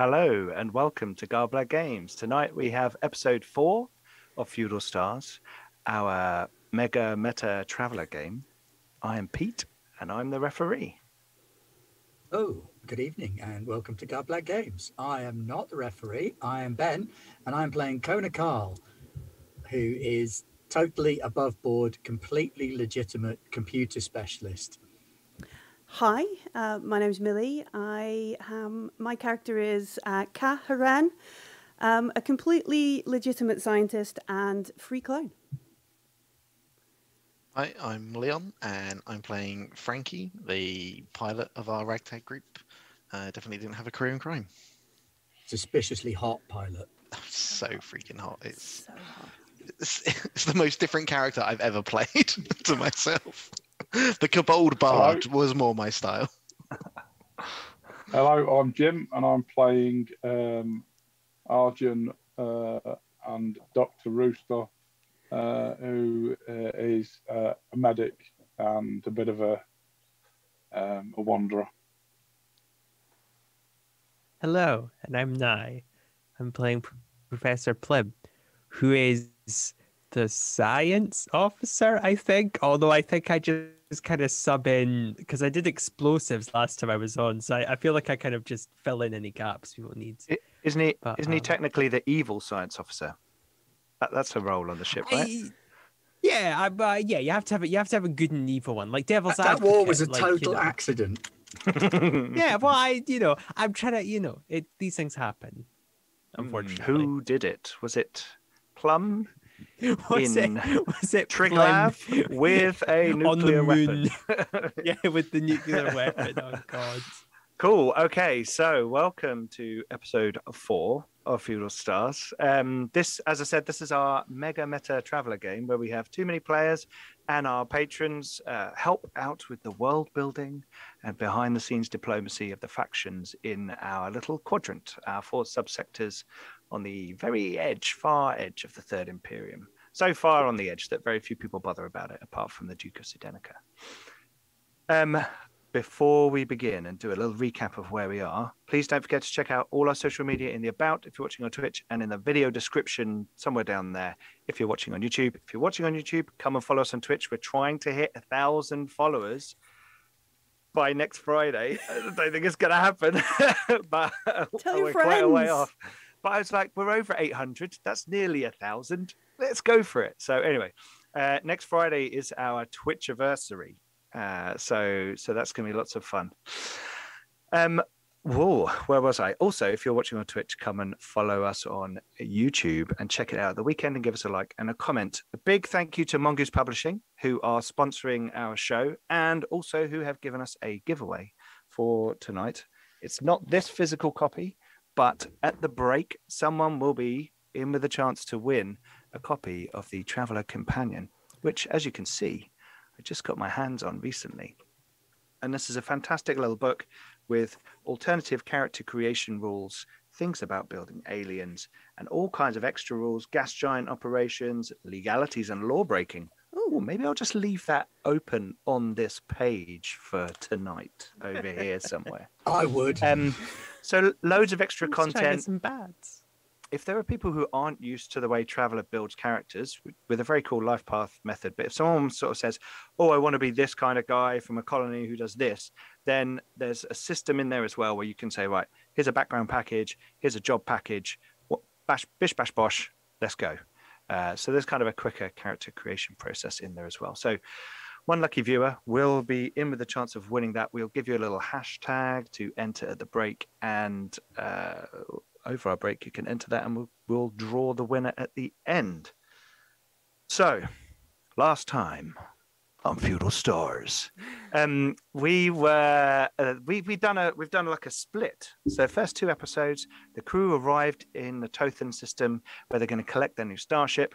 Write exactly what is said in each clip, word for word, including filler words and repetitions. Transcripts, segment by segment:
Hello and welcome to Garblag Games. Tonight we have episode four of Feudal Stars, our mega meta Traveller game. I am Pete and I'm the referee. Oh, good evening and welcome to Garblag Games. I am not the referee, I am Ben, and I'm playing Kona Carl, who is totally above board, completely legitimate computer specialist. Hi, uh, my name's Millie. I um, my character is uh, Ka'Haran, um, a completely legitimate scientist and free clone. Hi, I'm Leon, and I'm playing Frankie, the pilot of our ragtag group. Uh, definitely didn't have a career in crime. Suspiciously hot pilot. So freaking hot! It's so hot. It's, it's the most different character I've ever played to myself. The Kobold Bard Hello. was more my style. Hello, I'm Jim, and I'm playing um, Arjun uh, and Dr Rooster, uh, who uh, is uh, a medic and a bit of a, um, a wanderer. Hello, and I'm Nye. I'm playing P Professor Plim, who is the science officer, I think, although I think I just... just kind of sub in because I did explosives last time I was on, so I, I feel like I kind of just fill in any gaps people need. It, isn't he? But, isn't um, he technically the evil science officer? That, that's a role on the ship, I, right? Yeah, I, uh, yeah. You have to have a, you have to have a good and evil one. Like Devil's That, that war was a like, total you know. accident. Yeah, well, I you know I'm trying to you know it. These things happen. Unfortunately, mm, who did it? Was it Plum? Was in it, was it Triglav with a nuclear on the moon. weapon? Yeah, with the nuclear weapon. Oh, God. Cool. Okay, so welcome to episode four of Feudal Stars. Um, this, as I said, this is our mega meta Traveller game where we have too many players and our patrons uh, help out with the world building and behind the scenes diplomacy of the factions in our little quadrant, our four subsectors on the very edge, far edge of the Third Imperium. So far on the edge that very few people bother about it, apart from the Duke of Sudenica. Um, before we begin and do a little recap of where we are, please don't forget to check out all our social media in the About, if you're watching on Twitch, and in the video description somewhere down there, if you're watching on YouTube. If you're watching on YouTube, come and follow us on Twitch. We're trying to hit a thousand followers by next Friday. I don't think it's going to happen, but Tell we're your friends. quite a way off. But I was like, we're over eight hundred. That's nearly a thousand. Let's go for it. So anyway, uh, next Friday is our Twitch-iversary. Uh, so, so that's going to be lots of fun. Um, whoa, where was I? Also, if you're watching on Twitch, come and follow us on YouTube and check it out at the weekend and give us a like and a comment. A big thank you to Mongoose Publishing, who are sponsoring our show and also who have given us a giveaway for tonight. It's not this physical copy, but at the break, someone will be in with a chance to win a copy of the Traveller Companion, which, as you can see, I just got my hands on recently. And this is a fantastic little book with alternative character creation rules, things about building aliens, and all kinds of extra rules, gas giant operations, legalities, and law breaking. Oh, maybe I'll just leave that open on this page for tonight over here somewhere. I would. Um, so loads of extra content. Some bads. If there are people who aren't used to the way Traveller builds characters with a very cool life path method, but if someone sort of says, oh, I want to be this kind of guy from a colony who does this, then there's a system in there as well where you can say, right, here's a background package, here's a job package, what, bash, bish, bash, bosh, let's go. Uh, so there's kind of a quicker character creation process in there as well. So one lucky viewer will be in with the chance of winning that. We'll give you a little hashtag to enter at the break. And uh, over our break, you can enter that and we'll, we'll draw the winner at the end. So last time on Feudal Stars, um, we were uh, we we've done a we've done like a split. So first two episodes, the crew arrived in the Tothan system where they're going to collect their new starship,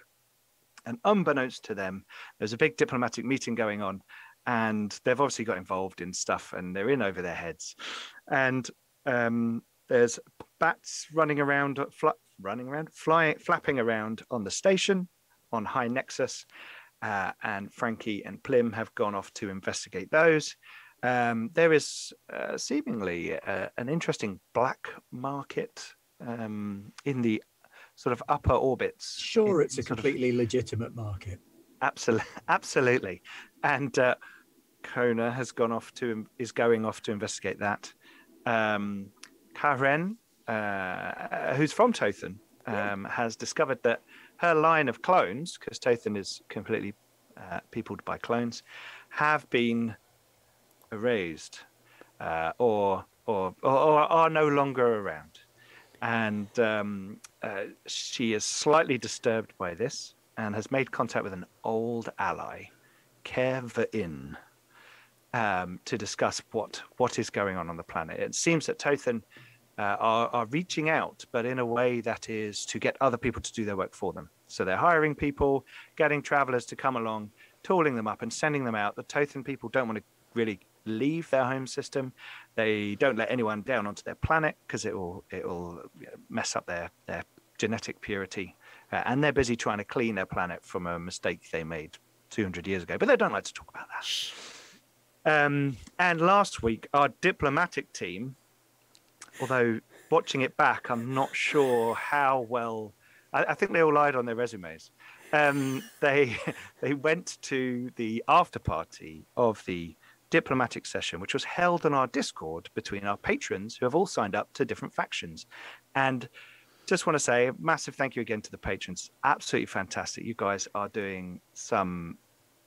and unbeknownst to them, there's a big diplomatic meeting going on, and they've obviously got involved in stuff, and they're in over their heads, and um, there's bats running around, fl running around, flying, flapping around on the station on High Nexus. Uh, and Frankie and Plim have gone off to investigate those. Um, there is uh, seemingly uh, an interesting black market um, in the sort of upper orbits. Sure, it's a completely of... legitimate market. Absolutely, absolutely. And uh, Kona has gone off to is going off to investigate that. Um, Ka'Haran, uh, who's from Tothan, um, yeah. has discovered that her line of clones, because Tothan is completely uh, peopled by clones, have been erased uh, or, or or are no longer around. And um, uh, she is slightly disturbed by this and has made contact with an old ally, Ke'Vin, um, to discuss what, what is going on on the planet. It seems that Tothan uh, are, are reaching out, but in a way that is to get other people to do their work for them. So they're hiring people, getting travelers to come along, tooling them up and sending them out. The Tothan people don't want to really leave their home system. They don't let anyone down onto their planet because it will it will mess up their their genetic purity, uh, and they're busy trying to clean their planet from a mistake they made two hundred years ago, but they don't like to talk about that. Um and last week our diplomatic team, although watching it back I'm not sure how well, I, I think they all lied on their resumes. um they they went to the after party of the diplomatic session, which was held on our Discord between our patrons who have all signed up to different factions. And just want to say a massive thank you again to the patrons. Absolutely fantastic. You guys are doing some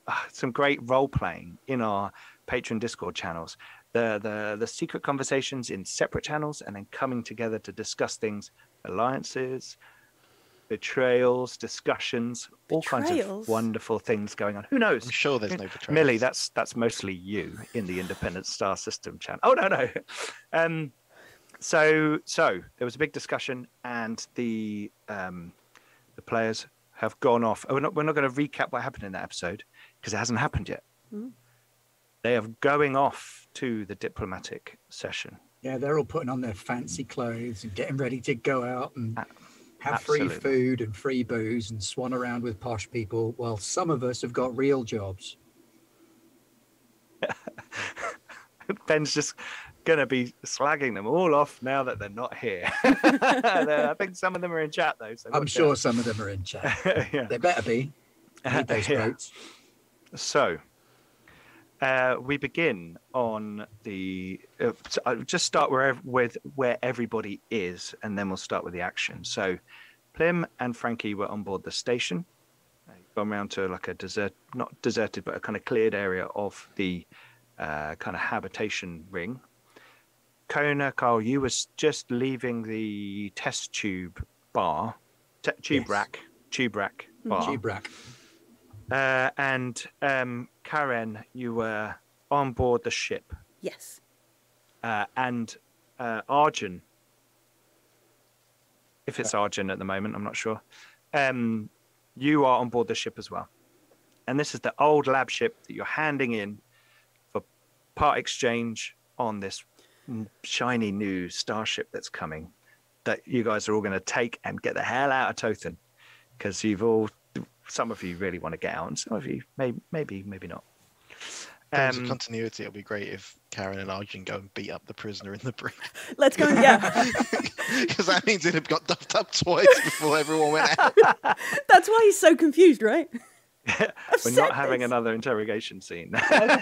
uh, some great role playing in our patron Discord channels, the the the secret conversations in separate channels, and then coming together to discuss things, alliances, betrayals, discussions, all betrayals? kinds of wonderful things going on. Who knows? I'm sure there's no betrayals. Millie, that's that's mostly you in the Independent Star System channel. Oh, no, no. Um, so so there was a big discussion, and the um, the players have gone off. Oh, we're not, we're not going to recap what happened in that episode because it hasn't happened yet. Mm. They are going off to the diplomatic session. Yeah, they're all putting on their fancy clothes and getting ready to go out and... Uh, Have Absolutely. free food and free booze and swan around with posh people, while some of us have got real jobs. Ben's just going to be slagging them all off now that they're not here. I think some of them are in chat, though. So I'm sure out. some of them are in chat. Yeah. They better be. Uh, those yeah. So uh, we begin on the... Uh, so I'll just start wherever, with where everybody is, and then we'll start with the action. So Plim and Frankie were on board the station. They've gone round to like a desert, not deserted, but a kind of cleared area of the uh, kind of habitation ring. Kona, Carl, you were just leaving the test tube bar, te tube yes. rack, tube rack bar. Tube rack. Uh, and um, Ka'Haran, you were on board the ship. Yes. Uh, and uh, Arjun, if it's Arjun at the moment, I'm not sure. Um, you are on board the ship as well. And this is the old lab ship that you're handing in for part exchange on this shiny new starship that's coming, that you guys are all going to take and get the hell out of Tothan, because you've all, some of you really want to get out, and some of you maybe, maybe, maybe not. In terms um, of continuity, it'll be great if Karen and Arjun go and beat up the prisoner in the brig. Let's go, yeah. Because that means it had got dumped up twice before everyone went out. That's why he's so confused, right? We're not having this. another interrogation scene. Okay.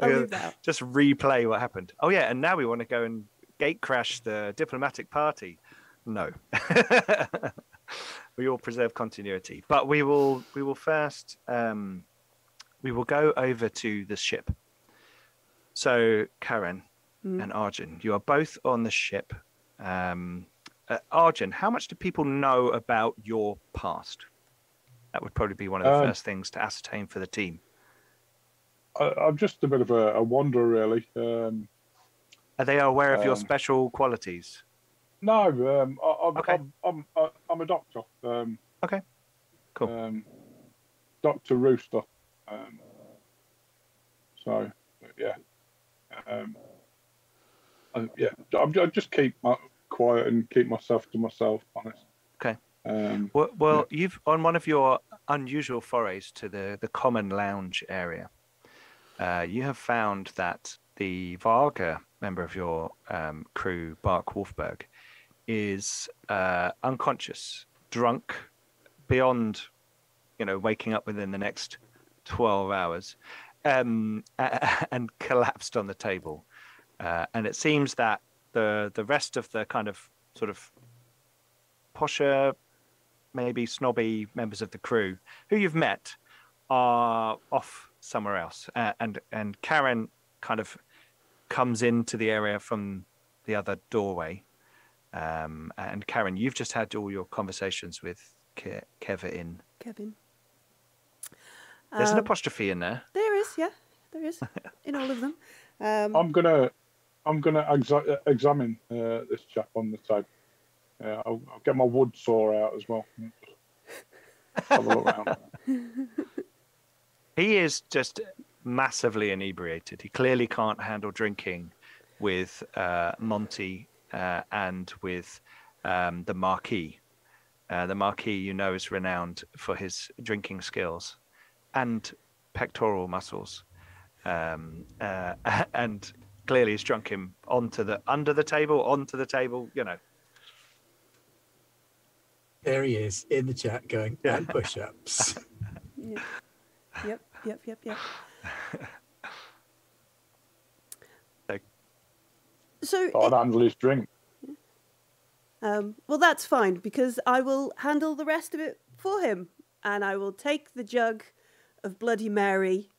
I'll Just replay what happened. Oh, yeah, and now we want to go and gate crash the diplomatic party. No. We all preserve continuity. But we will, we will first... Um, We will go over to the ship. So, Karen mm. and Arjun, you are both on the ship. Um, uh, Arjun, how much do people know about your past? That would probably be one of the um, first things to ascertain for the team. I, I'm just a bit of a, a wanderer, really. Um, are they aware of um, your special qualities? No, um, I, I'm, okay. I'm, I'm, I'm, I'm a doctor. Um, okay, cool. Um, Dr Rooster. Um, so yeah, um, I, yeah. I'm, I just keep my, quiet and keep myself to myself, honest. Okay. Um, well, well yeah. you've on one of your unusual forays to the the common lounge area, uh, you have found that the Varga member of your um, crew, Bark Wolfberg, is uh, unconscious, drunk, beyond, you know, waking up within the next twelve hours, um, and collapsed on the table. Uh, and it seems that the the rest of the kind of sort of posher, maybe snobby members of the crew who you've met are off somewhere else. Uh, and and Karen kind of comes into the area from the other doorway. Um, and Karen, you've just had all your conversations with Ke Ke'Vin. Ke'Vin. There's um, an apostrophe in there. There is, yeah, there is in all of them. Um, I'm gonna, I'm gonna exa examine uh, this chap on the table. Uh, I'll, I'll get my wood saw out as well. Have a look around. He is just massively inebriated. He clearly can't handle drinking with uh, Monty uh, and with um, the Marquis. Uh, the Marquis, you know, is renowned for his drinking skills and pectoral muscles. Um, uh, and clearly he's drunk him onto the, under the table, onto the table, you know. There he is in the chat going, and push-ups. Yep, yep, yep, yep, yep. So, so I'll it, handle his drink. Um, well, that's fine, because I will handle the rest of it for him. And I will take the jug of Bloody Mary.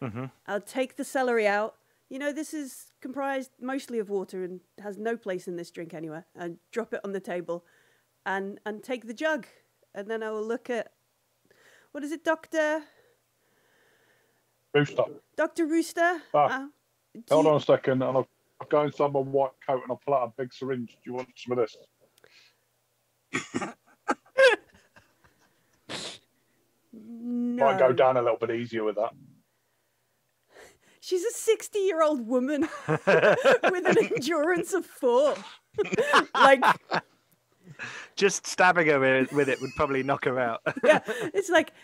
Mm-hmm. I'll take the celery out. You know, this is comprised mostly of water and has no place in this drink anywhere. And drop it on the table. And, and take the jug, and then I will look at, what is it, Doctor Rooster? Doctor Rooster? Ah, uh, hold you... on a second, and I'll, I'll go inside my white coat and I'll pull out a big syringe. Do you want some of this? No. Might go down a little bit easier with that. She's a sixty-year-old woman with an endurance of four. Like... Just stabbing her with it would probably knock her out. Yeah, it's like,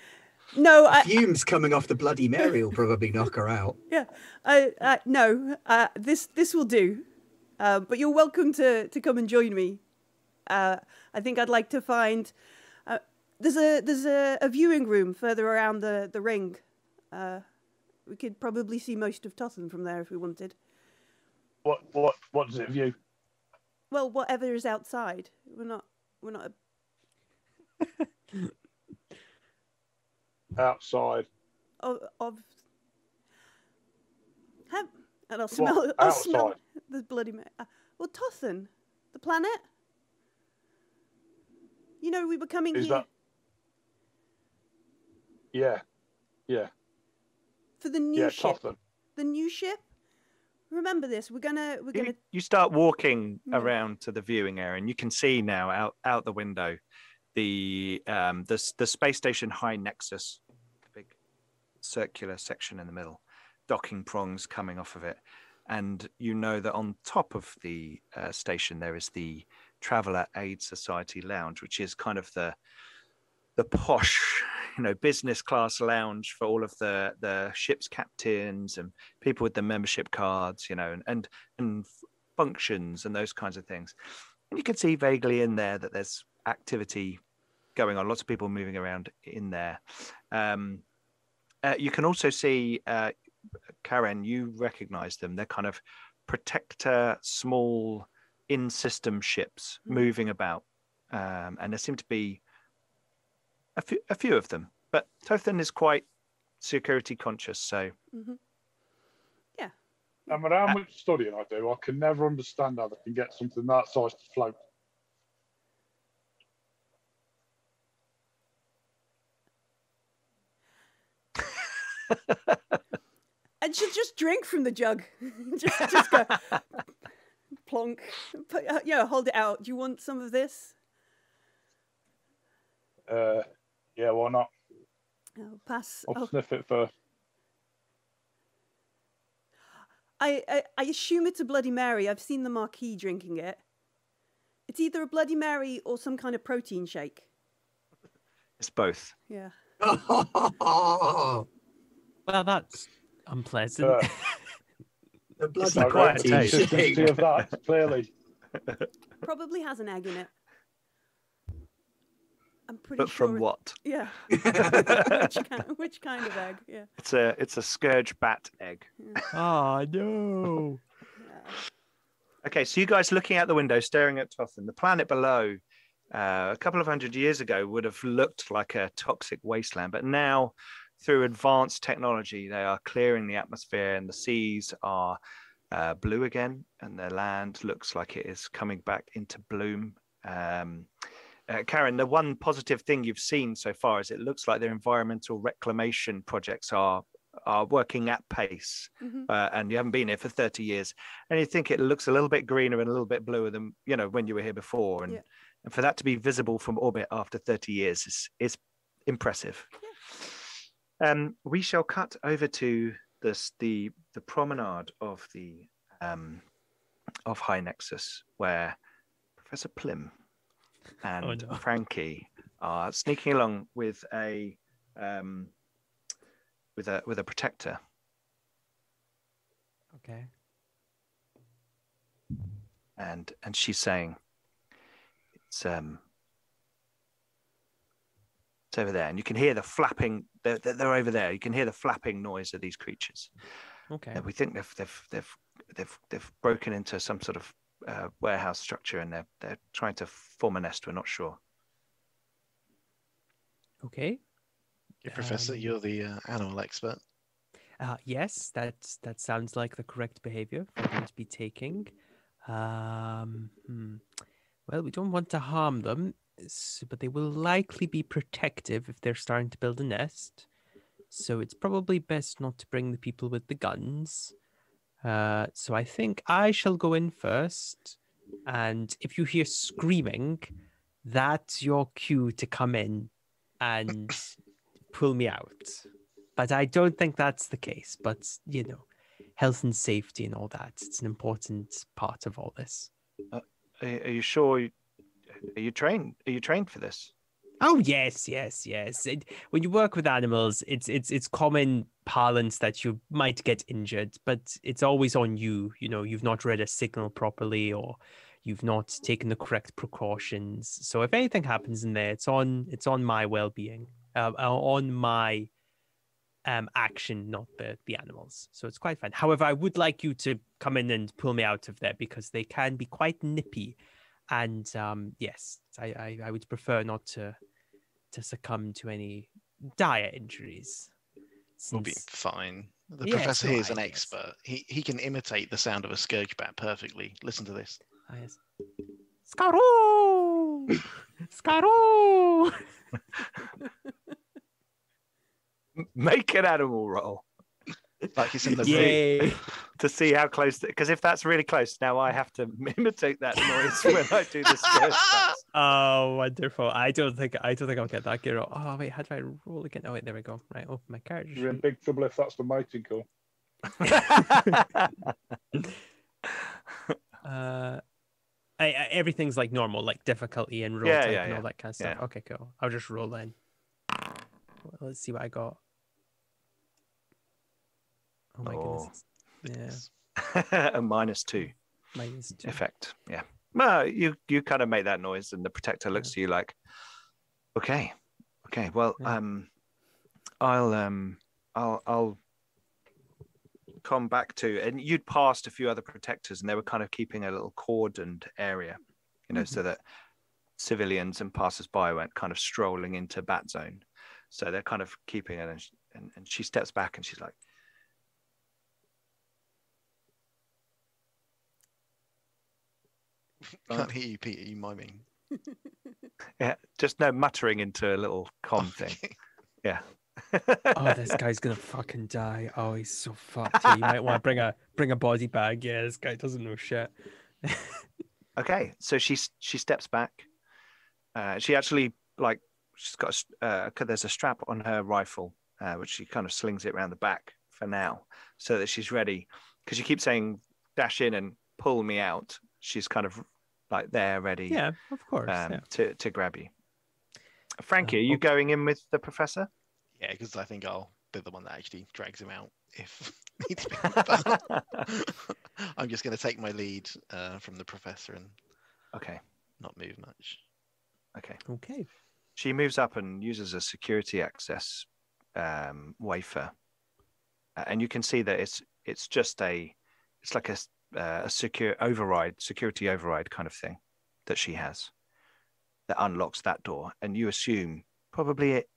no. I... Fumes coming off the Bloody Mary will probably knock her out. Yeah, uh, uh, no, uh, this this will do. Uh, but you're welcome to to come and join me. Uh, I think I'd like to find. Uh, there's a there's a, a viewing room further around the the ring. Uh, we could probably see most of Tothan from there if we wanted. What what what does it view? Well, whatever is outside, we're not, we're not. A... outside. Of, of. Have, and I'll smell. What? I'll outside. Smell the bloody. Uh, well, Tothan, the planet. You know, we were coming is here. That... Yeah, yeah. For the new yeah, ship. Tothan. The new ship. Remember this. We're gonna. We're gonna. You, you start walking yeah. around to the viewing area, and you can see now out out the window, the um the the space station High Nexus, the big circular section in the middle, docking prongs coming off of it, and you know that on top of the uh, station there is the Traveller Aid Society lounge, which is kind of the the posh, you know, business class lounge for all of the the ship's captains and people with the membership cards, you know, and and, and functions and those kinds of things. And you can see vaguely in there that there's activity going on, lots of people moving around in there. Um, uh, you can also see, uh, Karen, you recognize them. They're kind of protector, small in-system ships moving about. Um, and there seem to be A few, a few of them, but Tothan is quite security conscious, so mm-hmm. yeah. No matter how much studying I do, I can never understand how they can get something that size to float. And she'll just drink from the jug, just, just go plonk, put, uh, yeah, hold it out. Do you want some of this? Uh. Yeah, why not? I'll pass. I'll, I'll sniff it first. I, I I assume it's a Bloody Mary. I've seen the Marquis drinking it. It's either a Bloody Mary or some kind of protein shake. It's both. Yeah. Well, that's unpleasant. Uh, The blood's not quite a consistency of that, clearly. Probably has an egg in it. I'm pretty but sure from it, what? Yeah. which, kind, which kind of egg? Yeah. It's a it's a scourge bat egg. Ah yeah. Oh, no. Yeah. Okay, so you guys looking out the window, staring at Tothan. The planet below, uh, a couple of hundred years ago, would have looked like a toxic wasteland, but now, through advanced technology, they are clearing the atmosphere, and the seas are uh, blue again, and the land looks like it is coming back into bloom. Um, Uh, Karen, the one positive thing you've seen so far is it looks like their environmental reclamation projects are are working at pace, mm-hmm. uh, and you haven't been here for thirty years, and you think it looks a little bit greener and a little bit bluer than, you know, when you were here before, and, yeah. and for that to be visible from orbit after thirty years is, is impressive. Yeah. Um, we shall cut over to this, the the promenade of the um, of High Nexus, where Professor Plim and oh, no. Frankie are sneaking along with a um, with a with a protector. Okay. And and she's saying, it's um, it's over there, and you can hear the flapping. They're, they're over there. You can hear the flapping noise of these creatures. Okay. And we think they've they've they've they've they've broken into some sort of Uh, warehouse structure, and they're, they're trying to form a nest. We're not sure. Okay. Hey, Professor, um, you're the uh, animal expert. Uh, yes, that, that sounds like the correct behavior for them to be taking. Um, hmm. Well, we don't want to harm them, but they will likely be protective if they're starting to build a nest. So it's probably best not to bring the people with the guns. Uh, so I think I shall go in first, and if you hear screaming, that's your cue to come in and pull me out. But I don't think that's the case, but, you know, health and safety and all that, it's an important part of all this. Uh, are you sure? You, are you trained? Are you trained for this? Oh, yes, yes, yes. It, when you work with animals, it's it's it's common parlance that you might get injured, but it's always on you. You know, you've not read a signal properly, or you've not taken the correct precautions. So if anything happens in there, it's on it's on my well-being, uh, on my um, action, not the, the animals. So it's quite fine. However, I would like you to come in and pull me out of there, because they can be quite nippy. And um, yes, I, I, I would prefer not to... to succumb to any dire injuries. Since... We'll be fine. The yes, professor here is an expert. He he can imitate the sound of a scourge bat perfectly. Listen to this. Oh, yes. Scaroo! Scaroo! Make an animal roll. Like it's in the room. To see how close, because if that's really close, now I have to imitate that noise when I do the scourge bat. Oh, wonderful! I don't think I don't think I'll get that gear. Oh wait, how do I roll again? Oh wait, there we go. Right, open my character. You're in big trouble if that's the mighty call. uh, I, I, everything's like normal, like difficulty and roll yeah, type yeah, and all yeah. that kind of stuff. Yeah. Okay, cool. I'll just roll in. Well, let's see what I got. Oh my oh, goodness! Yeah, a minus two. Minus two effect. Yeah. Well, you, you kind of make that noise, and the protector looks yeah. to you like, okay, okay. Well, yeah. um, I'll um, I'll I'll come back to, and you'd passed a few other protectors, and they were kind of keeping a little cordoned area, you know, mm-hmm. so that civilians and passers-by weren't kind of strolling into bat zone. So they're kind of keeping it, and, and, and she steps back, and she's like, I can't hear you, Peter. You miming. Yeah, just no muttering into a little comm thing. Yeah. Oh, this guy's gonna fucking die. Oh, he's so fucked. Yeah, you might want to bring a bring a body bag. Yeah, this guy doesn't know shit. Okay, so she she steps back. Uh, she actually like she's got a, uh, there's a strap on her rifle, uh, which she kind of slings it around the back for now, so that she's ready. Because you keep saying dash in and pull me out. She's kind of like there ready. Yeah, of course. Um, yeah. To, to grab you. Frankie, are you going in with the professor? Yeah, because I think I'll be the one that actually drags him out if needs to be. I'm just going to take my lead uh, from the professor and okay, not move much. Okay. Okay. She moves up and uses a security access um, wafer, and you can see that it's it's just a it's like a uh, a secure override, security override kind of thing that she has that unlocks that door, and you assume probably it,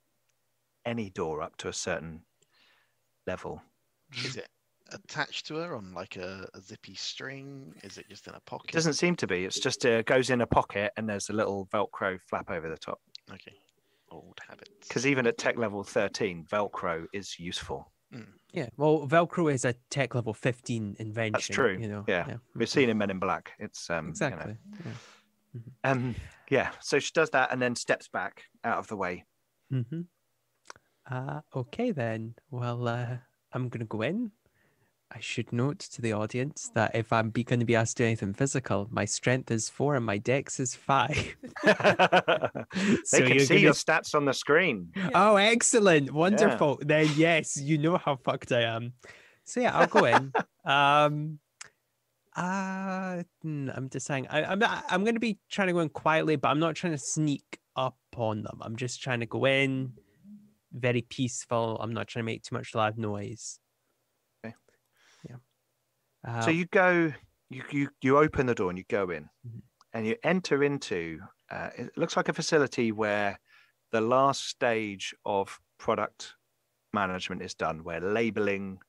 any door up to a certain level. Is it attached to her on like a, a zippy string? Is it just in a pocket? It doesn't seem to be. It's just uh, goes in a pocket, and there's a little Velcro flap over the top. Okay, old habits. Because even at tech level thirteen, Velcro is useful. Mm. Yeah, well, Velcro is a tech level fifteen invention. That's true. You know, yeah, yeah. We've seen in Men in Black. It's um, exactly. You know. Yeah. Um, yeah. So she does that and then steps back out of the way. Mm-hmm. Uh, okay then. Well, uh, I'm gonna go in. I should note to the audience that if I'm be going to be asked to do anything physical, my strength is four and my dex is five. They so can see gonna... your stats on the screen. Yeah. Oh, excellent. Wonderful. Yeah. Then, yes, you know how fucked I am. So, yeah, I'll go in. um, uh, I'm just saying, I, I'm, I'm going to be trying to go in quietly, but I'm not trying to sneak up on them. I'm just trying to go in very peaceful. I'm not trying to make too much loud noise. Um, so you go, you, you you open the door and you go in, mm-hmm. and you enter into, uh, it looks like a facility where the last stage of product management is done, where labeling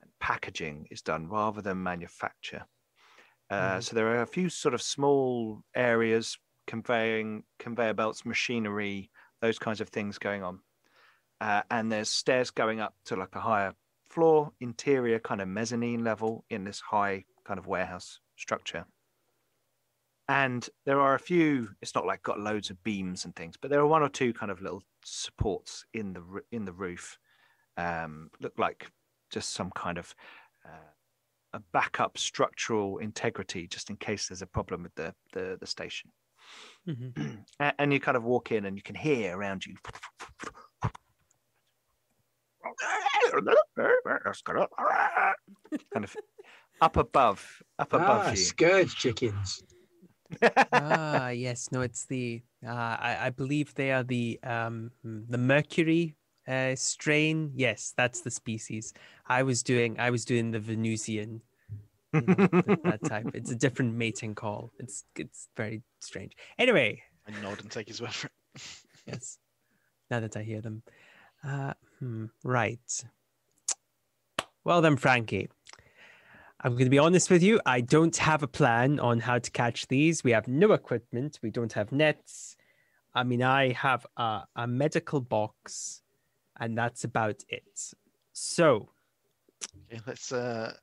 and packaging is done rather than manufacture. Uh, mm-hmm. So there are a few sort of small areas, conveying conveyor belts, machinery, those kinds of things going on. Uh, and there's stairs going up to like a higher floor, interior kind of mezzanine level in this high kind of warehouse structure. And there are a few, it's not like got loads of beams and things, but there are one or two kind of little supports in the in the roof, um, look like just some kind of uh, a backup structural integrity, just in case there's a problem with the the, the station. Mm-hmm. And you kind of walk in and you can hear around you kind of up above, up above ah, you. Scourge chickens. Ah, yes. No, it's the. Uh, I, I believe they are the um, the mercury uh, strain. Yes, that's the species. I was doing. I was doing the Venusian. You know, that, that type. It's a different mating call. It's it's very strange. Anyway. I nod and take his word for it. Yes. Now that I hear them. Uh, hmm, right. Well then, Frankie, I'm going to be honest with you. I don't have a plan on how to catch these. We have no equipment. We don't have nets. I mean, I have a, a medical box, and that's about it. So, okay, let's uh,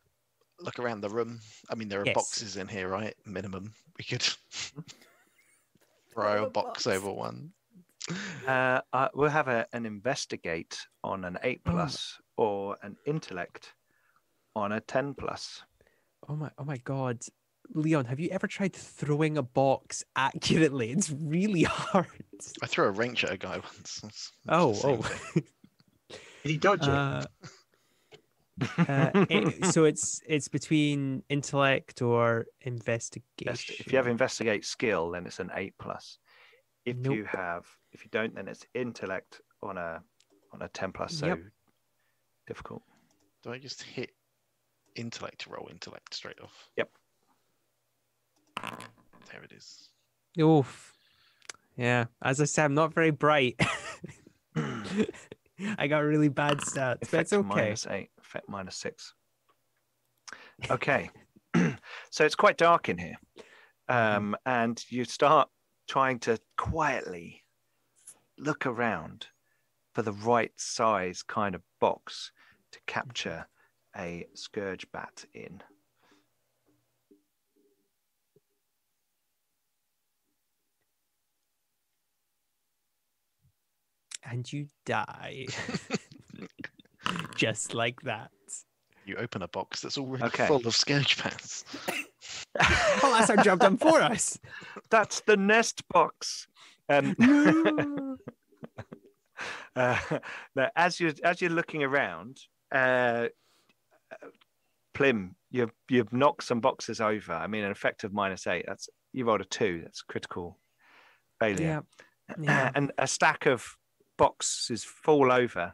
look around the room. I mean, there are yes. boxes in here, right? Minimum, we could throw a box, box over one. Uh, uh, we'll have a, an investigate on an eight plus oh. or an intellect on a ten plus. Oh my! Oh my God, Leon, have you ever tried throwing a box accurately? It's really hard. I threw a wrench at a guy once. That's, that's oh, oh! Did he dodge uh, it? uh, it? So it's it's between intellect or investigation. If you have investigate skill, then it's an eight plus. If nope. you have, if you don't, then it's intellect on a on a ten plus. So yep. difficult. Do I just hit intellect to roll intellect straight off? Yep. There it is. Oof. Yeah. As I said, I'm not very bright. I got really bad stats. Effect but it's okay. Minus eight. Effect minus six. Okay. So it's quite dark in here, um, and you start trying to quietly look around for the right size kind of box to capture a scourge bat in. And you die. Just like that. You open a box that's already okay. full of scourge bats. Well, that's our job done for us. That's the nest box. Um, uh, now, as you as you're looking around, uh, Plim you've you've knocked some boxes over. I mean, an effective minus eight. That's you rolled a two. That's critical failure. Yeah. Yeah. And a stack of boxes fall over,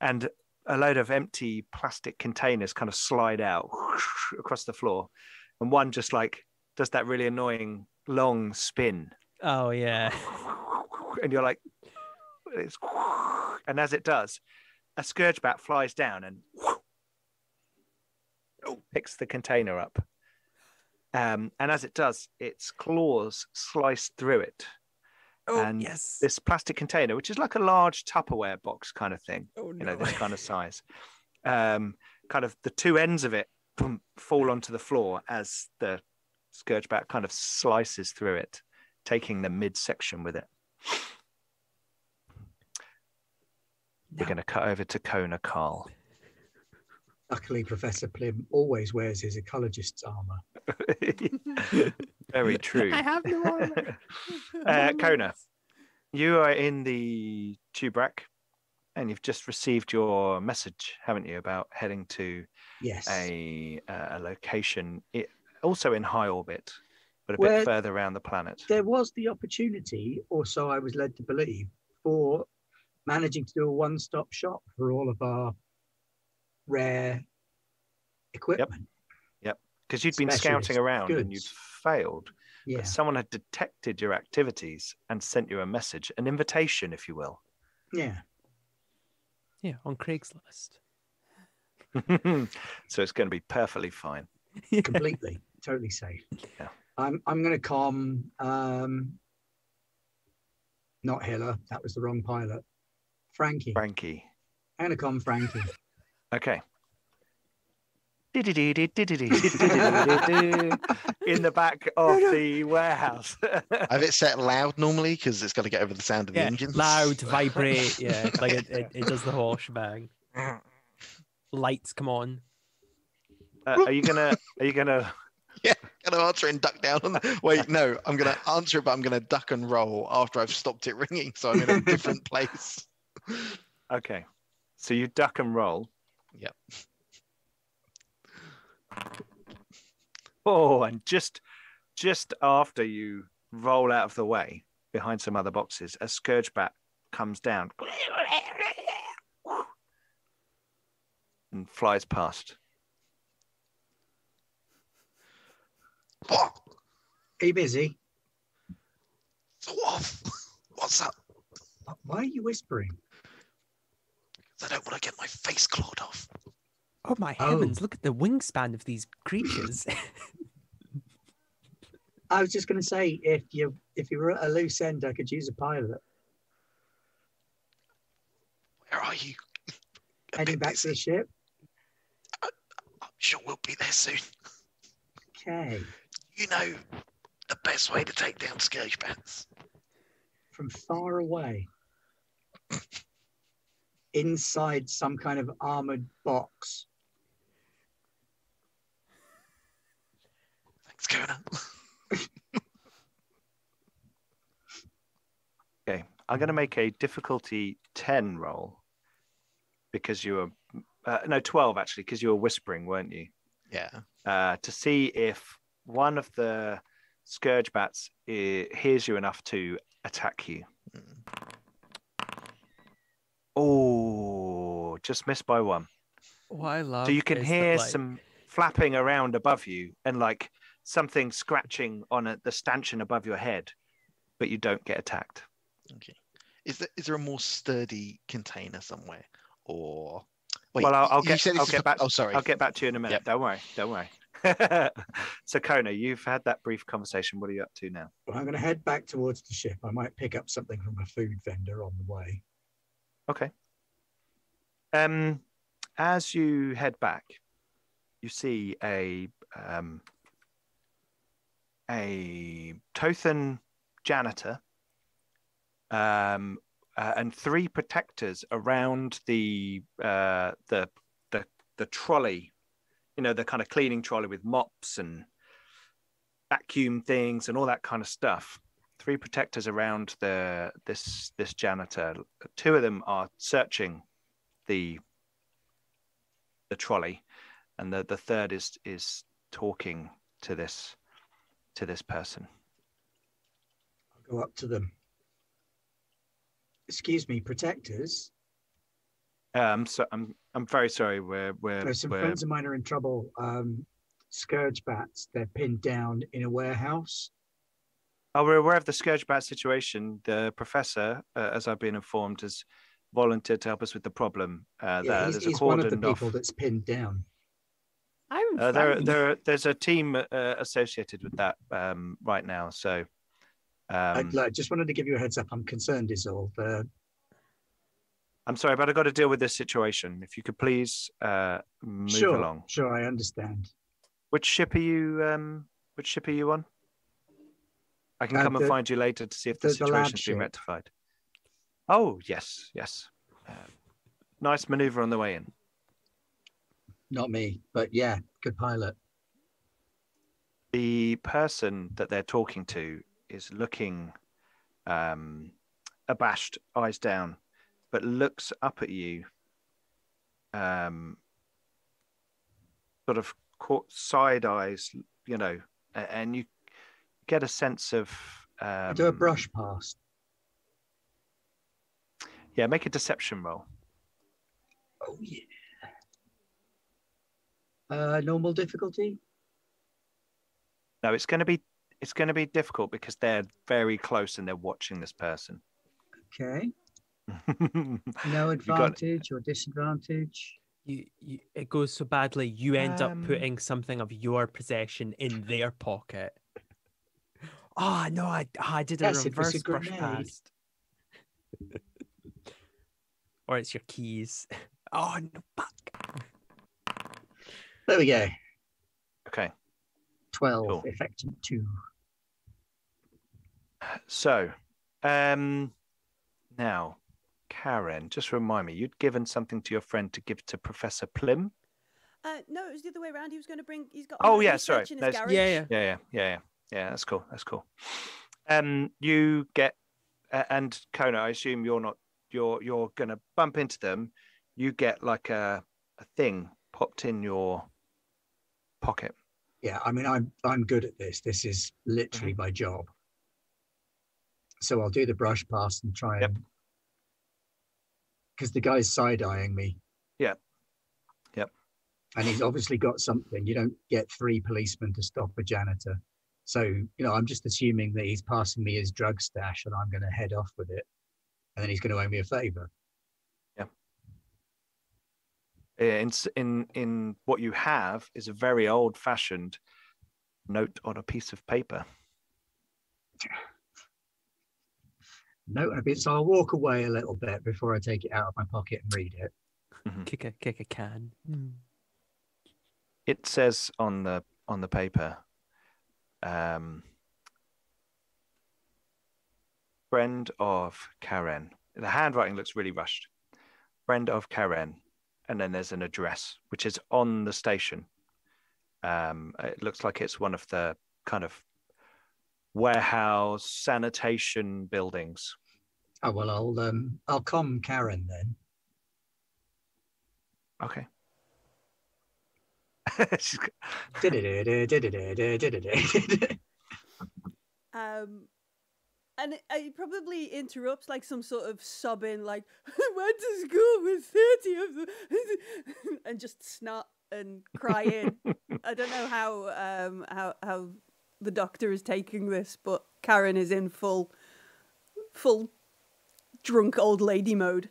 and a load of empty plastic containers kind of slide out whoosh, across the floor, and one just like does that really annoying long spin. Oh yeah. And you're like, it's, and as it does, a scourge bat flies down and picks the container up. Um, and as it does, its claws slice through it. Oh, and yes. This plastic container, which is like a large Tupperware box kind of thing, oh, no. you know, this kind of size, um, kind of the two ends of it boom, fall onto the floor as the scourge bat kind of slices through it, taking the midsection with it. No. We're going to cut over to Kona Carl. Luckily, Professor Plim always wears his ecologist's armour. Very true. I have no armour. uh, Kona, you are in the Tubrak, and you've just received your message, haven't you, about heading to yes. a, uh, a location, it, also in high orbit, but a Where bit further around the planet. There was the opportunity, or so I was led to believe, for managing to do a one-stop shop for all of our rare equipment. Yep, because yep. you'd Specialist been scouting around goods. And you'd failed. Yeah. But someone had detected your activities and sent you a message, an invitation, if you will. Yeah. Yeah, on Craigslist. So it's going to be perfectly fine. Yeah. Completely, totally safe. Yeah. I'm, I'm going to calm, um, not Hiller, that was the wrong pilot. Frankie. Frankie. I'm going to calm Frankie. Okay. In the back of the warehouse. I've it set loud normally because it's got to get over the sound of yeah, the engines. Loud, vibrate, yeah. Like it, it, it does the whole shebang. Lights come on. Uh, are you gonna? Are you gonna? Yeah, I'm gonna answer and duck down. On the... Wait, no, I'm gonna answer it, but I'm gonna duck and roll after I've stopped it ringing, so I'm in a different place. Okay, so you duck and roll. Yep. Oh, and just just after you roll out of the way behind some other boxes, a scourge bat comes down and flies past. Are you busy? What's up? Why are you whispering? I don't want to get my face clawed off. Oh my heavens, oh. Look at the wingspan of these creatures. I was just going to say, if you if you were at a loose end, I could use a pilot. Where are you? Heading back busy. To the ship? I, I'm sure we'll be there soon. Okay. You know the best way to take down scourge bats. From far away. Inside some kind of armoured box. Thanks, Kona. Okay, I'm going to make a difficulty ten roll because you were, uh, no, twelve actually, because you were whispering, weren't you? Yeah. Uh, to see if one of the scourge bats hears you enough to attack you. Mm. Oh, just missed by one. What I love so you can hear the, like... some flapping around above you and like something scratching on a, the stanchion above your head, but you don't get attacked. Okay. Is there, is there a more sturdy container somewhere? Or wait, well, I'll, I'll get, I'll get for... back. Oh, sorry. I'll get back to you in a minute. Yep. Don't worry. Don't worry. So, Kona, you've had that brief conversation. What are you up to now? Well, I'm going to head back towards the ship. I might pick up something from a food vendor on the way. Okay. Um, as you head back, you see a um, a Tothan janitor um, uh, and three protectors around the, uh, the the the trolley, you know, the kind of cleaning trolley with mops and vacuum things and all that kind of stuff. Three protectors around the this this janitor. Two of them are searching the the trolley, and the the third is is talking to this to this person. I'll go up to them. Excuse me, protectors. Um, so I'm I'm very sorry. We're we're so some we're... friends of mine are in trouble. Um, Scourge bats. They're pinned down in a warehouse. Oh, we're aware of the Scourge bat situation. The professor, uh, as I've been informed, has volunteered to help us with the problem. Uh, yeah, there. He's, there's he's a one of the people off. that's pinned down. I'm uh, there, there. There's a team uh, associated with that um, right now. So, um, I, I just wanted to give you a heads up. I'm concerned, is all. The... I'm sorry, but I've got to deal with this situation. If you could please uh, move sure, along. Sure, I understand. Which ship are you? Um, which ship are you on? I can uh, come the, and find you later to see if the, the situation's been rectified. Oh, yes, yes. Uh, nice maneuver on the way in. Not me, but yeah, good pilot. The person that they're talking to is looking um, abashed, eyes down, but looks up at you, um, sort of side eyes, you know, and you get a sense of... Um, do a brush past. Yeah, make a deception roll. Oh, yeah. Uh, normal difficulty? No, it's going to be it's going to be difficult because they're very close and they're watching this person. Okay. No advantage got... or disadvantage. You, you, it goes so badly, you end um... up putting something of your possession in their pocket. Oh no, I I did a yes, reverse a brush past. Or it's your keys. Oh no, fuck. There we go. Okay. twelve, cool. Effective two. So, um, now, Karen, just remind me, you'd given something to your friend to give to Professor Plim? Uh, no, it was the other way around. He was going to bring, he's got... Oh, yeah, sorry. In his yeah, yeah, yeah, yeah, yeah, yeah. That's cool, that's cool. Um, you get, uh, and Kona, I assume you're not, you're, you're going to bump into them. You get like a, a thing popped in your pocket. Yeah, I mean, I'm I'm good at this. This is literally mm-hmm. my job. So I'll do the brush pass and try yep. and... Because the guy's side-eyeing me. Yeah. Yep. And he's obviously got something. You don't get three policemen to stop a janitor. So, you know, I'm just assuming that he's passing me his drug stash and I'm going to head off with it. And then he's going to owe me a favour. In, in in what you have is a very old-fashioned note on a piece of paper. Note on a piece. So I'll walk away a little bit before I take it out of my pocket and read it. Mm-hmm. Kick a kick a can. Mm. It says on the on the paper, um, friend of Karen. The handwriting looks really rushed. Friend of Karen. And then there's an address, which is on the station. Um, it looks like it's one of the kind of warehouse sanitation buildings. Oh, well, I'll um, I'll come Karen then. Okay. um, and it, it probably interrupts like some sort of sobbing, like, I went to school with thirty of them, and just snot and crying. I don't know how, um, how how the doctor is taking this, but Karen is in full, full drunk old lady mode.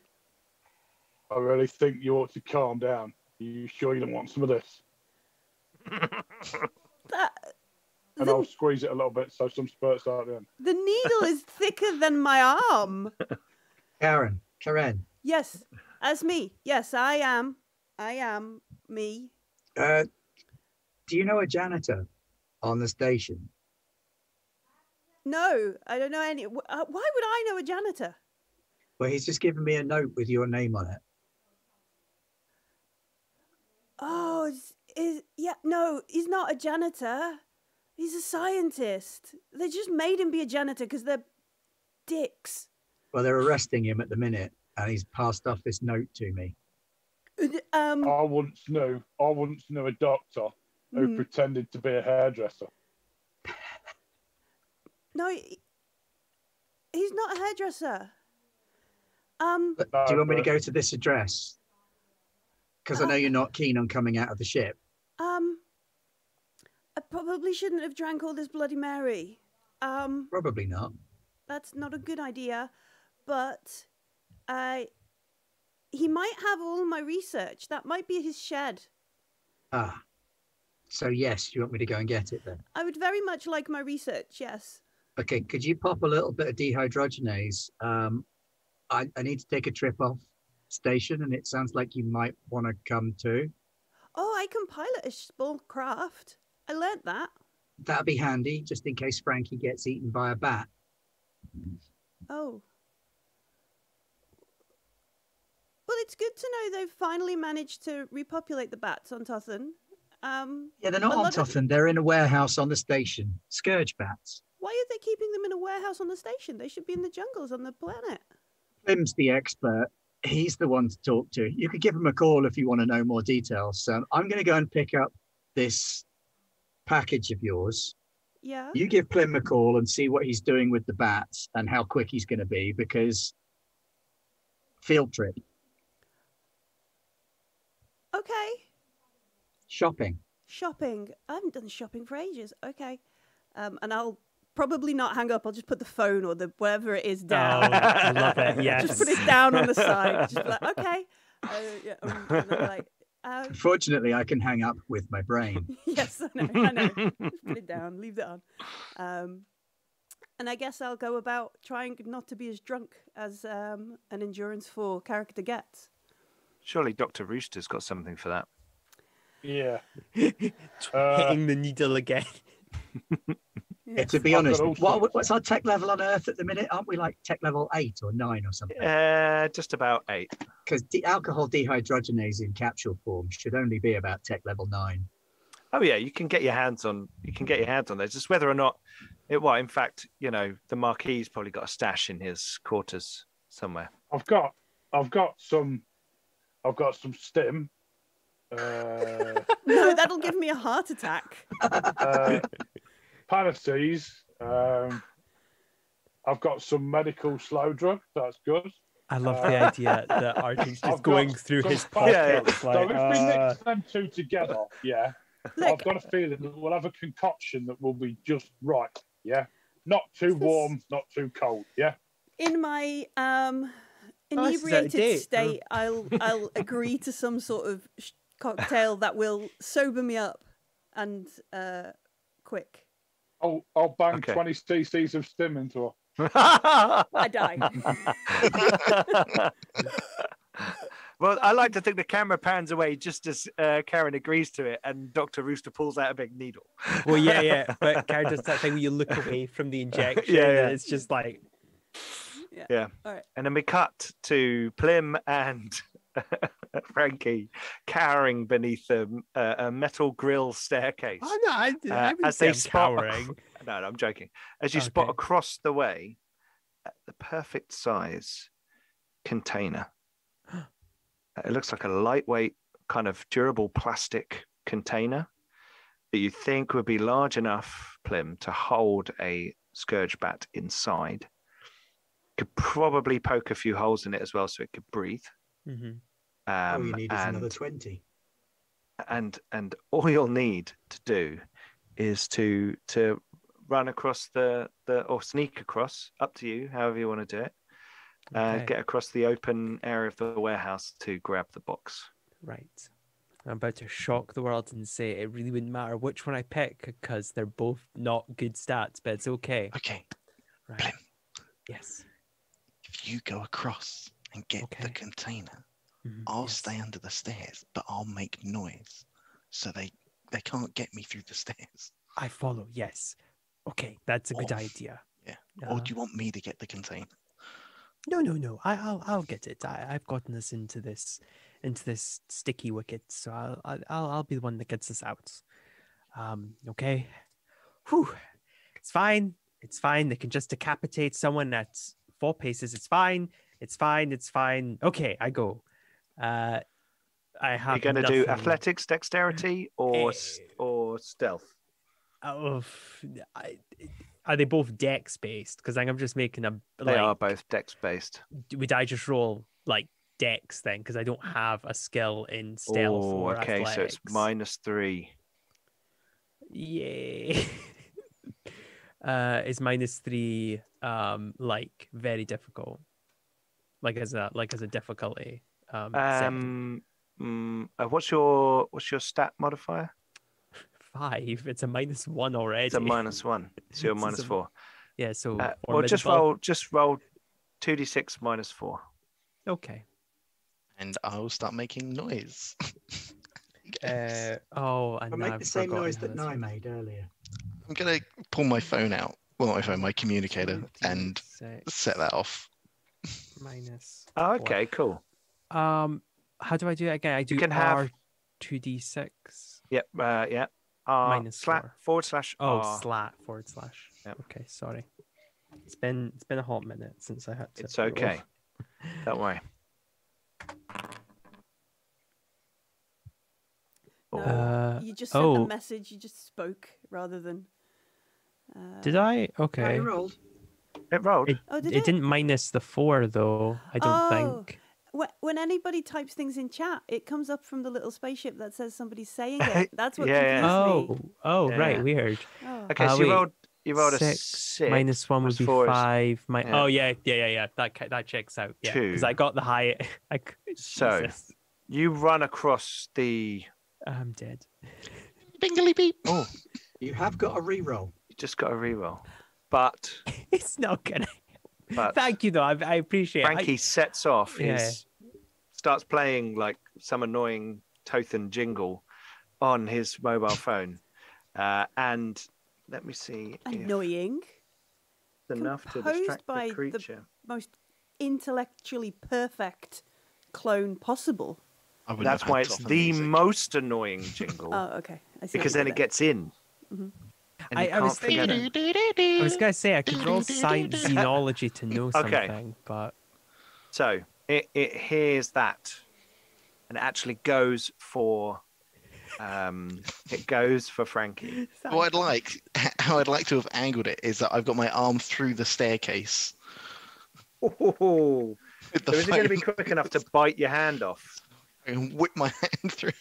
I really think you ought to calm down. Are you sure you don't want some of this? that... And the, I'll squeeze it a little bit so some spurts out in. The needle is thicker than my arm. Karen, Karen. Yes, as me. Yes, I am. I am me. Uh, do you know a janitor on the station? No, I don't know any. Why would I know a janitor? Well, he's just given me a note with your name on it. Oh, is, is yeah, no, he's not a janitor. He's a scientist. They just made him be a janitor because they're dicks. Well, they're arresting him at the minute, and he's passed off this note to me. Um, I once knew, I once knew a doctor who mm. pretended to be a hairdresser. No, he's not a hairdresser. Um, but do you want me to go to this address? Because I know you're not keen on coming out of the ship. Um, I probably shouldn't have drank all this Bloody Mary. Um, probably not. That's not a good idea, but I... He might have all my research. That might be his shed. Ah. So, yes, you want me to go and get it then? I would very much like my research, yes. Okay, could you pop a little bit of dehydrogenase? Um, I, I need to take a trip off station, and it sounds like you might want to come too. Oh, I can pilot a small craft. I learnt that. That'd be handy, just in case Frankie gets eaten by a bat. Oh. Well, it's good to know they've finally managed to repopulate the bats on Tothan. Um, yeah, they're not on Tothan. Of... They're in a warehouse on the station. Scourge bats. Why are they keeping them in a warehouse on the station? They should be in the jungles on the planet. Plim's the expert. He's the one to talk to. You could give him a call if you want to know more details. So I'm going to go and pick up this package of yours. Yeah. You give Plim a call and see what he's doing with the bats and how quick he's going to be, because field trip. Okay. Shopping. Shopping. I haven't done shopping for ages. Okay. Um, and I'll probably not hang up. I'll just put the phone or the whatever it is down. Oh, I love it. Yes. Just put it down on the side. Just be like, okay. Uh, yeah, I'm like, uh... Fortunately, I can hang up with my brain. Yes, I know. I know. Just put it down. Leave that on. Um, and I guess I'll go about trying not to be as drunk as um, an Endurance four character gets. Surely Doctor Rooster's got something for that. Yeah. uh, hitting the needle again. Yeah, to be I've honest, what, what's our tech level on Earth at the minute? Aren't we like tech level eight or nine or something? Uh, just about eight. Because de alcohol dehydrogenase in capsule form should only be about tech level nine. Oh yeah, you can get your hands on. You can get your hands on those. Just whether or not it. Well, in fact, you know, the Marquis's probably got a stash in his quarters somewhere. I've got. I've got some. I've got some stim. Uh, no, that'll give me a heart attack. Uh, Panaceas. Um, I've got some medical slow drug. That's good. I love uh, the idea that Arjun's just going through his pockets. Yeah, yeah. Like, so uh... if we mix them two together, yeah, look, I've got a feeling that we'll have a concoction that will be just right. Yeah, not too warm, not too cold. Yeah. In my um. inebriated oh, state, I'll I'll agree to some sort of sh cocktail that will sober me up and uh, quick. I'll I'll bang okay. twenty cc's of stim into her. I die. Well, I like to think the camera pans away just as uh, Karen agrees to it, and Doctor Rooster pulls out a big needle. Well, yeah, yeah, but Karen does that thing where you look away from the injection. Yeah, yeah. And it's just like. Yeah. Yeah. All right. And then we cut to Plim and Frankie cowering beneath a, a, a metal grill staircase. Oh, no, I, I uh, as they spot, cowering. No, no, I'm joking. As you okay. spot across the way, the perfect size container. It looks like a lightweight, kind of durable plastic container that you think would be large enough, Plim, to hold a scourge bat inside. Could probably poke a few holes in it as well, so it could breathe. Mm-hmm. um, all you need is and, another twenty. And and all you'll need to do is to to run across the the or sneak across, up to you, however you want to do it. Okay. Uh, get across the open area of the warehouse to grab the box. Right. I'm about to shock the world and say it really wouldn't matter which one I pick because they're both not good stats, but it's okay. Okay. Right. Blim. Yes. If you go across and get okay. the container, mm-hmm. I'll yes. stay under the stairs, but I'll make noise so they they can't get me through the stairs. I follow. Yes. Okay, that's a or, good idea. Yeah. Uh, or do you want me to get the container? No, no, no. I, I'll I'll get it. I, I've gotten us into this into this sticky wicket, so I'll I'll I'll be the one that gets us out. Um. Okay. Whew. It's fine. It's fine. They can just decapitate someone that's. Four paces. It's fine. It's fine. It's fine. Okay, I go. Uh, I have. You're going to do athletics, dexterity, or uh, or stealth. Of, I, are they both dex based? Because I'm just making a. They like, are both dex based. Would I just roll like dex then? Because I don't have a skill in stealth. Oh, or okay. Athletics. So it's minus three. Yay. Uh, is minus three um like very difficult? Like as a like as a difficulty. Um. um mm, uh, what's your what's your stat modifier? Five. It's a minus one already. It's a minus one. So you're minus so, four. Yeah. So. Uh, or just roll. Just roll. Two d six minus four. Okay. And I'll start making noise. uh, oh, and I make I've the same noise that Nye made earlier. I'm gonna pull my phone out. Well, not my phone, my communicator, and set that off. Minus. Oh, okay, four. Cool. Um, how do I do it again? I do you can R two d six. Yep. Uh, yeah. R minus slat four. forward slash. R. Oh, slat forward slash. Yep. Okay, sorry. It's been it's been a hot minute since I had to. It's okay. Don't worry. No, uh, you just sent oh. a message. You just spoke rather than. Uh, did I? Okay. I rolled. It rolled. It, oh, did it, it didn't minus the four though. I don't oh. think. When anybody types things in chat, it comes up from the little spaceship that says somebody's saying it. That's what yeah, confused yeah. me. Oh, oh, yeah. right, weird. Oh. Okay, uh, so you rolled, you rolled six, a six. Minus one would be five. Is... My... Yeah. Oh yeah, yeah, yeah, yeah. That that checks out. Yeah, because I got the high. I... So you run across the. I'm dead. Bingly beep. Oh, you have got a reroll. You just got a reroll, but it's not gonna. But thank you, though. I, I appreciate it. Frankie I... sets off. He yeah. starts playing like some annoying Tothan jingle on his mobile phone. Uh, and let me see. Annoying. It's enough to distract by the creature. The most intellectually perfect clone possible. That's why it's the music. most annoying jingle. Oh, okay. I see because then it gets in. Mm-hmm. I, I was thinking, I was going to say I could roll science xenology to know something, okay. but so it it hears that and it actually goes for um it goes for Frankie. What I'd like how I'd like to have angled it is that I've got my arm through the staircase. Oh, so is it going to be quick enough to bite your hand off? And whip my hand through.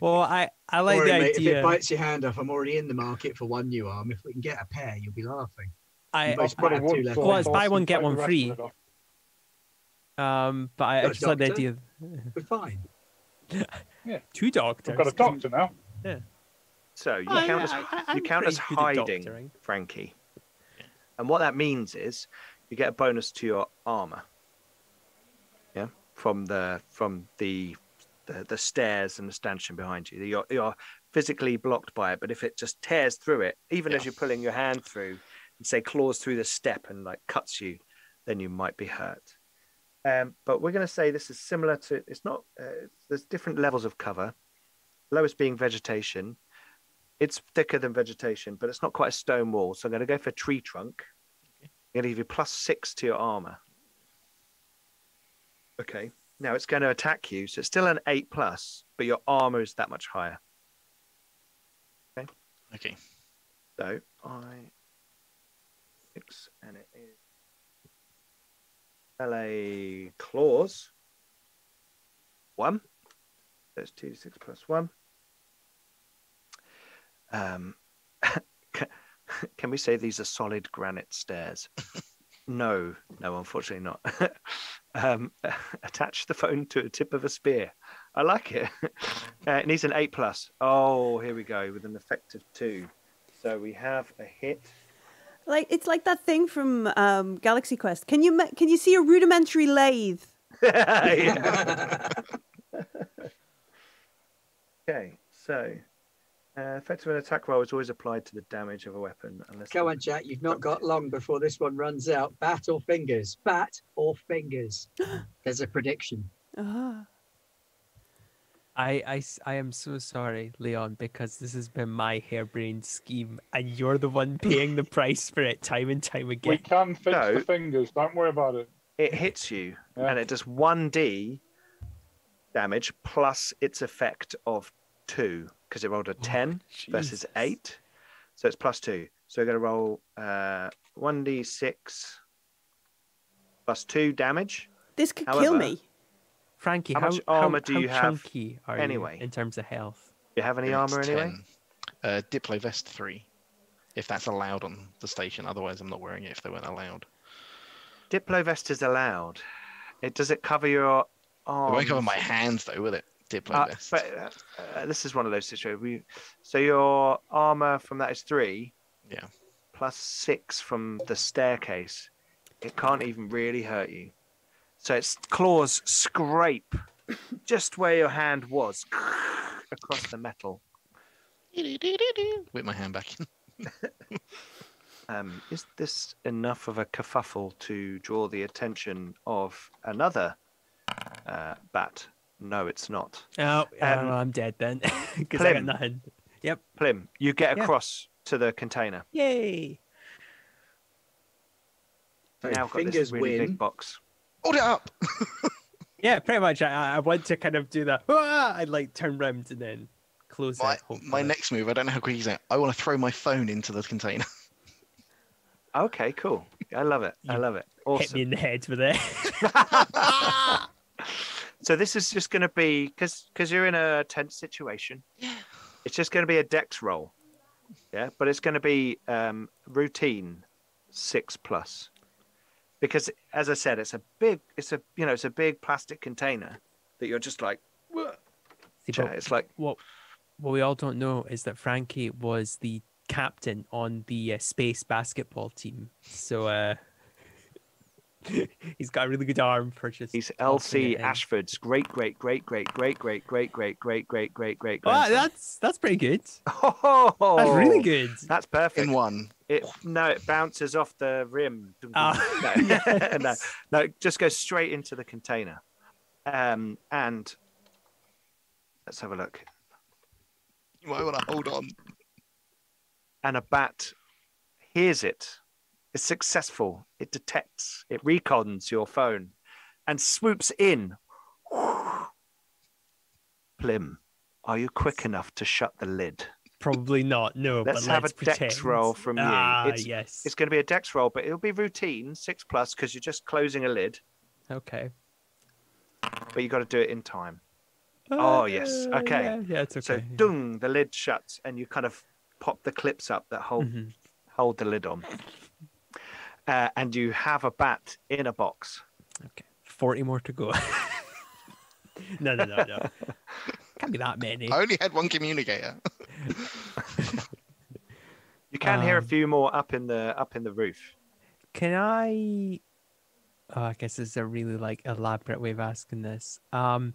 Well, I, I like Sorry, the mate, idea. If it bites your hand off, I'm already in the market for one new arm. If we can get a pair, you'll be laughing. I, I, I well, it's buy one get one free. Um, but I, I just like the idea. We're fine. Yeah, two doctors. I've got a doctor now. Yeah. So you oh, count yeah, as I, you count as hiding, Frankie. And what that means is you get a bonus to your armor. Yeah, from the from the. The, the stairs and the stanchion behind you. You're, you're physically blocked by it, but if it just tears through it, even yeah. as you're pulling your hand through and say claws through the step and like cuts you, then you might be hurt. Um, but we're going to say this is similar to, it's not, uh, there's different levels of cover. Lowest being vegetation. It's thicker than vegetation, but it's not quite a stone wall. So I'm going to go for tree trunk. Okay. I'm going to give you plus six to your armor. Okay. Now it's going to attack you, so it's still an eight plus, but your armor is that much higher. Okay. Okay. So I six and it is L A claws one. That's two to six plus one. Um, can we say these are solid granite stairs? No, no, unfortunately not. um, attach the phone to a tip of a spear. I like it. uh, it needs an eight plus. Oh, here we go with an effective two. So we have a hit. Like it's like that thing from um, Galaxy Quest. Can you can you see a rudimentary lathe? Okay, so. Uh, effective an attack roll is always applied to the damage of a weapon. Unless Go on, Jack. You've not got long before this one runs out. Bat or fingers? Bat or fingers? There's a prediction. Uh-huh. I, I, I am so sorry, Leon, because this has been my harebrained scheme, and you're the one paying the price for it time and time again. We can fix no, the fingers. Don't worry about it. It hits you, yeah. and it does one D. damage plus its effect of two, because it rolled a ten oh, versus eight. So it's plus two. So we're going to roll uh, one d six plus two damage. This could However, kill me. Frankie, how, how much armor how, do you have are anyway? You in terms of health? Do you have any armor anyway? Uh, Diplo Vest three, if that's allowed on the station. Otherwise, I'm not wearing it if they weren't allowed. Diplo Vest is allowed. It Does it cover your arms? It won't cover my hands, though, will it? Diplo uh, Vest. But, uh, this is one of those situations. We, so your armor from that is three. Yeah. Plus six from the staircase. It can't even really hurt you. So its claws scrape just where your hand was across the metal. Whip my hand back in. um, is this enough of a kerfuffle to draw the attention of another uh, bat? No, it's not. Oh, um, I'm dead then. Because I got nothing. Yep. Plim, you get across yeah. to the container. Yay! So now I've got this really win. big box. Hold it up! Yeah, pretty much. I, I want to kind of do that. Ah! I like turn round and then. Close my, it, my next move, I don't know how quick he's at. I want to throw my phone into the container. Okay, cool. I love it. You I love it. Awesome. Hit me in the head with it. So this is just going to be, because because you're in a tense situation, yeah. It's just going to be a dex roll. Yeah, but it's going to be um, routine six plus. Because, as I said, it's a big, it's a, you know, it's a big plastic container that you're just like, See, it's like... What? What we all don't know is that Frankie was the captain on the uh, space basketball team. So uh, he's got a really good arm for just... He's Elsie Ashford's great, great, great, great, great, great, great, great, great, great, great, great. Wow, that's that's pretty good. Oh, that's really good. That's perfect. In one. It, no, it bounces off the rim. Oh. No, yes. no, no, it just goes straight into the container. Um, and let's have a look. You might want to hold on. And a bat hears it. It's successful. It detects. It recons your phone and swoops in. Plim, are you quick enough to shut the lid? Probably not. No, let's but have let's a pretend. dex roll from you. Ah, it's, yes. It's going to be a dex roll, but it'll be routine, six plus, because you're just closing a lid. Okay. But you've got to do it in time. Oh, uh, yes. Okay. Yeah, yeah, it's okay. So, yeah. Dung, the lid shuts, and you kind of pop the clips up that hold mm-hmm. hold the lid on. Uh, and you have a bat in a box. Okay. forty more to go. no, no, no, no. Can't be that many. I only had one communicator. You can um, hear a few more up in the up in the roof. Can I... Oh, I guess this is a really, like, elaborate way of asking this. Um...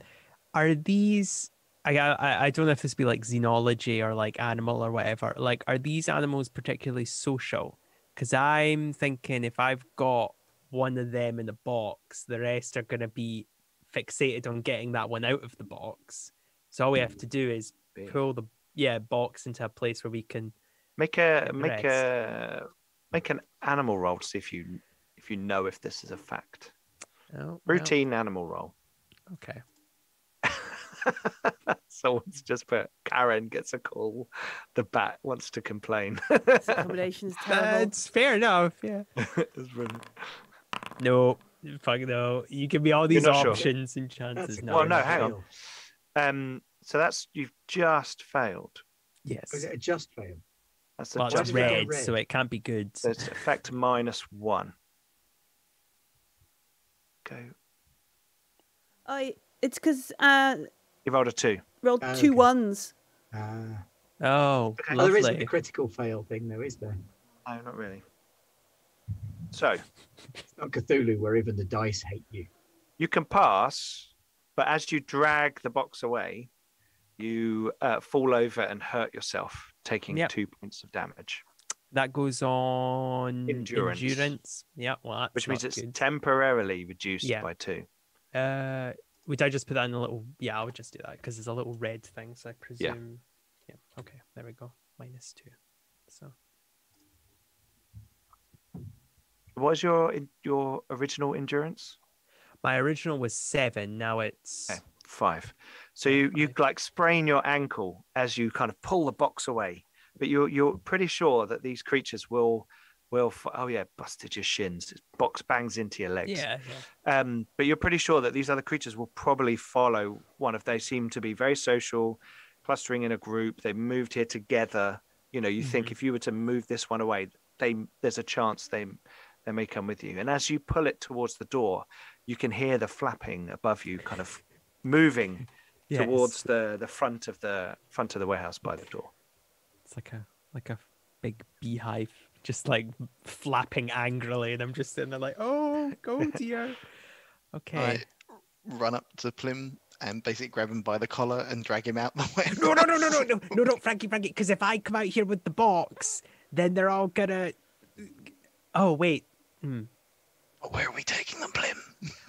Are these, I, I I don't know if this be like xenology or like animal or whatever, like are these animals particularly social? Because I'm thinking if I've got one of them in a box, the rest are going to be fixated on getting that one out of the box. So all we have to do is pull the yeah box into a place where we can make a make a make an animal roll to see if you if you know if this is a fact. Oh, routine well. Animal roll. Okay. Someone's just put Karen gets a call. The bat wants to complain. Accommodation's terrible. Uh, it's fair enough. Yeah. It's brilliant. No, fuck no. You give me all these options sure. and chances. No, well, no, hang fail. on. Um, so that's you've just failed. Yes. Is it a just fail? That's a well, just it's red, red, so it can't be good. So it's effect minus one. Go. I. It's because. Uh... You rolled a two. Rolled oh, two okay. ones. Ah. Oh, okay. Well, there isn't a critical fail thing, though, is there? No, not really. So. It's not Cthulhu where even the dice hate you. You can pass, but as you drag the box away, you uh, fall over and hurt yourself, taking yep. two points of damage. That goes on... Endurance. Endurance. Yeah, well, that's Which means it's good. temporarily reduced yeah. by two. Uh... Would I just put that in a little... Yeah, I would just do that because there's a little red thing, so I presume... Yeah. yeah. Okay, there we go. Minus two. So... What was your your original endurance? My original was seven. Now it's... Okay. five. So you, you like sprain your ankle as you kind of pull the box away, but you're, you're pretty sure that these creatures will, will, oh yeah, busted your shins, box bangs into your legs. Yeah, yeah. Um, but you're pretty sure that these other creatures will probably follow one of, they seem to be very social, clustering in a group. They've moved here together. You know, you mm-hmm. think if you were to move this one away, they, there's a chance they, they may come with you. And as you pull it towards the door, you can hear the flapping above you kind of moving yeah, towards the, the front of the front of the warehouse by the door. It's like a like a big beehive just like flapping angrily, and I'm just sitting there like, oh, go dear. Okay. I run up to Plim and basically grab him by the collar and drag him out the way. No, no, no, no, no, no, no, no, Frankie, Frankie, because if I come out here with the box, then they're all gonna... Oh, wait. Mm. Where are we taking them, Plim?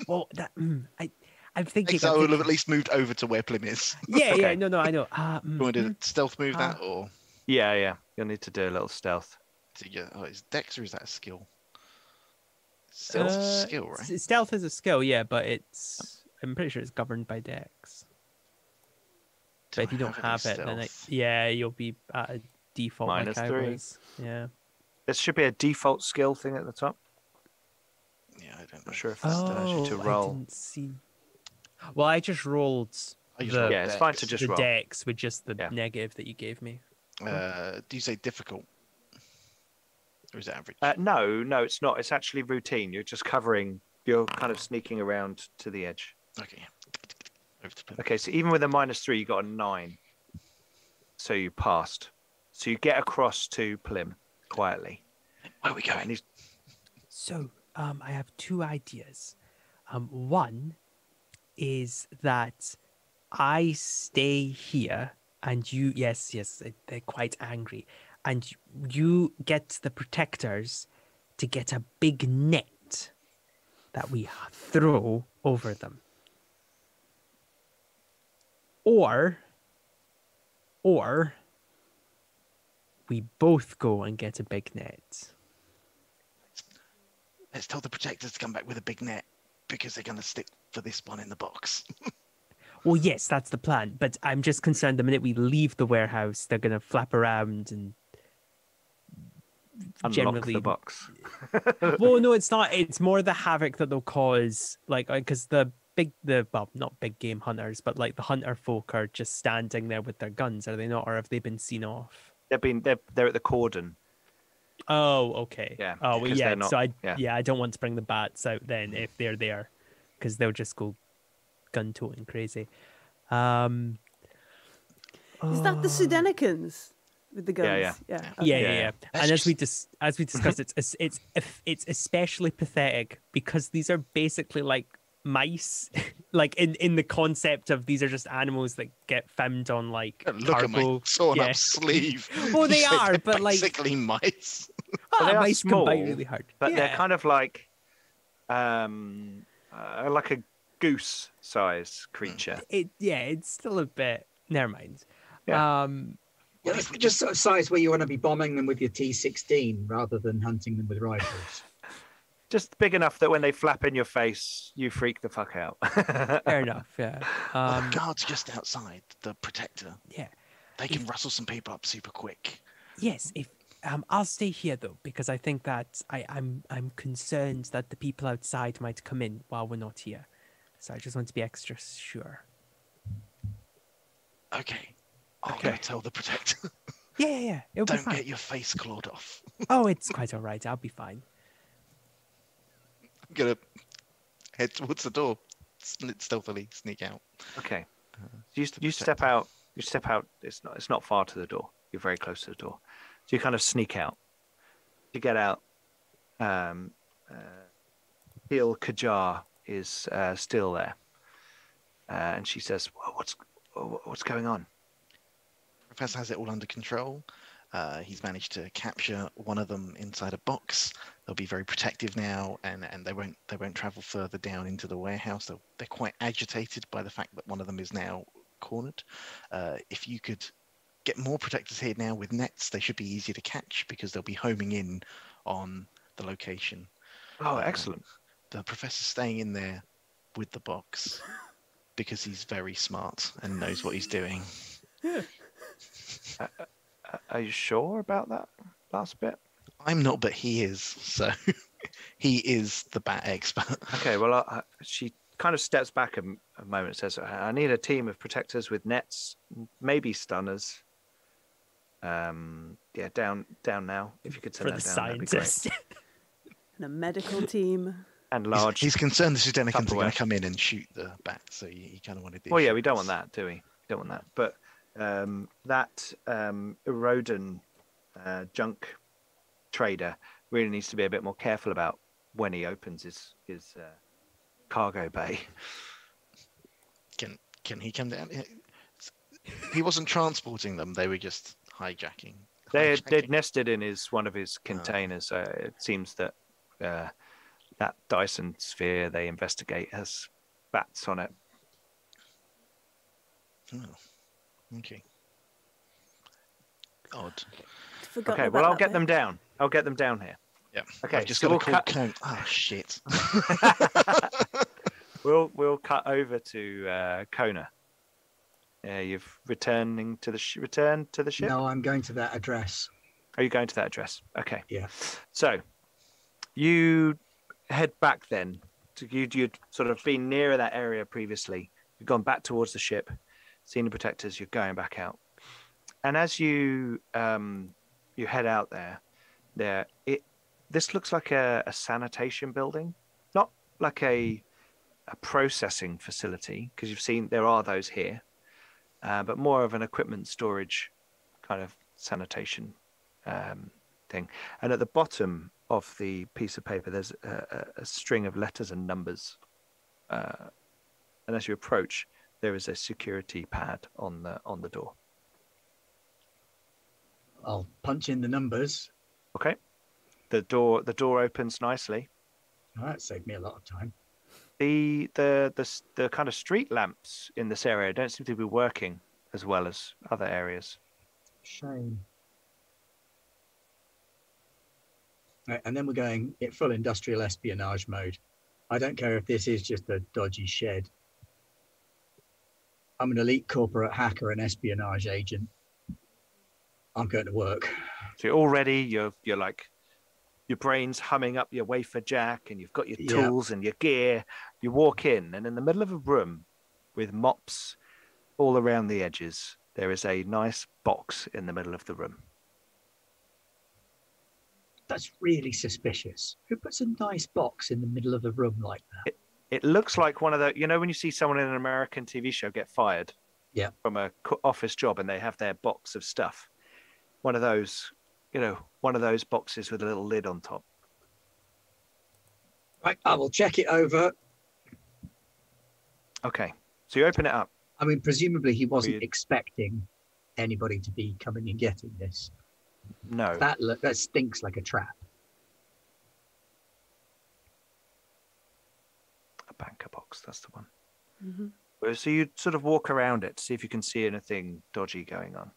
Well, that, mm, I, I'm thinking... So I would have at least moved over to where Plim is. Yeah, okay. yeah, no, no, I know. Uh, mm, you want to do a stealth move uh, that, or...? Yeah, yeah, you'll need to do a little stealth. So yeah, oh, is Dex or is that a skill? Stealth's uh, a skill, right? Stealth is a skill, yeah, but it's... I'm pretty sure it's governed by Dex. Do but if you don't have, have it, stealth? Then it, yeah, you'll be at a default. Minus like three. I was. Yeah. There should be a default skill thing at the top. Yeah, I don't know. I'm sure if that oh, allows you to roll. I didn't see. Well, I just rolled. I just the, yeah, it's fine to just the roll. Dex with just the yeah. negative that you gave me. Uh, do you say difficult? Or is it average? Uh, no, no, it's not. It's actually routine. You're just covering. You're kind of sneaking around to the edge. Okay. Okay, so even with a minus three, you got a nine. So you passed. So you get across to Plim quietly. Where are we going? So um, I have two ideas. Um, one is that I stay here and you, yes, yes, they're quite angry. And you get the protectors to get a big net that we throw over them. Or, or we both go and get a big net. Let's tell the protectors to come back with a big net because they're going to stick for this one in the box. Well, yes, that's the plan. But I'm just concerned the minute we leave the warehouse, they're going to flap around and unlock generally the box. Well, no, it's not. It's more the havoc that they'll cause. Like, because the... Big the well, not big game hunters, but like the hunter folk are just standing there with their guns, are they not? Or have they been seen off? They've been they're they're at the cordon. Oh, okay. Yeah. Oh, well, yeah. Not, so I yeah. yeah I don't want to bring the bats out then if they're there, because they'll just go gun toting crazy. Um, Is oh. that the Sudenicans with the guns? Yeah, yeah, yeah, yeah. Okay. yeah, yeah, yeah. And as we dis as we discussed, it's it's it's especially pathetic because these are basically like. mice like in in the concept of these are just animals that get found on like look cargo. At my torn yeah. up sleeve. Well, they so are but like basically mice well, they are mice small, can bite really hard but yeah. they're kind of like um uh, like a goose size creature. It yeah it's still a bit never mind yeah. um well, it's just sort of size where you want to be bombing them with your T sixteen rather than hunting them with rifles. Just big enough that when they flap in your face, you freak the fuck out. Fair enough, yeah. Um, well, the guard's just outside, the protector. Yeah. They can if, rustle some people up super quick. Yes, if um, I'll stay here, though, because I think that I, I'm, I'm concerned that the people outside might come in while we're not here. So I just want to be extra sure. Okay. I'm okay. going to tell the protector. Yeah, yeah, yeah. It'll Don't be fine. Get your face clawed off. Oh, it's quite all right. I'll be fine. Gonna head towards the door, stealthily sneak out. Okay, uh, you, you step out. You step out. It's not. It's not far to the door. You're very close to the door, so you kind of sneak out. You get out. Um, uh, Il Kajar is uh, still there, uh, and she says, well, "What's what's going on?" Professor has it all under control. Uh, he's managed to capture one of them inside a box. They'll be very protective now, and, and they won't they won't travel further down into the warehouse. They'll, they're quite agitated by the fact that one of them is now cornered. Uh, if you could get more protectors here now with nets, they should be easier to catch because they'll be homing in on the location. Oh, excellent. Um, the professor's staying in there with the box because he's very smart and knows what he's doing. Yeah. Uh, are you sure about that last bit? I'm not, but he is. So he is the bat expert. Okay, well, uh, she kind of steps back a, a moment and says, I need a team of protectors with nets, maybe stunners. Um, yeah, down down now. If you could send For that the down, scientist. That'd be great. And a medical team. And large. He's, he's concerned the Sudenicans are going to come in and shoot the bat, so he, he kind of wanted. Well, yeah, we don't want that, do we? We don't want that. But um, that um, Eroden uh, junk trader really needs to be a bit more careful about when he opens his his uh, cargo bay. Can can he come down? He wasn't transporting them; they were just hijacking. hijacking. They they'd nested in his one of his containers. Oh. Uh, it seems that. Uh, That Dyson sphere they investigate has bats on it. Oh, okay. Odd. Okay, well, I'll get bit. them down. I'll get them down here. Yeah. Okay. I've just so got to we'll call Kona. Oh shit. we'll we'll cut over to uh, Kona. Yeah, uh, you've returning to the sh return to the ship. No, I'm going to that address. Are you going to that address? Okay. Yeah. So, you. Head back then. You'd, you'd sort of been nearer that area previously. You've gone back towards the ship, seen the protectors. You're going back out, and as you um, you head out there, there it this looks like a, a sanitation building, not like a a processing facility, because you've seen there are those here, uh, but more of an equipment storage kind of sanitation um, thing. And at the bottom of the piece of paper, there's a, a, a string of letters and numbers. Uh, and as you approach, there is a security pad on the on the door. I'll punch in the numbers. Okay. The door the door opens nicely. Oh, that saved me a lot of time. The the the the kind of street lamps in this area don't seem to be working as well as other areas. Shame. And then we're going in full industrial espionage mode. I don't care if this is just a dodgy shed. I'm an elite corporate hacker and espionage agent. I'm going to work. So you're already, you're, you're like, your brain's humming up your wafer jack and you've got your tools yeah. and your gear. You walk in, and in the middle of a room with mops all around the edges, there is a nice box in the middle of the room. That's really suspicious. Who puts a nice box in the middle of a room like that? It, it looks like one of the, you know, when you see someone in an American T V show get fired yeah. from a office job and they have their box of stuff. One of those, you know, one of those boxes with a little lid on top. Right, I will check it over. Okay, so you open it up. I mean, presumably he wasn't Weird. expecting anybody to be coming and getting this. No, that look, that stinks like a trap. A banker box, that's the one. Mm-hmm. So you sort of walk around it, see if you can see anything dodgy going on.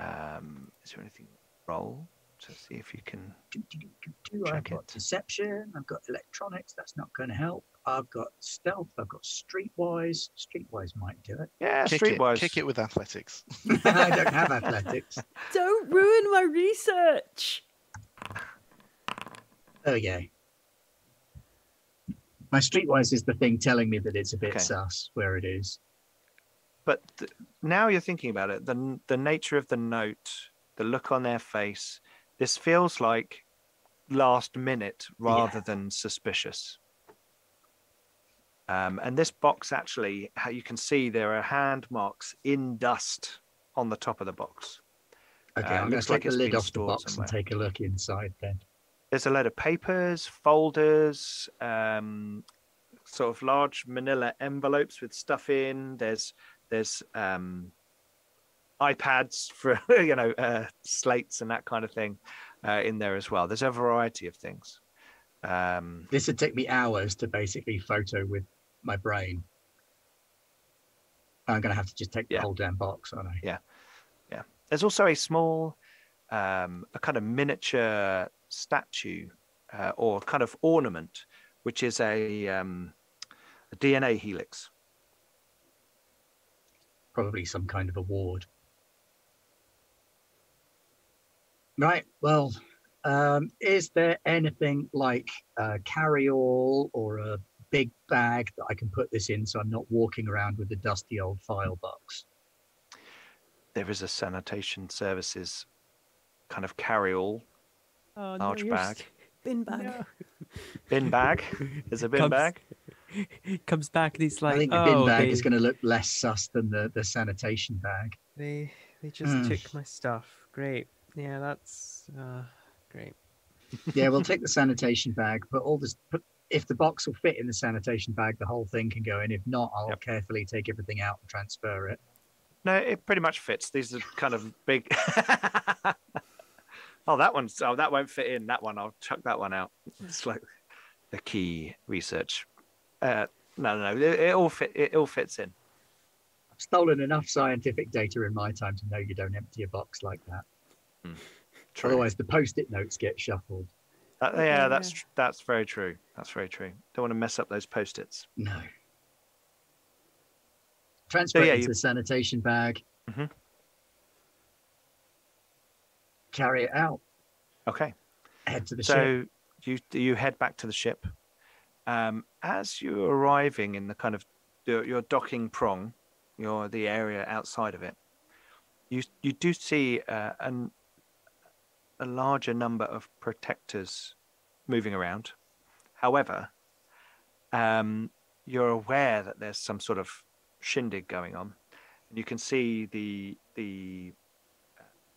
Um, is there anything roll to see if you can? Do, do, do, do. Check I've got it. Deception. I've got electronics. That's not going to help. I've got stealth. I've got streetwise. Streetwise might do it. Yeah, kick streetwise. It. Kick it with athletics. I don't have athletics. Don't ruin my research. There we go. My streetwise is the thing telling me that it's a bit okay. sus where it is. But th now you're thinking about it. The the nature of the note, the look on their face. This feels like last minute rather yeah. than suspicious. Um, and this box, actually, you can see there are hand marks in dust on the top of the box. Okay, uh, I'm going to take like the lid off the box somewhere. and take a look inside then. There's a load of papers, folders, um, sort of large manila envelopes with stuff in. There's there's um, iPads for, you know, uh, slates and that kind of thing uh, in there as well. There's a variety of things. Um, this would take me hours to basically photo with my brain. I'm going to have to just take yeah. the whole damn box, aren't I? Yeah, yeah. There's also a small, um, a kind of miniature statue uh, or kind of ornament, which is a, um, a D N A helix. probably some kind of award. Right, well, um, is there anything like a carry-all or a big bag that I can put this in so I'm not walking around with a dusty old file box? There is a sanitation services kind of carry-all, oh, large no, bag. Bin bag. No. Bin bag? There's a bin comes, bag? Comes back and he's like, I think the bin oh, bag they... is going to look less sus than the, the sanitation bag. They, they just mm. took my stuff. Great. Yeah, that's uh, great. Yeah, we'll take the sanitation bag, but all this, but if the box will fit in the sanitation bag, the whole thing can go in. If not, I'll yep. carefully take everything out and transfer it. No, it pretty much fits. These are kind of big. Oh, that one's, oh, that won't fit in. That one, I'll chuck that one out. It's like the key research. Uh, no, no, no, it, it all fit. It all fits in. I've stolen enough scientific data in my time to know you don't empty a box like that. Mm, otherwise the post-it notes get shuffled. Uh, yeah, that's tr that's very true. That's very true. Don't want to mess up those post-its. No. Transfer so, yeah, it into you... the sanitation bag. Mm-hmm. Carry it out. Okay. Head to the so ship. So you you head back to the ship. Um, as you're arriving in the kind of your, your docking prong, your the area outside of it, you you do see uh, an a larger number of protectors moving around. However, um, you're aware that there's some sort of shindig going on. And you can see the the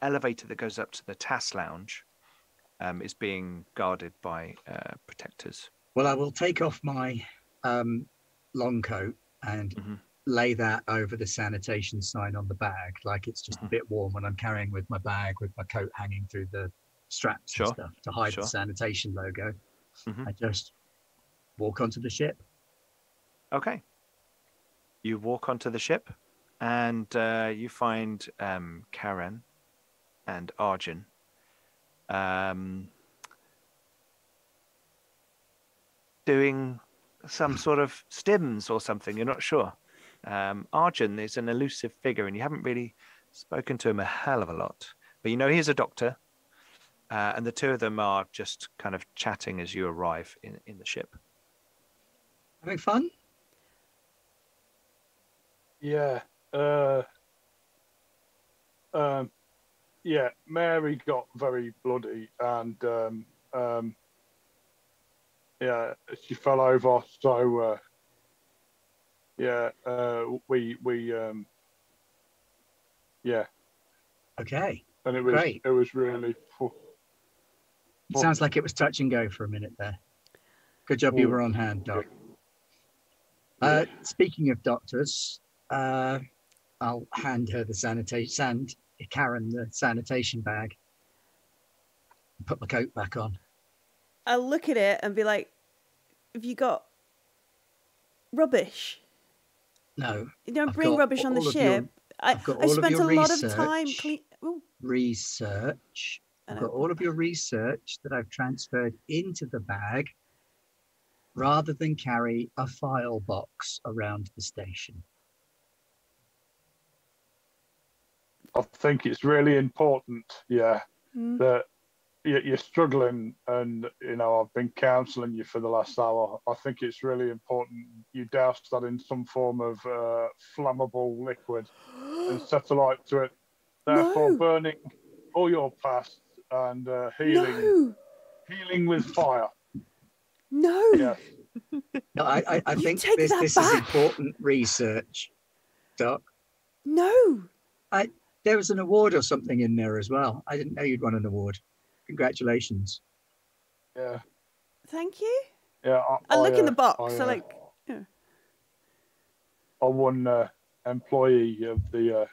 elevator that goes up to the T A S lounge um, is being guarded by uh, protectors. Well, I will take off my um, long coat and mm-hmm. lay that over the sanitation sign on the bag, like it's just mm-hmm. a bit warm when I'm carrying with my bag with my coat hanging through the straps sure. and stuff to hide sure. the sanitation logo. Mm-hmm. I just walk onto the ship. Okay. You walk onto the ship and uh, you find um, Ka'Haran and Arjun. Um, doing some sort of stims or something, you're not sure. Um, Arjun is an elusive figure and you haven't really spoken to him a hell of a lot, but you know he's a doctor uh, and the two of them are just kind of chatting as you arrive in, in the ship. Having fun? Yeah. Uh, um, yeah, Mary got very bloody and um, um, yeah, she fell over, so uh, yeah, uh, we we um, yeah. Okay. And it was Great. it was really. Poor, poor. It sounds like it was touch and go for a minute there. Good job, poor. You were on hand, Doc. Yeah. Uh, speaking of doctors, uh, I'll hand her the sanitation, sand Ka'Haran the sanitation bag. And put my coat back on. I'll look at it and be like, "Have you got rubbish?" No. You don't I've bring rubbish on the ship. Your, I, I spent a lot research, of time clean Ooh. research. I've got all of your research that I've transferred into the bag rather than carry a file box around the station. I think it's really important, yeah, mm. that you're struggling and, you know, I've been counselling you for the last hour. I think it's really important you douse that in some form of uh, flammable liquid and set a light to it, therefore no. burning all your past and uh, healing no. healing with fire. No. Yes. No, I, I think this, this is important research, Doc. No. I, there was an award or something in there as well. I didn't know you'd won an award. Congratulations. Yeah. Thank you. Yeah. I, I look I, in the box. I, I like. Yeah. I won uh, employee of the uh,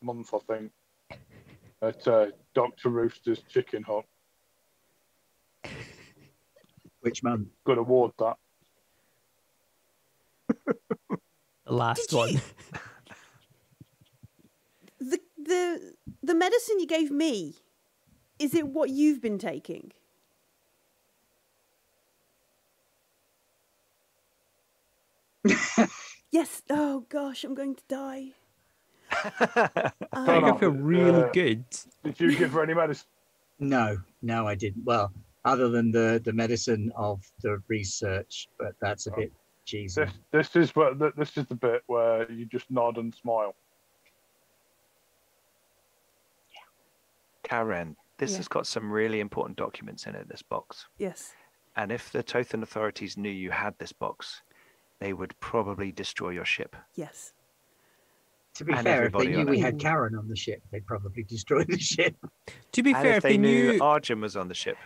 month, I think, at uh, Doctor Rooster's Chicken Hut. Which month? Good award that. The last Did one. You... the the the medicine you gave me. Is it what you've been taking? Yes. Oh, gosh, I'm going to die. I think I feel real uh, good. Did you give her any medicine? No, no, I didn't. Well, other than the the medicine of the research, but that's a oh. bit cheesy. This, this is where this is the bit where you just nod and smile. Yeah. Ka'Haran, this yeah. has got some really important documents in it. This box. Yes. And if the Tothan authorities knew you had this box, they would probably destroy your ship. Yes. To be and fair, if they knew we it. had Ka'Haran on the ship, they'd probably destroy the ship. To be and fair, if they, if they knew, knew Arjun was on the ship.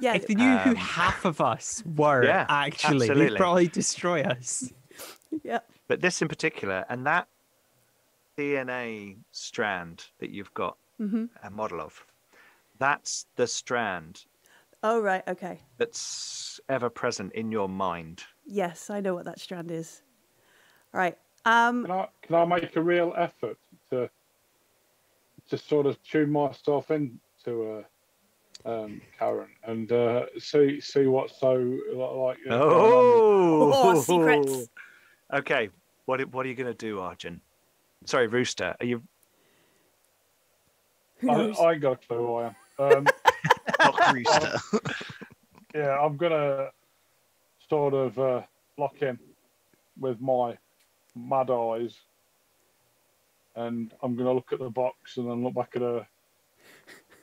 Yeah. If they knew um, who half of us were, yeah, actually, absolutely. they'd probably destroy us. Yeah. But this in particular, and that D N A strand that you've got mm-hmm. a model of, that's the strand. Oh, right. Okay. That's ever present in your mind. Yes, I know what that strand is. All right. Um, can, I, can I make a real effort to just sort of tune myself into uh, um, Ka'Haran and uh, see see what's so like? Uh, oh, oh, secrets. Okay, what what are you going to do, Arjun? Sorry, Rooster. Are you? Who knows? I, I ain't got a clue who I am. Um, Not Rooster. I'm, yeah, I'm gonna sort of uh, lock in with my mad eyes, and I'm going to look at the box and then look back at her,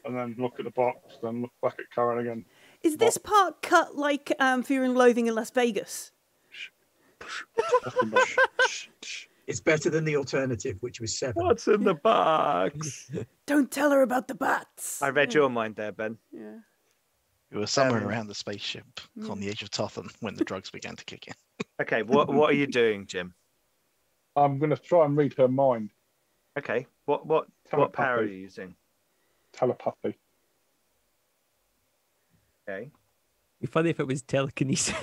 and then look at the box, then look back at Ka'Haran again. Is this box. part cut like um, Fear and Loathing in Las Vegas? It's better than the alternative, which was seven. What's in the box? Don't tell her about the bats. I read yeah. your mind there, Ben. Yeah. We were somewhere um, around the spaceship yeah. on the edge of Tothan when the drugs began to kick in. Okay, what what are you doing, Jim? I'm going to try and read her mind. Okay. What what Telepathy. what power are you using? Telepathy. Okay. It'd be funny if it was telekinesis.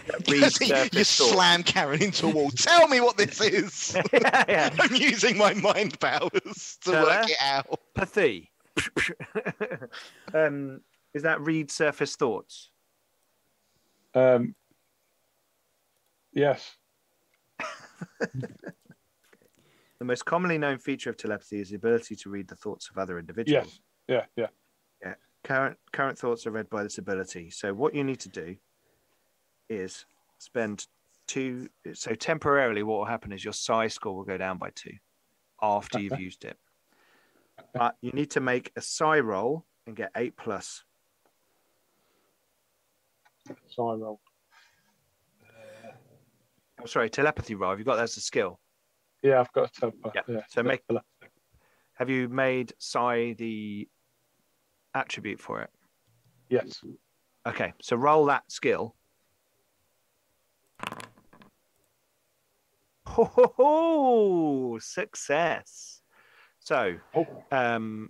You slam Ka'Haran into a wall. Tell me what this is. yeah, yeah. I'm using my mind powers to Tele work it out. Pathy. um, is that read surface thoughts? Um. Yes. The most commonly known feature of telepathy is the ability to read the thoughts of other individuals. Yes. Yeah, yeah. Yeah. Current, current thoughts are read by this ability. So what you need to do is spend two... So temporarily what will happen is your psi score will go down by two after you've used it. But you need to make a psi roll and get eight plus. Psi roll. I'm sorry, telepathy roll. Have you got that as a skill? Yeah, I've got to. Yeah. yeah. So make. Have you made psi the attribute for it? Yes. Okay. So roll that skill. Ho ho ho! Success. So, um,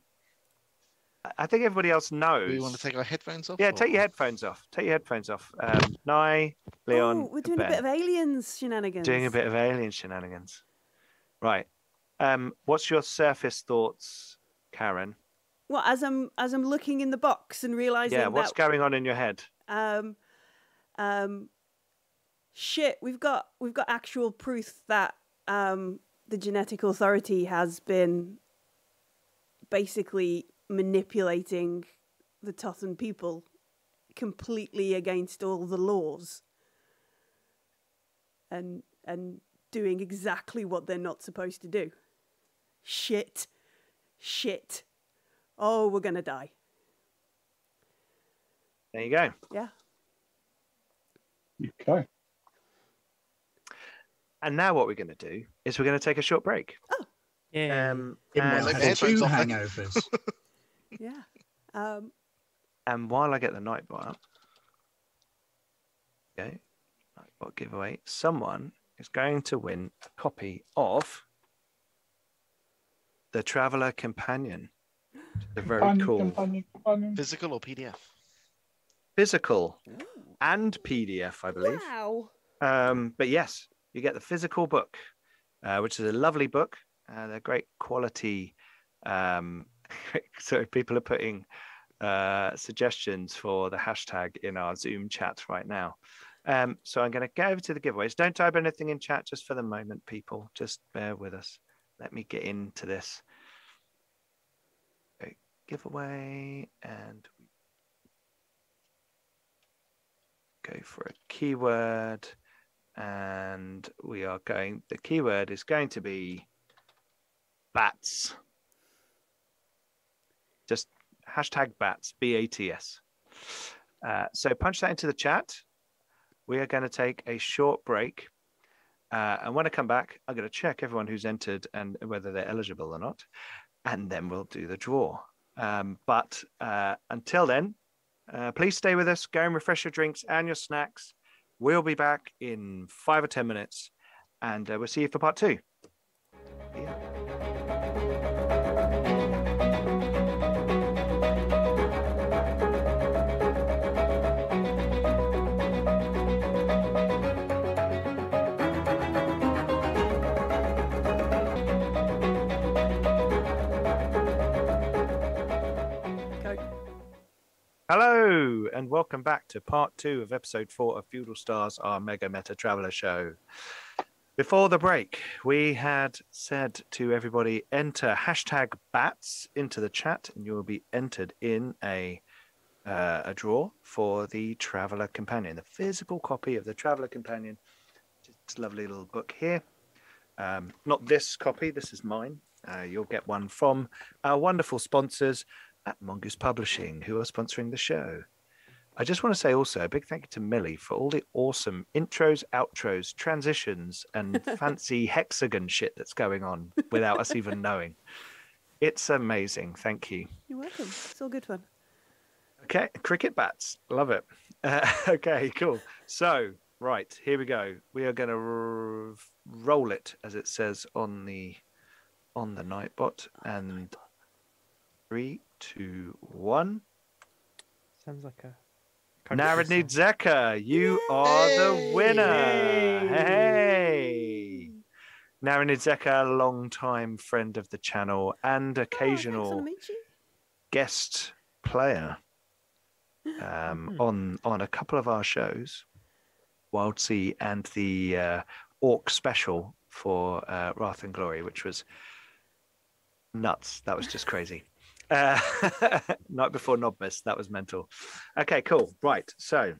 I think everybody else knows. Do you want to take our headphones off? Yeah, or? take your headphones off. Take your headphones off. Um, Nye, Leon. Oh, we're doing a bit of aliens shenanigans. Doing a bit of alien shenanigans. Right. Um, what's your surface thoughts, Ka'Haran? Well, as I'm as I'm looking in the box and realizing yeah, what's that, going on in your head? Um, um, shit. We've got we've got actual proof that um, the Genetic Authority has been basically manipulating the Tothan people completely against all the laws. And and. doing exactly what they're not supposed to do. Shit. Shit. Oh, we're going to die. There you go. Yeah. Okay. And now what we're going to do is we're going to take a short break. Oh. Yeah. Um, and like two hangovers. yeah. Um, and while I get the Nightbot up, okay, Nightbot giveaway, someone... is going to win a copy of the Traveller Companion. The very companion, cool companion, companion. Physical or P D F? Physical Ooh. and P D F, I believe. Wow. Um, but yes, you get the physical book, uh, which is a lovely book. Uh, they're great quality. Um, so people are putting uh, suggestions for the hashtag in our Zoom chat right now. Um, so I'm going to go over to the giveaways. Don't type anything in chat just for the moment, people. Just bear with us. let me get into this. Okay, giveaway, and we go for a keyword, and we are going, the keyword is going to be bats. Just hashtag bats, B A T S. Uh, so punch that into the chat. We are going to take a short break. Uh, and when I come back, I'm going to check everyone who's entered and whether they're eligible or not. And then we'll do the draw. Um, but uh, until then, uh, please stay with us. Go and refresh your drinks and your snacks. We'll be back in five or ten minutes. And uh, we'll see you for part two. Yeah. Hello, and welcome back to part two of episode four of Feudal Stars, our Mega Meta Traveller show. Before the break, we had said to everybody, enter hashtag bats into the chat, and you will be entered in a, uh, a draw for the Traveller Companion, the physical copy of the Traveller Companion. It's a lovely little book here. Um, not this copy, this is mine. Uh, you'll get one from our wonderful sponsors at Mongoose Publishing, who are sponsoring the show. I just want to say also a big thank you to Millie for all the awesome intros, outros, transitions, and fancy hexagon shit that's going on without us even knowing. It's amazing. Thank you. You're welcome. It's all good fun. Okay. Cricket bats. Love it. Uh, okay, cool. So, right, here we go. We are going to roll it, as it says on the, on the Nightbot. And three, two, one. Sounds like a Narodni Zeka, you Yay! Are the winner. Yay! Hey, Narodni Zeka, a long-time friend of the channel and occasional oh, guest player um, on on a couple of our shows, Wildsea and the uh, Orc special for uh, Wrath and Glory, which was nuts. That was just crazy. Uh, night before Nobmas, that was mental. Okay, cool. Right, so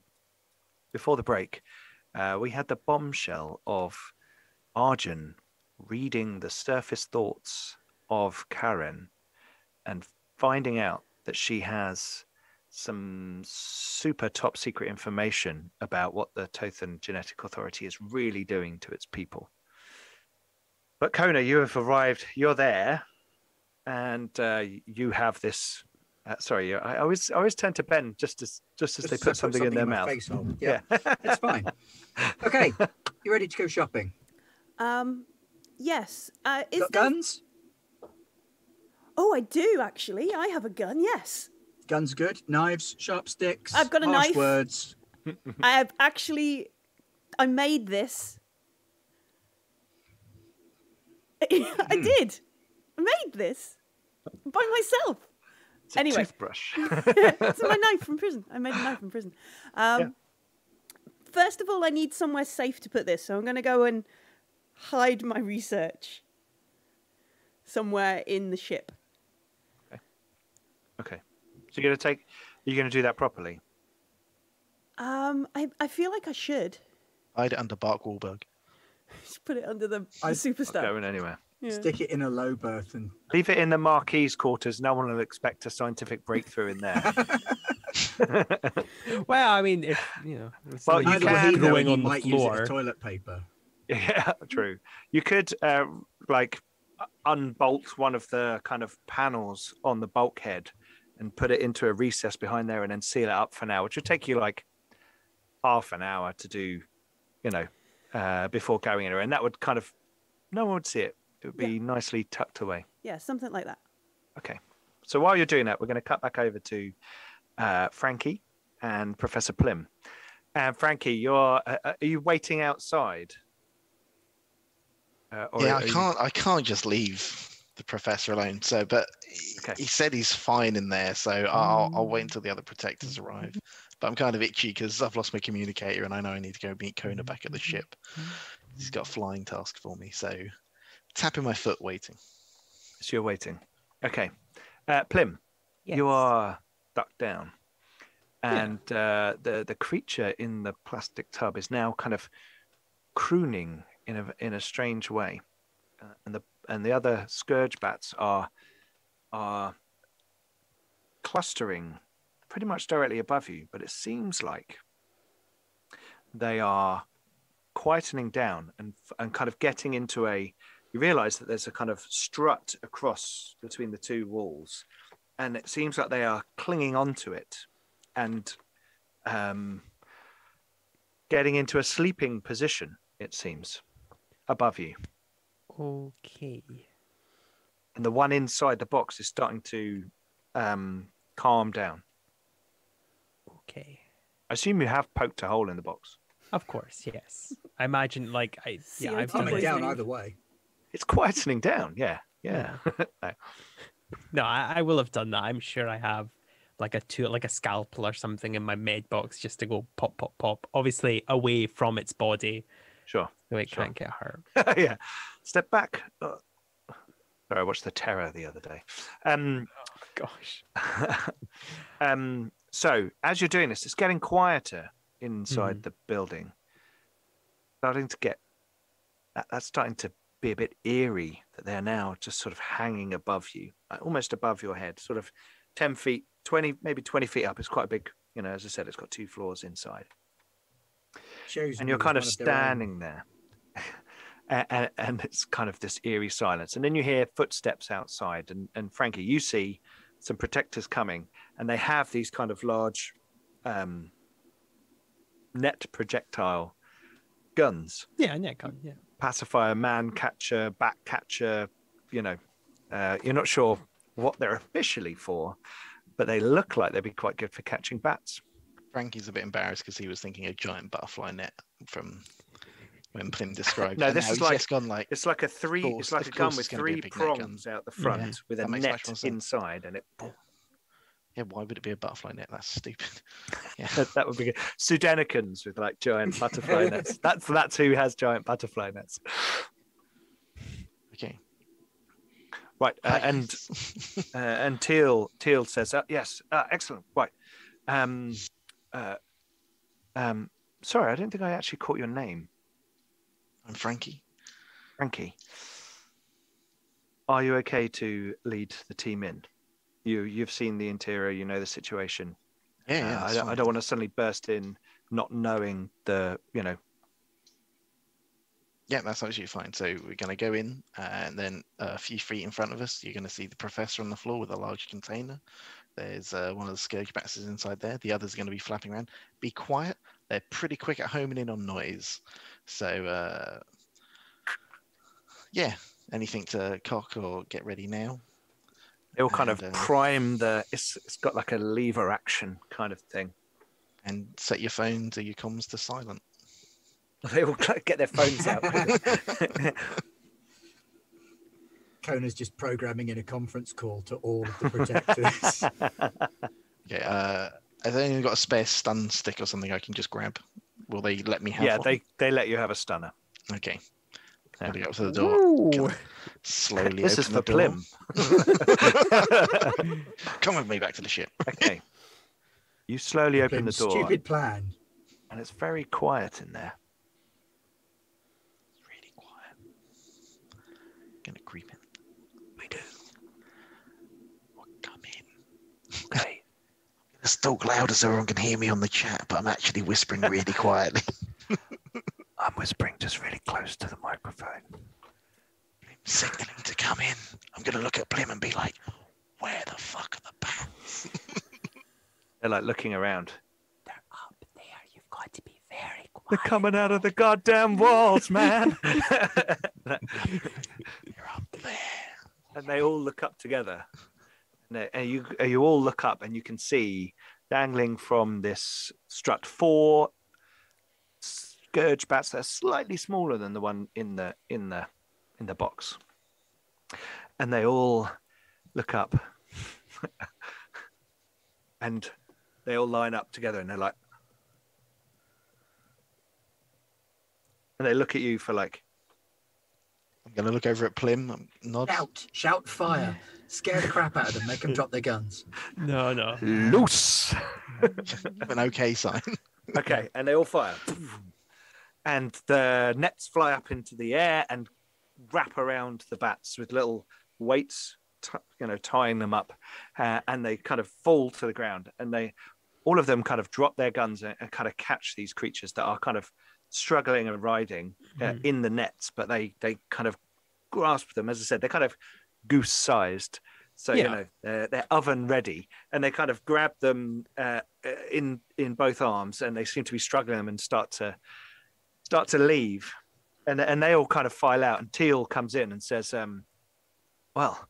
before the break, uh, we had the bombshell of Arjun reading the surface thoughts of Ka'Haran and finding out that she has some super top secret information about what the Tothan Genetic Authority is really doing to its people. But Kona, you have arrived. You're there. And uh, you have this. Uh, sorry, I always I always turn to Ben just as just as just they put, put something, something in their mouth. Face hole. Yeah, yeah. It's fine. Okay, you ready to go shopping? Um, yes. Uh, is Got there... guns? Oh, I do actually. I have a gun. Yes. Guns, good. Knives, sharp sticks. I've got a harsh knife. Words. I have actually. I made this. I did. Made this by myself. It's a anyway, toothbrush. It's my knife from prison. I made a knife from prison. Um, yeah. First of all, I need somewhere safe to put this, so I'm going to go and hide my research somewhere in the ship. Okay. Okay. So you're going to take. You're going to do that properly. Um, I I feel like I should. Hide it under Bark Wolfberg. Just put it under the, the superstar. Not going anywhere. Yeah. Stick it in a low berth and leave it in the Marquis quarters. No one will expect a scientific breakthrough in there. Well, I mean, if you know, it's well, you can going on the floor. Toilet paper. Yeah, true. You could uh, like unbolt one of the kind of panels on the bulkhead and put it into a recess behind there, and then seal it up for now, which would take you like half an hour to do, you know, uh, before going anywhere, and that would kind of no one would see it. It would be yeah. nicely tucked away. Yeah, something like that. Okay. So while you're doing that, we're going to cut back over to uh, Frankie and Professor Plim. And Frankie, you're uh, are you waiting outside? Uh, or yeah, I can't. You... I can't just leave the professor alone. So, but okay. he said he's fine in there, so mm. I'll, I'll wait until the other protectors arrive. But I'm kind of itchy because I've lost my communicator, and I know I need to go meet Kona back at the ship. Mm. He's got a flying task for me, so. tapping my foot, waiting. So you're waiting. Okay. Uh, Plim, yes. You are ducked down. And yeah. uh, the, the creature in the plastic tub is now kind of crooning in a, in a strange way. Uh, and the and the other scourge bats are are clustering pretty much directly above you, but it seems like they are quietening down and and kind of getting into a, you realize that there's a kind of strut across between the two walls, and it seems like they are clinging onto it and um, getting into a sleeping position, it seems, above you. Okay. And the one inside the box is starting to um, calm down. Okay. I assume you have poked a hole in the box. Of course, yes. I imagine, like, I, yeah, I've done it down either way. It's quietening down, yeah, yeah. yeah. no, no I, I will have done that. I'm sure I have, like a tool, like a scalpel or something in my med box, just to go pop, pop, pop. Obviously, away from its body. Sure. So it sure. can't get hurt. yeah. Step back. Oh. Sorry, I watched The Terror the other day. Um, oh, gosh. um. So, as you're doing this, it's getting quieter inside mm. the building. Starting to get... That, that's starting to be a bit eerie that they're now just sort of hanging above you, like almost above your head, sort of ten feet, twenty, maybe twenty feet up. It's quite a big, you know, as I said, it's got two floors inside. Shows and you're kind of standing there. and, and, and it's kind of this eerie silence. And then you hear footsteps outside. And, and Frankie, you see some protectors coming, and they have these kind of large um, net projectile guns. Yeah, net gun, yeah. Pacifier, man catcher, bat catcher, you know. Uh, you're not sure what they're officially for, but they look like they'd be quite good for catching bats. Frankie's a bit embarrassed because he was thinking a giant butterfly net from when Plim described. no, this is like, gone like it's like a three. Course, it's like a gun with three prongs out the front yeah, with a net inside, and it. Yeah. yeah, why would it be a butterfly net? That's stupid. Yeah, that, that would be good. Sudenicans with like giant butterfly nets. That's that's who has giant butterfly nets. Okay. Right, uh, and uh, and Teal Teal says, uh, "Yes, uh, excellent. Right." Um, uh, um, sorry, I don't think I actually caught your name. I'm Frankie. Frankie, are you okay to lead the team in? You, you've seen the interior. You know the situation. Yeah, yeah uh, I, don't, I don't want to suddenly burst in, not knowing the, you know. Yeah, that's actually fine. So we're going to go in, and then a few feet in front of us, you're going to see the professor on the floor with a large container. There's uh, one of the scourge bats inside there. The others are going to be flapping around. Be quiet. They're pretty quick at homing in on noise. So, uh, yeah, anything to cock or get ready now? They'll kind and, of prime the... It's, it's got like a lever action kind of thing. And set your phones or your comms to silent. They will get their phones out. Kona's just programming in a conference call to all of the protectors. Okay, uh, have they only got a spare stun stick or something I can just grab? Will they let me have yeah, one? Yeah, they, they let you have a stunner. Okay. I'll go up to the door. Slowly this open is for Plim. Come with me back to the ship. Okay. You slowly open Plim's the door. Stupid plan. And it's very quiet in there. Gonna creep in. We do. Well, come in. Okay. I'm gonna talk louder so everyone can hear me on the chat, but I'm actually whispering really quietly. I'm whispering just really close to the microphone. Plim's signaling to come in. I'm gonna look at Plim and be like, "Where the fuck are the bats?" They're like looking around. They're up there. You've got to be very quiet. They're coming out of the goddamn walls, man. There. And they all look up together, and, they, and you you all look up, and you can see dangling from this strut four scourge bats that are slightly smaller than the one in the in the in the box, and they all look up, and they all line up together, and they're like, and they look at you for like I'm going to look over at Plim. Nod. Shout, shout fire. Scare the crap out of them. Make them drop their guns. No, no. Loose. An okay sign. Okay, and they all fire. And the nets fly up into the air and wrap around the bats with little weights, t- you know, tying them up. Uh, and they kind of fall to the ground. And they, all of them kind of drop their guns and, and kind of catch these creatures that are kind of struggling and riding uh, mm. in the nets, but they they kind of grasp them. As I said, they're kind of goose sized, so yeah. you know they're, they're oven ready, and they kind of grab them uh, in in both arms, and they seem to be struggling them and start to start to leave, and and they all kind of file out. And Teal comes in and says, um, "Well,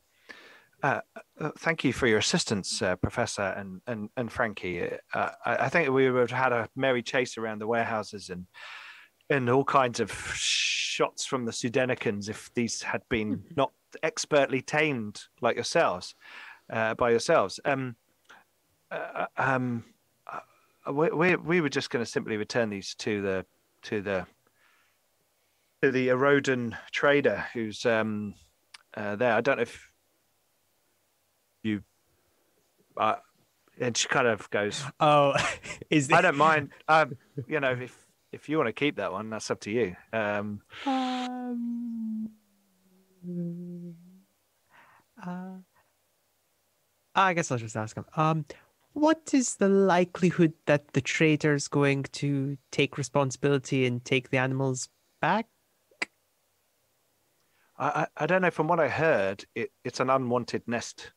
uh, uh, thank you for your assistance, uh, Professor and and and Frankie. Uh, I, I think we would have had a merry chase around the warehouses and." And all kinds of shots from the Sudenicans if these had been not expertly tamed like yourselves, uh, by yourselves. Um, uh, um, uh, we, we we were just going to simply return these to the to the to the Eroden trader who's um, uh, there. I don't know if you. Uh, and she kind of goes, "Oh, is this... I don't mind. Um, you know if." If you want to keep that one, that's up to you. Um, um uh, I guess I'll just ask him. Um, what is the likelihood that the trader is going to take responsibility and take the animals back? I I, I don't know. From what I heard, it, it's an unwanted nest.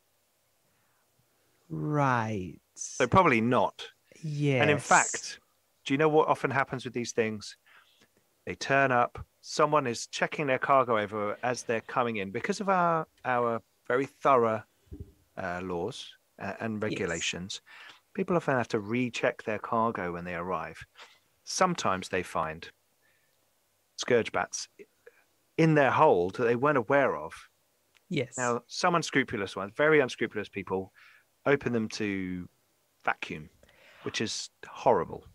Right. So probably not. Yes. And in fact... Do you know what often happens with these things? They turn up. Someone is checking their cargo over as they're coming in. Because of our our very thorough uh, laws uh, and regulations, yes. people often have to recheck their cargo when they arrive. Sometimes they find scourge bats in their hold that they weren't aware of. Yes. Now, some unscrupulous ones, very unscrupulous people, open them to vacuum, which is horrible.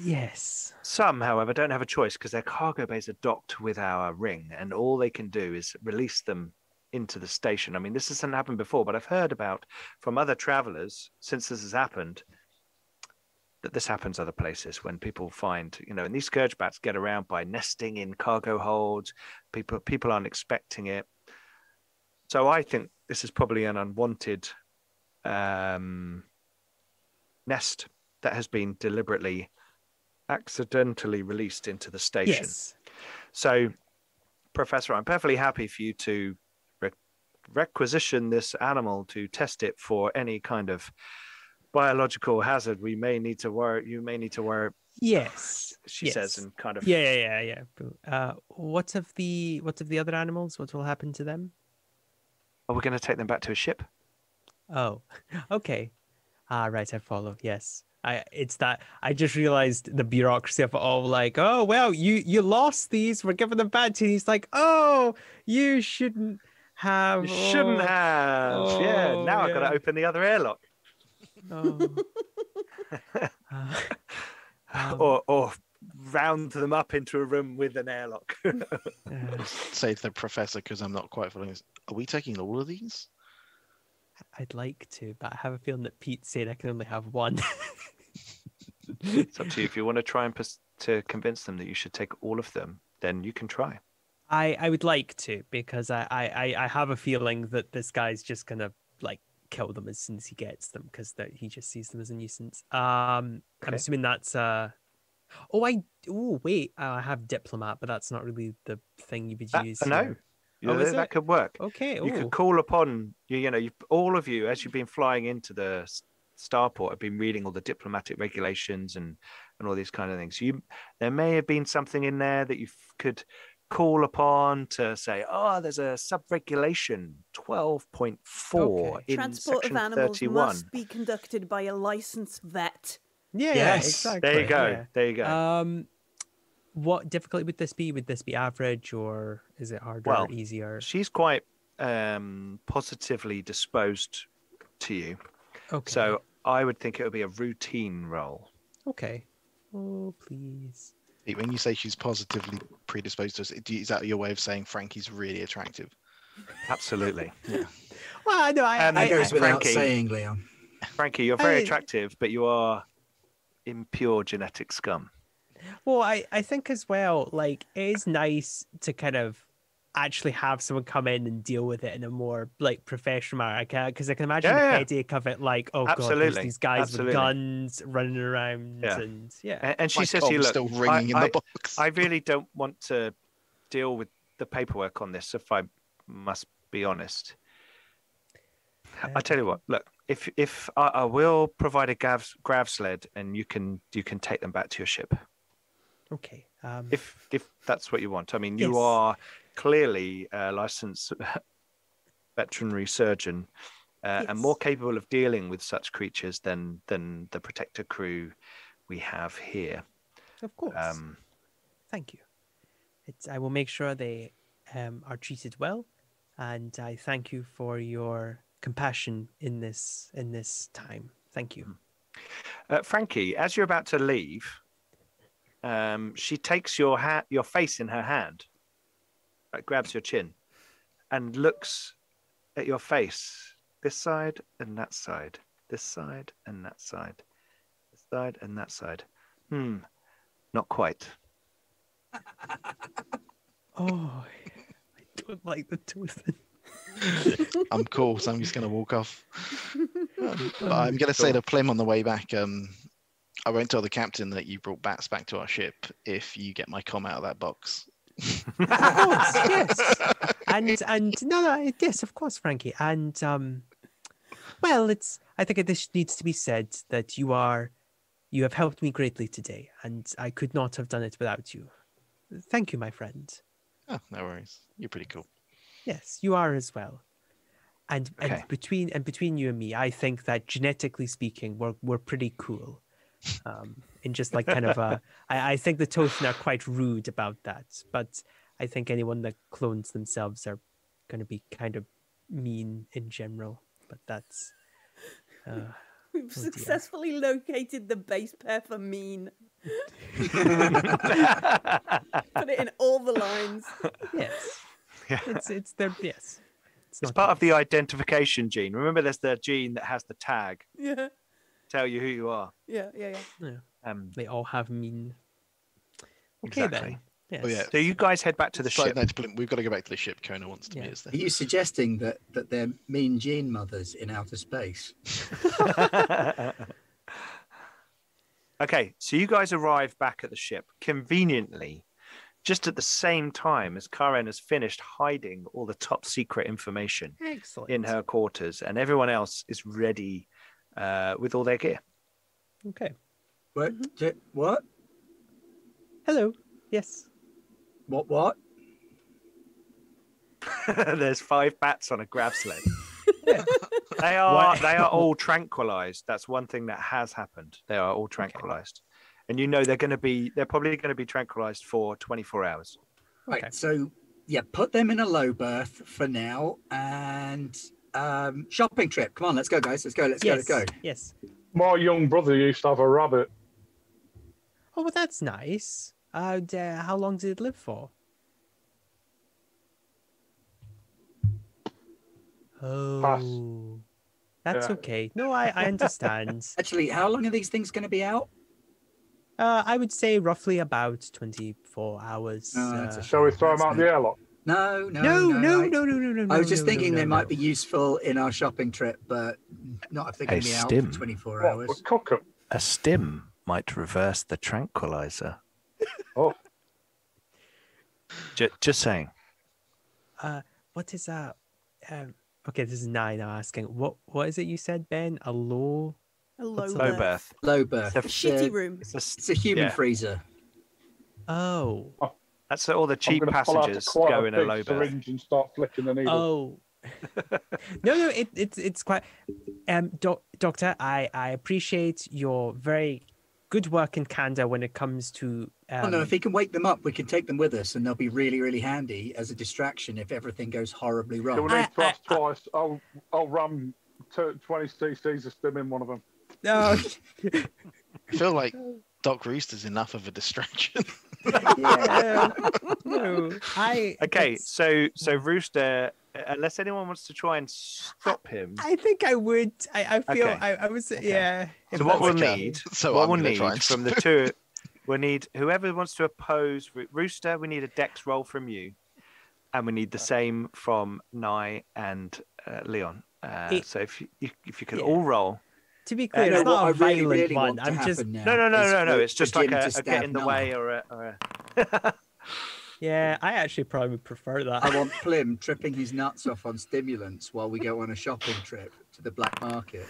Yes. Some, however, don't have a choice because their cargo bays are docked with our ring, and all they can do is release them into the station. I mean, this hasn't happened before, but I've heard about from other travellers since this has happened that this happens other places when people find, you know, and these scourge bats get around by nesting in cargo holds. People, people aren't expecting it. So I think this is probably an unwanted um, nest that has been deliberately accidentally released into the station. Yes. So, Professor, I'm perfectly happy for you to re- requisition this animal to test it for any kind of biological hazard. We may need to worry. You may need to worry. Yes. She yes. says, and kind of. Yeah, yeah, yeah, yeah. Uh, what of the what of the other animals? What will happen to them? Are we going to take them back to a ship? Oh, okay. Ah, right. I follow. Yes. I, it's that I just realized the bureaucracy of all like, oh, well, you, you lost these. We're giving them back to you. He's like, oh, you shouldn't have. You oh, shouldn't have. Oh, yeah. Now yeah. I've got to open the other airlock. Oh. uh, um, or, or round them up into a room with an airlock. yeah. Say to the professor, because I'm not quite following this. Are we taking all of these? I'd like to, but I have a feeling that Pete said I can only have one. It's up to you. If you want to try and pers- to convince them that you should take all of them, then you can try. I, I would like to, because I, I, I have a feeling that this guy's just going to like kill them as soon as he gets them, because he just sees them as a nuisance. Um, okay. I'm assuming that's... Uh... Oh, I oh wait, oh, I have Diplomat, but that's not really the thing you would that, use. I know. Yeah, oh, that, that could work. Okay. You ooh. could call upon, you, you know, you, all of you, as you've been flying into the starport, have been reading all the diplomatic regulations and, and all these kind of things. You, there may have been something in there that you f- could call upon to say, oh, there's a sub-regulation twelve point four okay. in Transport section of animals thirty-one. Must be conducted by a licensed vet. Yeah, yes. exactly. There you go. Yeah. There you go. Um, What difficulty would this be? Would this be average, or is it harder well, or easier? She's quite um, positively disposed to you. Okay. So I would think it would be a routine role. Okay. Oh, please. When you say she's positively predisposed to us, is that your way of saying Frankie's really attractive? Absolutely. Yeah. Well, I know. I, um, I, I goes without Frankie, saying, Liam. Frankie, you're very I, attractive, but you are impure genetic scum. Well, I, I think as well, like, it is nice to kind of actually have someone come in and deal with it in a more, like, professional manner. Because I, I can imagine yeah, the headache of it, like, oh, absolutely. God, there's these guys absolutely. with guns running around. Yeah. And, yeah. and, and she My says, you still look, ringing I, in the box. I, I really don't want to deal with the paperwork on this, if I must be honest. Um, I tell you what, look, if if I, I will provide a grav, grav sled, and you can you can take them back to your ship. Okay. Um, if if that's what you want. I mean, you yes. are clearly a licensed veterinary surgeon uh, yes. and more capable of dealing with such creatures than than the protector crew we have here. Of course. Um, Thank you. It's, I will make sure they um, are treated well, and I thank you for your compassion in this in this time. Thank you. Uh, Frankie, as you're about to leave, um, she takes your hat, your face in her hand, like, grabs your chin, and looks at your face, this side and that side, this side and that side, this side and that side. Hmm, not quite. Oh, I don't like the Tothan. I'm cool, so I'm just going to walk off. Um, but I'm going to say to Plim on the way back, um, I won't tell the captain that you brought bats back to our ship if you get my comm out of that box. Of course, yes. And, and no, no, yes, of course, Frankie. And, um, well, it's, I think this needs to be said that you are, you have helped me greatly today, and I could not have done it without you. Thank you, my friend. Oh, no worries. You're pretty cool. Yes, you are as well. And, okay. and between and between you and me, I think that genetically speaking, we're we're pretty cool. Um, and just like kind of a, I, I think the Tothan are quite rude about that. But I think anyone that clones themselves are going to be kind of mean in general. But that's uh, we've oh successfully dear. located the base pair for mean. Put it in all the lines. Yes. Yeah. It's it's their yes. It's, it's part nice. of the identification gene. Remember, there's the gene that has the tag. Yeah. Tell you who you are. Yeah, yeah, yeah. yeah. Um, they all have mean. Okay, exactly. Then. Yes. Oh, yeah. So you guys head back to the it's ship. Like, no, we've got to go back to the ship. Kona wants to yeah. meet us there. Are you suggesting that that they're mean gene mothers in outer space? Okay, so you guys arrive back at the ship conveniently. Just at the same time as Ka'Haran has finished hiding all the top secret information Excellent. in her quarters, and everyone else is ready uh, with all their gear. Okay. What? Mm-hmm. What? Hello. Yes. What? What? There's five bats on a grab sled. Yeah. They are. What? They are all tranquilized. That's one thing that has happened. They are all tranquilized. Okay. And you know they're going to be—they're probably going to be tranquilized for twenty-four hours. Right. Okay. So, yeah, put them in a low berth for now, and um, shopping trip. Come on, let's go, guys. Let's go. Let's yes. go. Let's go. Yes. My young brother used to have a rabbit. Oh, well, that's nice. Uh, how long did it live for? Oh. Pass. That's yeah. okay. No, I, I understand. Actually, how long are these things going to be out? Uh, I would say roughly about twenty-four hours. No, uh, shall we throw them out the airlock? No, no, no, no, no, no, no, no, no. I was just no, thinking no, no, they no. might be useful in our shopping trip, but not if they're going to be out for twenty-four what, hours. Cock-up? A stim might reverse the tranquilizer. Oh, just, just saying. Uh, what is that? Um, okay, this is nine. I'm asking. What What is it you said, Ben? A low. A low, low berth. Low berth. It's a shitty uh, room. It's a, it's a human yeah. freezer. Oh. oh. That's all the cheap passengers go in a low berth. And start flicking the needle. Oh. no, no, it, it, it's quite... Um, doc, Doctor, I, I appreciate your very good work and candour when it comes to... Um... Oh, no, if he can wake them up, we can take them with us, and they'll be really, really handy as a distraction if everything goes horribly wrong. You'll need to ask twice. I, I'll, I'll ram twenty C Cs of stim in one of them. No, I feel like Doc Rooster's enough of a distraction. Yeah. No. I, okay, it's... so so Rooster, unless anyone wants to try and stop him. I think I would. I, I feel okay. I, I was okay. Yeah. So what we'll can. need so what we'll need from the two we'll need whoever wants to oppose Rooster, we need a dex roll from you. And we need the same from Nye and uh, Leon. Uh, it, so if you if you can yeah. all roll. To be clear, uh, it's not a violent really, really one. I'm just no, no, no, no, no. It's just like a, a get in the way or a. Or a... Yeah, I actually probably prefer that. I want Plim tripping his nuts off on stimulants while we go on a shopping trip to the black market.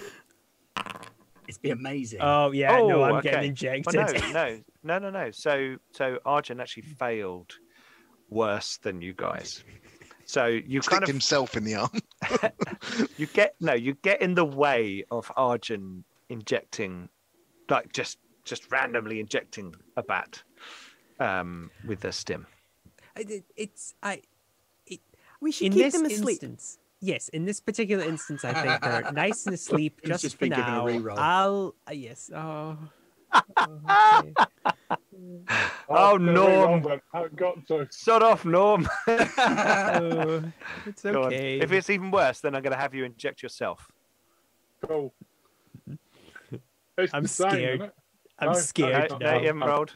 It'd be amazing. Oh yeah, oh, no, I'm okay. getting injected. Well, no, no, no, no, no. So, so Arjun actually failed worse than you guys. So you Stick kind of himself in the arm. you get no, you get in the way of Arjun injecting, like just just randomly injecting a bat um, with a stim. It, it's I. It, we should in keep this them asleep. Instance, yes, in this particular instance, I think they're nice and asleep just, just for now. I'll uh, yes. Oh. Oh, okay. Oh Norm, got to shut off, Norm. Oh, it's okay. If it's even worse, then I'm going to have you inject yourself. Cool. I'm scared. Same, I'm no, scared. No, no, no, no.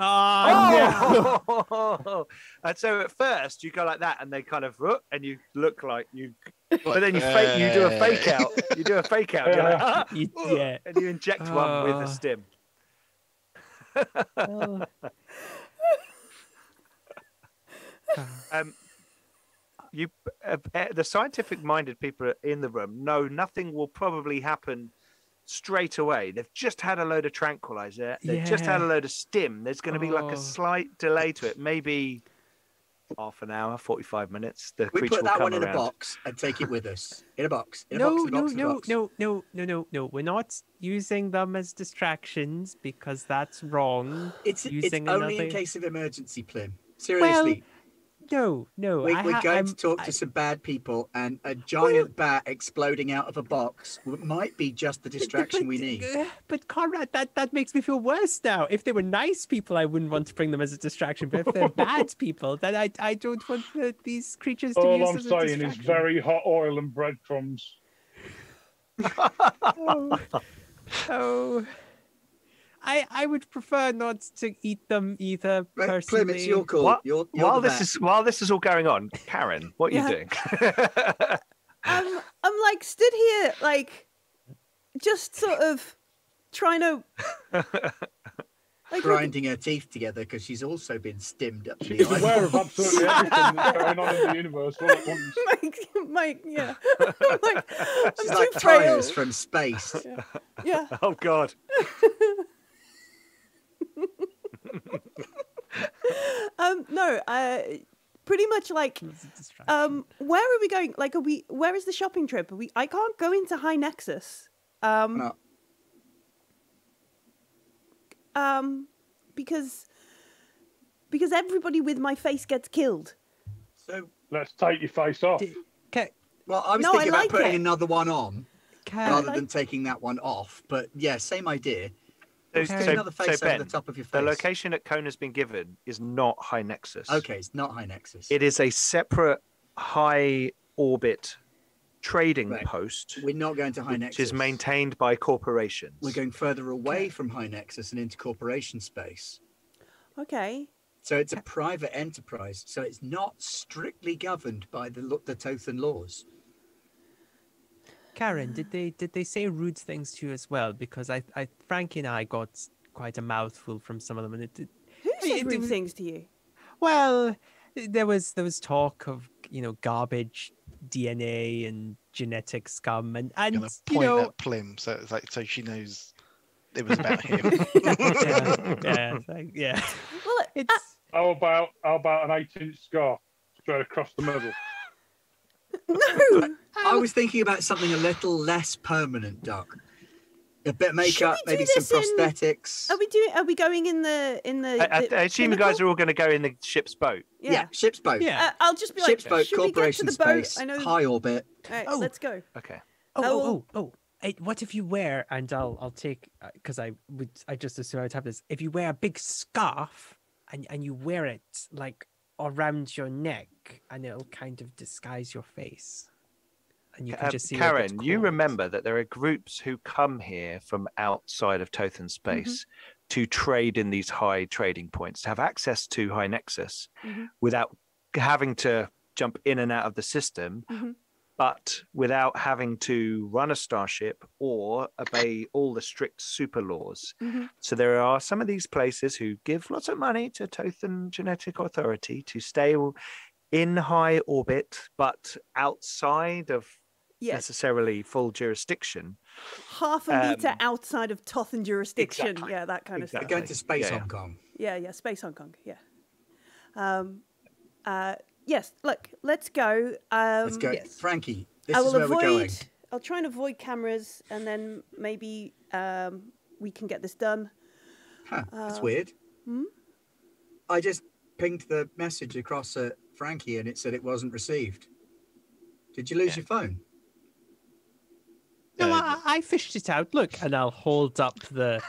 Oh, oh no. And so at first you go like that, and they kind of and you look like you, but then you fake, you do a fake out, you do a fake out, you're like, ah, you, yeah, and you inject oh. one with a stim. Oh. um, you, uh, the scientific-minded people in the room know nothing will probably happen straight away. They've just had a load of tranquilizer. They've yeah. just had a load of stim. There's going to be oh. like a slight delay to it, maybe half an hour, forty-five minutes. The we creature put that will come one in around. a box and take it with us. In a box. In no, a box, no, box, no, box. no, no, no, no, no. We're not using them as distractions because that's wrong. It's, using it's only another... in case of emergency, Plim. Seriously. Well, No, no. We, we're going I'm, to talk I, to some bad people, and a giant well, bat exploding out of a box might be just the distraction but, we need. But Conrad, that, that makes me feel worse now. If they were nice people, I wouldn't want to bring them as a distraction. But if they're bad people, then I I don't want the, these creatures to All use I'm as a distraction. All I'm saying is very hot oil and breadcrumbs. oh. oh. I, I would prefer not to eat them either, personally. Plim, it's your call. What, you're, you're while this is while this is all going on, Karen, what are yeah. you doing? I'm I'm like stood here, like just sort of trying to like, grinding her teeth together because she's also been stimmed up. She's aware of absolutely everything that's going on in the universe all at once. Mike, Mike, yeah. I'm like, she's I'm like too tires frail. From space. Yeah. yeah. Oh God. um no uh pretty much like um where are we going, like are we where is the shopping trip? Are we I can't go into High Nexus um no. um because because everybody with my face gets killed, so let's take your face off. Okay, well I was no, thinking I like about putting it. another one on Can rather like... than taking that one off, but yeah, same idea. So, so, face so Ben, the, top of your face. The location that Kona's been given is not High Nexus. Okay, it's not High Nexus. It is a separate high orbit trading right. post. We're not going to High which Nexus. Which is maintained by corporations. We're going further away okay. from High Nexus and into corporation space. Okay. So it's a private enterprise. So it's not strictly governed by the, the Tothan laws. Karen, did they did they say rude things to you as well? Because I, I Frankie and I got quite a mouthful from some of them, and it did. Who said rude was, things to you? Well, there was there was talk of you know garbage, D N A, and genetic scum, and and I'm gonna point you know, at Plim, so it's like so she knows it was about him. yeah, yeah, like, yeah. Well, it's uh... how about how about an eight-inch scar straight across the middle? No. I was thinking about something a little less permanent, Doc. A bit of makeup, maybe some prosthetics. In... Are we doing? Are we going in the in the? I, the I assume you guys are all going to go in the ship's boat. Yeah, yeah ship's boat. Yeah, uh, I'll just be ship's like, boat, should corporation we get to the space, boat? I know... high orbit. All right, oh. let's go. Okay. Oh, oh, oh, oh, I, what if you wear, and I'll I'll take, because I would I just assume I would have this. If you wear a big scarf and and you wear it like around your neck, and it'll kind of disguise your face, and you can uh, just see. Karen, you remember that there are groups who come here from outside of Tothan space mm-hmm. to trade in these high trading points, to have access to High Nexus mm-hmm. without having to jump in and out of the system. Mm-hmm. But without having to run a starship or obey all the strict super laws. Mm-hmm. So there are some of these places who give lots of money to Tothan Genetic Authority to stay in high orbit, but outside of yes. necessarily full jurisdiction. Half a um, meter outside of Tothan jurisdiction. Exactly. Yeah, that kind exactly. of stuff. They're going to Space yeah. Hong Kong. Yeah, yeah, Space Hong Kong, yeah. Um, uh, Yes, look, let's go. Um, let's go. Yes. Frankie, this I will is where avoid, we're going. I'll try and avoid cameras, and then maybe um, we can get this done. Huh, that's um, weird. Hmm? I just pinged the message across at Frankie, and it said it wasn't received. Did you lose yeah. your phone? No, uh, I, I fished it out. Look, and I'll hold up the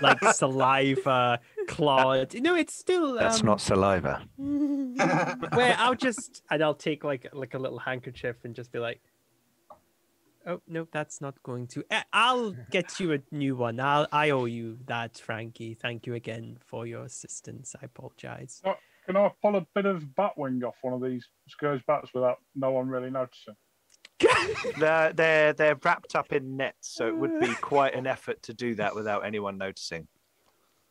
like saliva claw. No, it's still. That's um, not saliva. Where I'll just and I'll take like like a little handkerchief and just be like, oh no, that's not going to. I'll get you a new one. I'll I owe you that, Frankie. Thank you again for your assistance. I apologize. Now, can I pull a bit of batwing off one of these Scourge bats without no one really noticing? they're, they're, they're wrapped up in nets, so it would be quite an effort to do that without anyone noticing.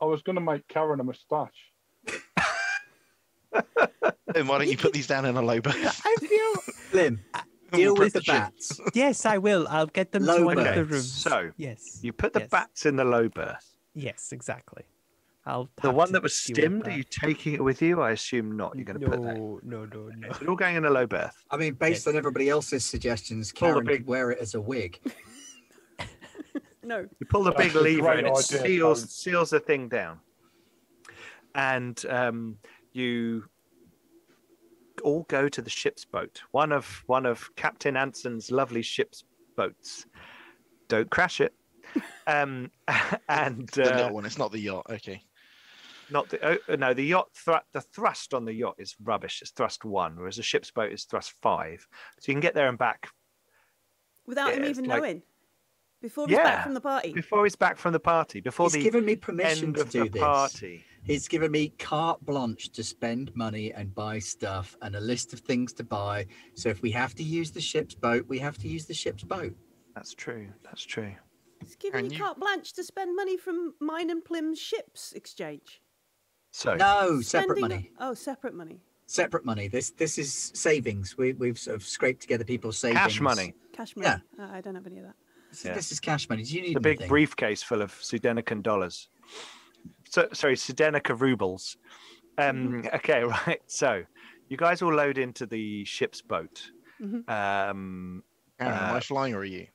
I was going to make Karen a moustache. Then why don't you, you put could... these down in a loba? I feel... Lim, deal with the bats. Yes, I will. I'll get them low to one birds. Of the rooms. So, yes. you put the yes. bats in the loba. Yes, exactly. I'll the one that was stimmed, are you taking it with you? I assume not. You're going to no, put that. No, no, no, no. It's all going in a low berth. I mean, based yes. on everybody else's suggestions, Karen could wear it as a wig. No. You pull the big lever and it idea, seals, Karen. seals the thing down. And um, you all go to the ship's boat. One of, one of Captain Anson's lovely ship's boats. Don't crash it. Um, and uh, no one. It's not the yacht. Okay. Not the oh, no the yacht thr the thrust on the yacht is rubbish. It's thrust one, whereas the ship's boat is thrust five, so you can get there and back without yeah, him even like, knowing before he's yeah, back from the party. Before he's back from the party. Before he's given me permission to do this. Party. He's given me carte blanche to spend money and buy stuff and a list of things to buy. So if we have to use the ship's boat, we have to use the ship's boat. That's true. That's true. It's giving you, you carte blanche to spend money from mine and Plim's ships exchange. So no, separate Spending money. A, oh, separate money. Separate money. This this is savings. We we've sort of scraped together people's savings. Cash money. Cash money. Yeah. Uh, I don't have any of that. So yeah. This is cash money. Do you need the big briefcase full of Sudenican dollars? So sorry, Sudenica rubles. Um, mm. Okay, right. So you guys will load into the ship's boat. Mm-hmm. um, Aaron, uh, am I flying or are you?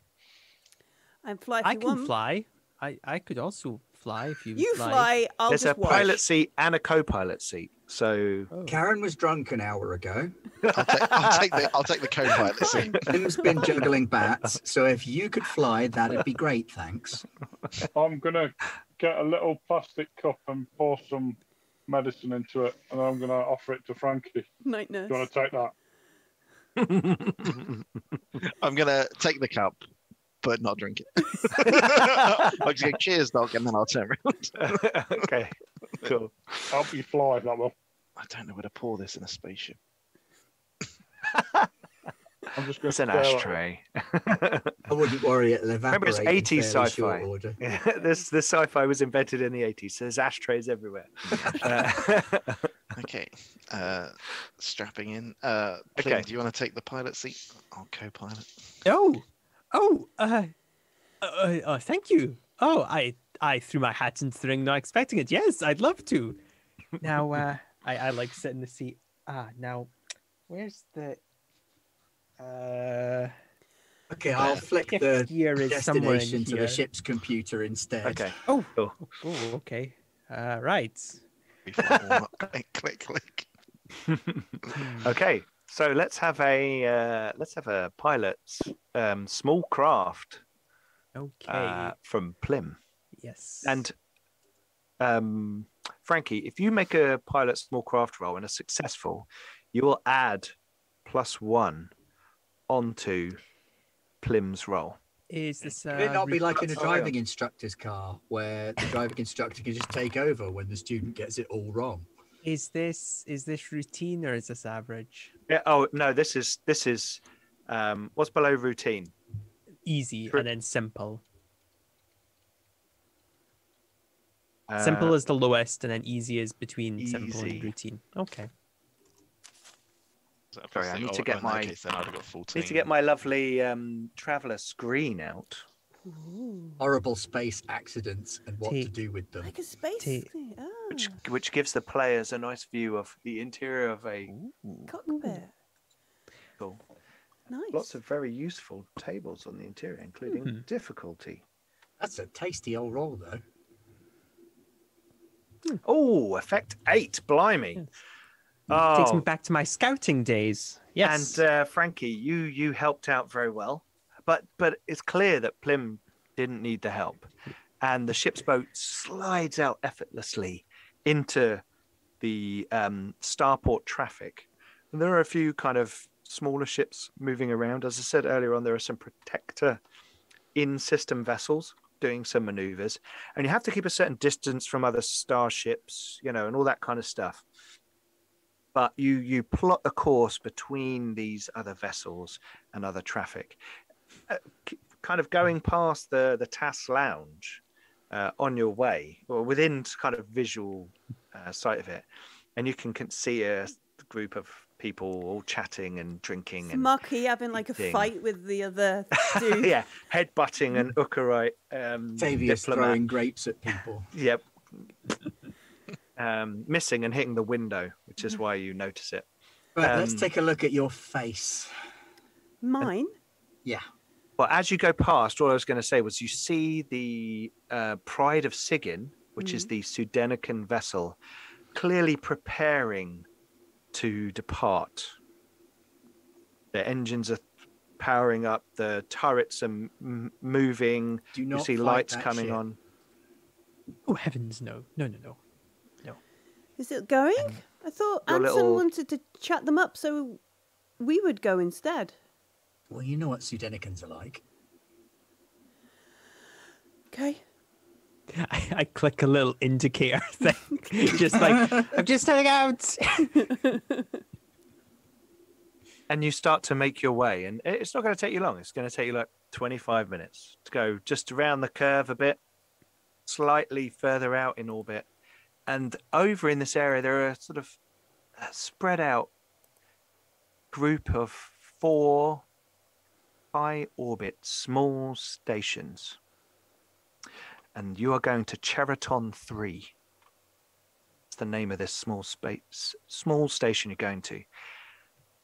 I'm fly if I you can want. fly. I, I could also fly if you You fly, fly I'll There's just There's a watch. pilot seat and a co-pilot seat. So oh. Karen was drunk an hour ago. I'll, take, I'll take the I'll take the co-pilot seat. Tim's been juggling bats, so if you could fly, that'd be great, thanks. I'm gonna get a little plastic cup and pour some medicine into it, and I'm gonna offer it to Frankie. Night nurse. Do you wanna take that? I'm gonna take the cup. But not drink it. I'll just go, cheers, Doc, and then I'll turn around. Okay, cool. Help you fly, that will. I don't know where to pour this in a spaceship. I'm just it's an ashtray. I wouldn't worry, it'll evaporate. Remember, it's eighties sci-fi. Sure yeah, this this sci-fi was invented in the eighties, so there's ashtrays everywhere. uh, okay, uh, strapping in. Uh, Plim, okay. Do you want to take the pilot seat? I'll co-pilot. Oh! Oh, uh, uh, uh, thank you. Oh, I, I threw my hat into the ring, not expecting it. Yes, I'd love to. Now, uh, I, I like sitting in the seat. Ah, now, where's the? Uh, okay, I'll uh, flick the destination to the ship's computer instead. Okay. Oh, oh, oh okay. Uh, right. click, click, click. Okay. So let's have a uh, let's have a pilot's um, small craft Okay. Uh, from Plim. Yes. And um, Frankie, if you make a pilot small craft roll and are successful, you will add plus one onto Plim's roll. Is this, uh, Could it not be like in a driving instructor's car where the driving instructor can just take over when the student gets it all wrong? Is this is this routine or is this average? Yeah, oh no, this is this is um, what's below routine? Easy Three. And then simple. Uh, simple is the lowest, and then easy is between easy. simple and routine. Okay. Sorry, I need oh, to get my case, need to get my lovely um, Traveller screen out. Ooh. Horrible space accidents and what Take. to do with them. Like a space oh. which which gives the players a nice view of the interior of a Ooh. cockpit. Cool. Nice. Lots of very useful tables on the interior, including mm-hmm. difficulty. That's a tasty old roll, though. Mm. Oh, effect eight! Blimey. Yes. Oh. Takes me back to my scouting days. Yes. And uh, Frankie, you you helped out very well, but but it's clear that Plim didn't need the help, and the ship's boat slides out effortlessly into the um, starport traffic. And there are a few kind of smaller ships moving around. As I said earlier on, there are some protector in-system vessels doing some manoeuvres, and you have to keep a certain distance from other starships, you know, and all that kind of stuff. But you, you plot a course between these other vessels and other traffic. Uh, kind of going past the, the T A S lounge uh, on your way, or within kind of visual uh, sight of it. And you can, can see a group of people all chatting and drinking. It's and Marquis having like eating. a fight with the other dude. Yeah, headbutting an Ukarite um, Favius throwing grapes at people. Yep. Um, missing and hitting the window, which is why you notice it. Right, um, let's take a look at your face. Mine? And, yeah. Well, as you go past, all I was going to say was you see the uh, Pride of Sigin, which mm. is the Sudenican vessel, clearly preparing to depart. The engines are powering up, the turrets are m moving, Do not you see lights coming ship. on. Oh, heavens, no. No, no, no. Is it going? Um, I thought Anson little... wanted to chat them up, so we would go instead. Well, you know what Sudenicans are like. Okay. I, I click a little indicator thing. Just like, I'm just heading out. And you start to make your way, and it's not going to take you long. It's going to take you like twenty-five minutes to go just around the curve a bit, slightly further out in orbit. And over in this area, there are sort of a spread out group of four high orbit small stations. And you are going to Cheriton three. That's the name of this small space, small station you're going to. And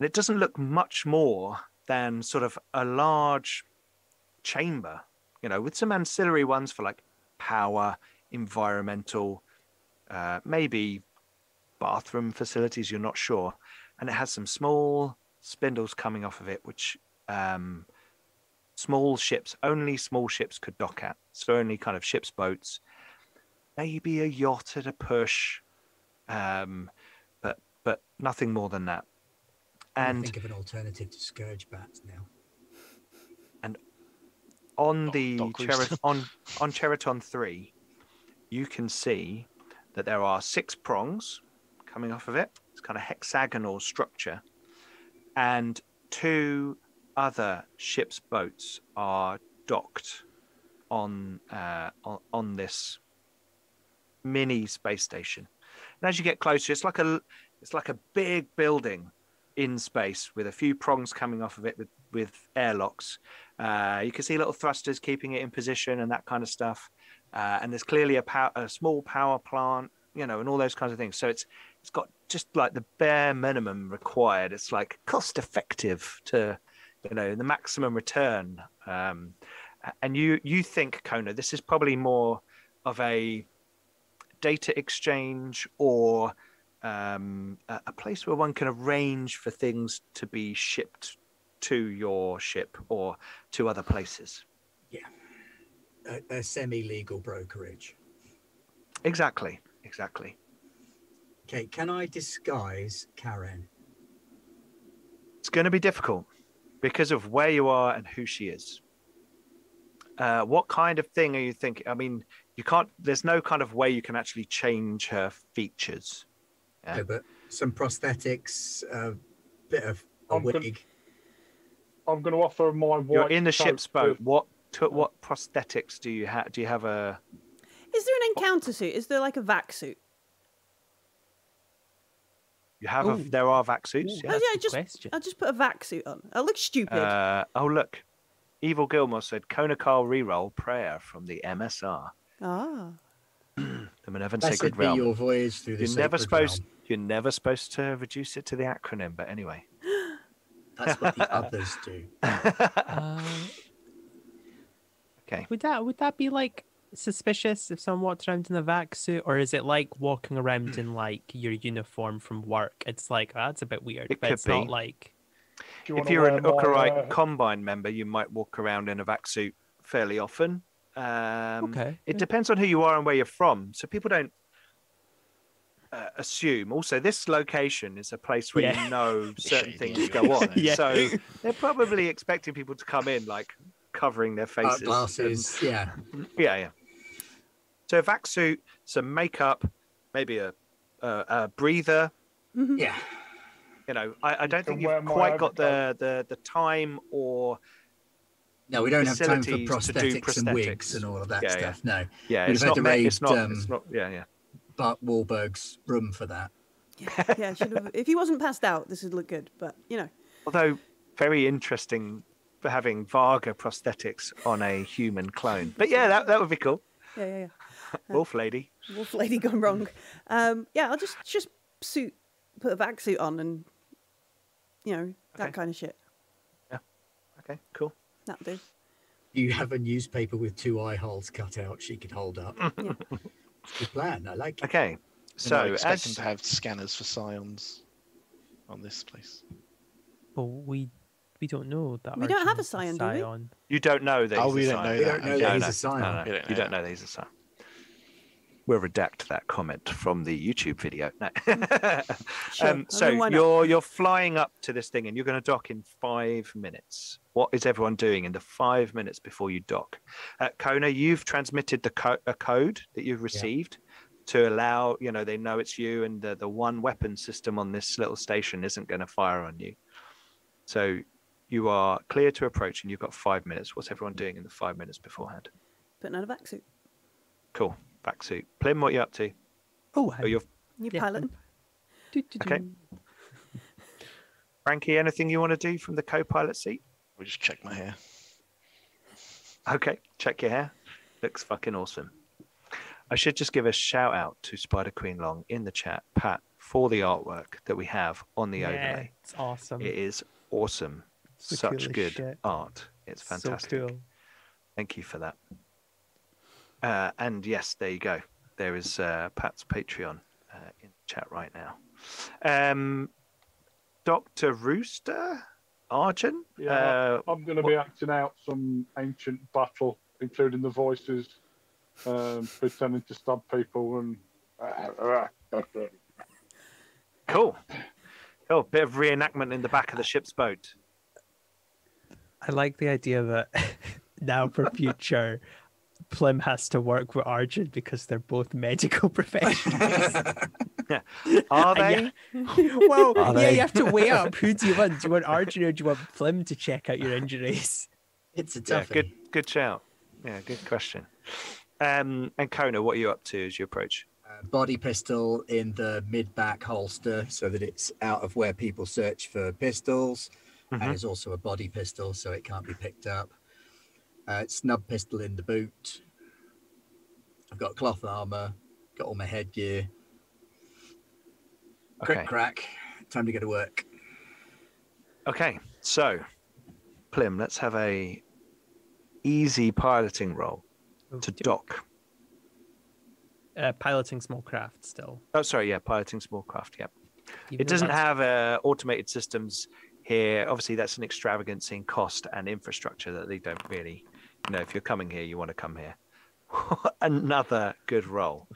it doesn't look much more than sort of a large chamber, you know, with some ancillary ones for like power, environmental, Uh, maybe bathroom facilities, you're not sure. And it has some small spindles coming off of it, which um, small ships, only small ships could dock at. So only kind of ships, boats, maybe a yacht at a push, um, but but nothing more than that. And I think of an alternative to Scourge bats now. And on oh, the Cheriton, on on Cheriton three, you can see that there are six prongs coming off of it. It's kind of hexagonal structure. And two other ship's boats are docked on, uh, on, on this mini space station. And as you get closer, it's like a, it's like a big building in space with a few prongs coming off of it with, with airlocks. Uh, you can see little thrusters keeping it in position and that kind of stuff. Uh, and there's clearly a, power, a small power plant, you know, and all those kinds of things. So it's it's got just like the bare minimum required. It's like cost effective to, you know, the maximum return. Um, and you you think, Kona, this is probably more of a data exchange or um, a, a place where one can arrange for things to be shipped to your ship or to other places. Yeah. a, a semi-legal brokerage. Exactly, exactly. Okay, can I disguise Karen? It's going to be difficult because of where you are and who she is. Uh, what kind of thing are you thinking? I mean, you can't, there's no kind of way you can actually change her features. Yeah, yeah, but some prosthetics, a uh, bit of a I'm wig. Gonna, I'm going to offer my white You're in the ship's boat. With... What to, what prosthetics do you have? Do you have a... Is there an encounter suit? Is there like a vac suit? You have a, there are vac suits. Ooh, yeah. Oh, yeah, just, I'll just put a vac suit on. I look stupid. Uh, oh, look. Evil Gilmore said, Kona Carl reroll prayer from the M S R. Ah. The Minervan Blessed Sacred Realm. Your voyage through the you're, never supposed, realm. You're never supposed to reduce it to the acronym, but anyway. That's what the others do. uh, okay. Would that, would that be like... suspicious if someone walked around in a vac suit, or is it like walking around in like your uniform from work? It's like, oh, that's a bit weird. It but could it's be. Not like you if you're an Ukarite Combine member, you might walk around in a vac suit fairly often. Um, okay, it yeah. depends on who you are and where you're from, so people don't uh, assume. Also, this location is a place where yeah. you know certain things go on, yeah. so they're probably expecting people to come in like covering their faces, uh, glasses, and... yeah, yeah, yeah. So vac suit, some makeup, maybe a a, a breather. Mm-hmm. Yeah, you know, I, I don't you think you've quite got the, the the time or no, we don't have time for prosthetics, prosthetics and wigs and all of that yeah, stuff. Yeah. No, yeah, it's not, raid, it's not, um, it's not, yeah, yeah. Bark Wolfberg's room for that. Yeah, yeah. Should have, if he wasn't passed out, this would look good. But you know, although very interesting for having Varga prosthetics on a human clone. But yeah, that, that would be cool. Yeah, yeah, yeah. Wolf lady. Uh, wolf lady gone wrong. Um, yeah, I'll just just suit, put a vac suit on and, you know, that okay. kind of shit. Yeah. Okay, cool. That'll do. You have a newspaper with two eye holes cut out she could hold up. Yeah. Good plan, I like it. Okay, so... I'm expecting as... to have scanners for scions on this place. But we... We don't know that. We don't have a scion, do we? You don't know that. Oh, we don't know that he's a scion. You don't know that he's a scion. We'll redact that comment from the YouTube video. No. Sure. um, so you're you're flying up to this thing, and you're going to dock in five minutes. What is everyone doing in the five minutes before you dock? Uh, Kona, you've transmitted the co a code that you've received. Yeah. To allow, you know, they know it's you, and the the one weapon system on this little station isn't going to fire on you. So. You are clear to approach, and you've got five minutes. What's everyone doing in the five minutes beforehand? Putting on a vac suit. Cool, vac suit. Plim, what are you up to? Oh, oh you're new yeah. pilot. Do, do, do. Okay. Frankie, anything you want to do from the co-pilot seat? I'll just check my hair. Okay, check your hair. Looks fucking awesome. I should just give a shout out to Spider Queen Long in the chat, Pat, for the artwork that we have on the yeah, overlay. It's awesome. It is awesome. Such good shit. Art. It's fantastic. So cool. Thank you for that. Uh, and yes, there you go. There is uh, Pat's Patreon uh, in the chat right now. Um, Doctor Rooster? Arjun? Yeah, uh, I'm going to be acting out some ancient battle, including the voices, um, pretending to stab people. and Cool. Cool. Bit of reenactment in the back of the ship's boat. I like the idea that now for future, Plim has to work with Arjun because they're both medical professionals. Yeah. Are they? Yeah. Well, Are yeah, they? You have to weigh up. Who do you want? Do you want Arjun or do you want Plim to check out your injuries? It's a toughie. Yeah, good, good shout. Yeah, good question. Um, and Kona, what are you up to as you approach? Uh, body pistol in the mid-back holster so that it's out of where people search for pistols. Mm-hmm. And it's also a body pistol, so it can't be picked up. Uh, snub pistol in the boot. I've got cloth armor, got all my headgear. Okay. Crick crack, time to go to work. Okay, so, Plim, let's have a easy piloting roll oh, to dock. Uh, piloting small craft still. Oh, sorry, yeah, piloting small craft, yeah. Even it doesn't have uh, automated systems... Here, obviously, that's an extravagance in cost and infrastructure that they don't really you know, if you're coming here, you want to come here. Another good roll.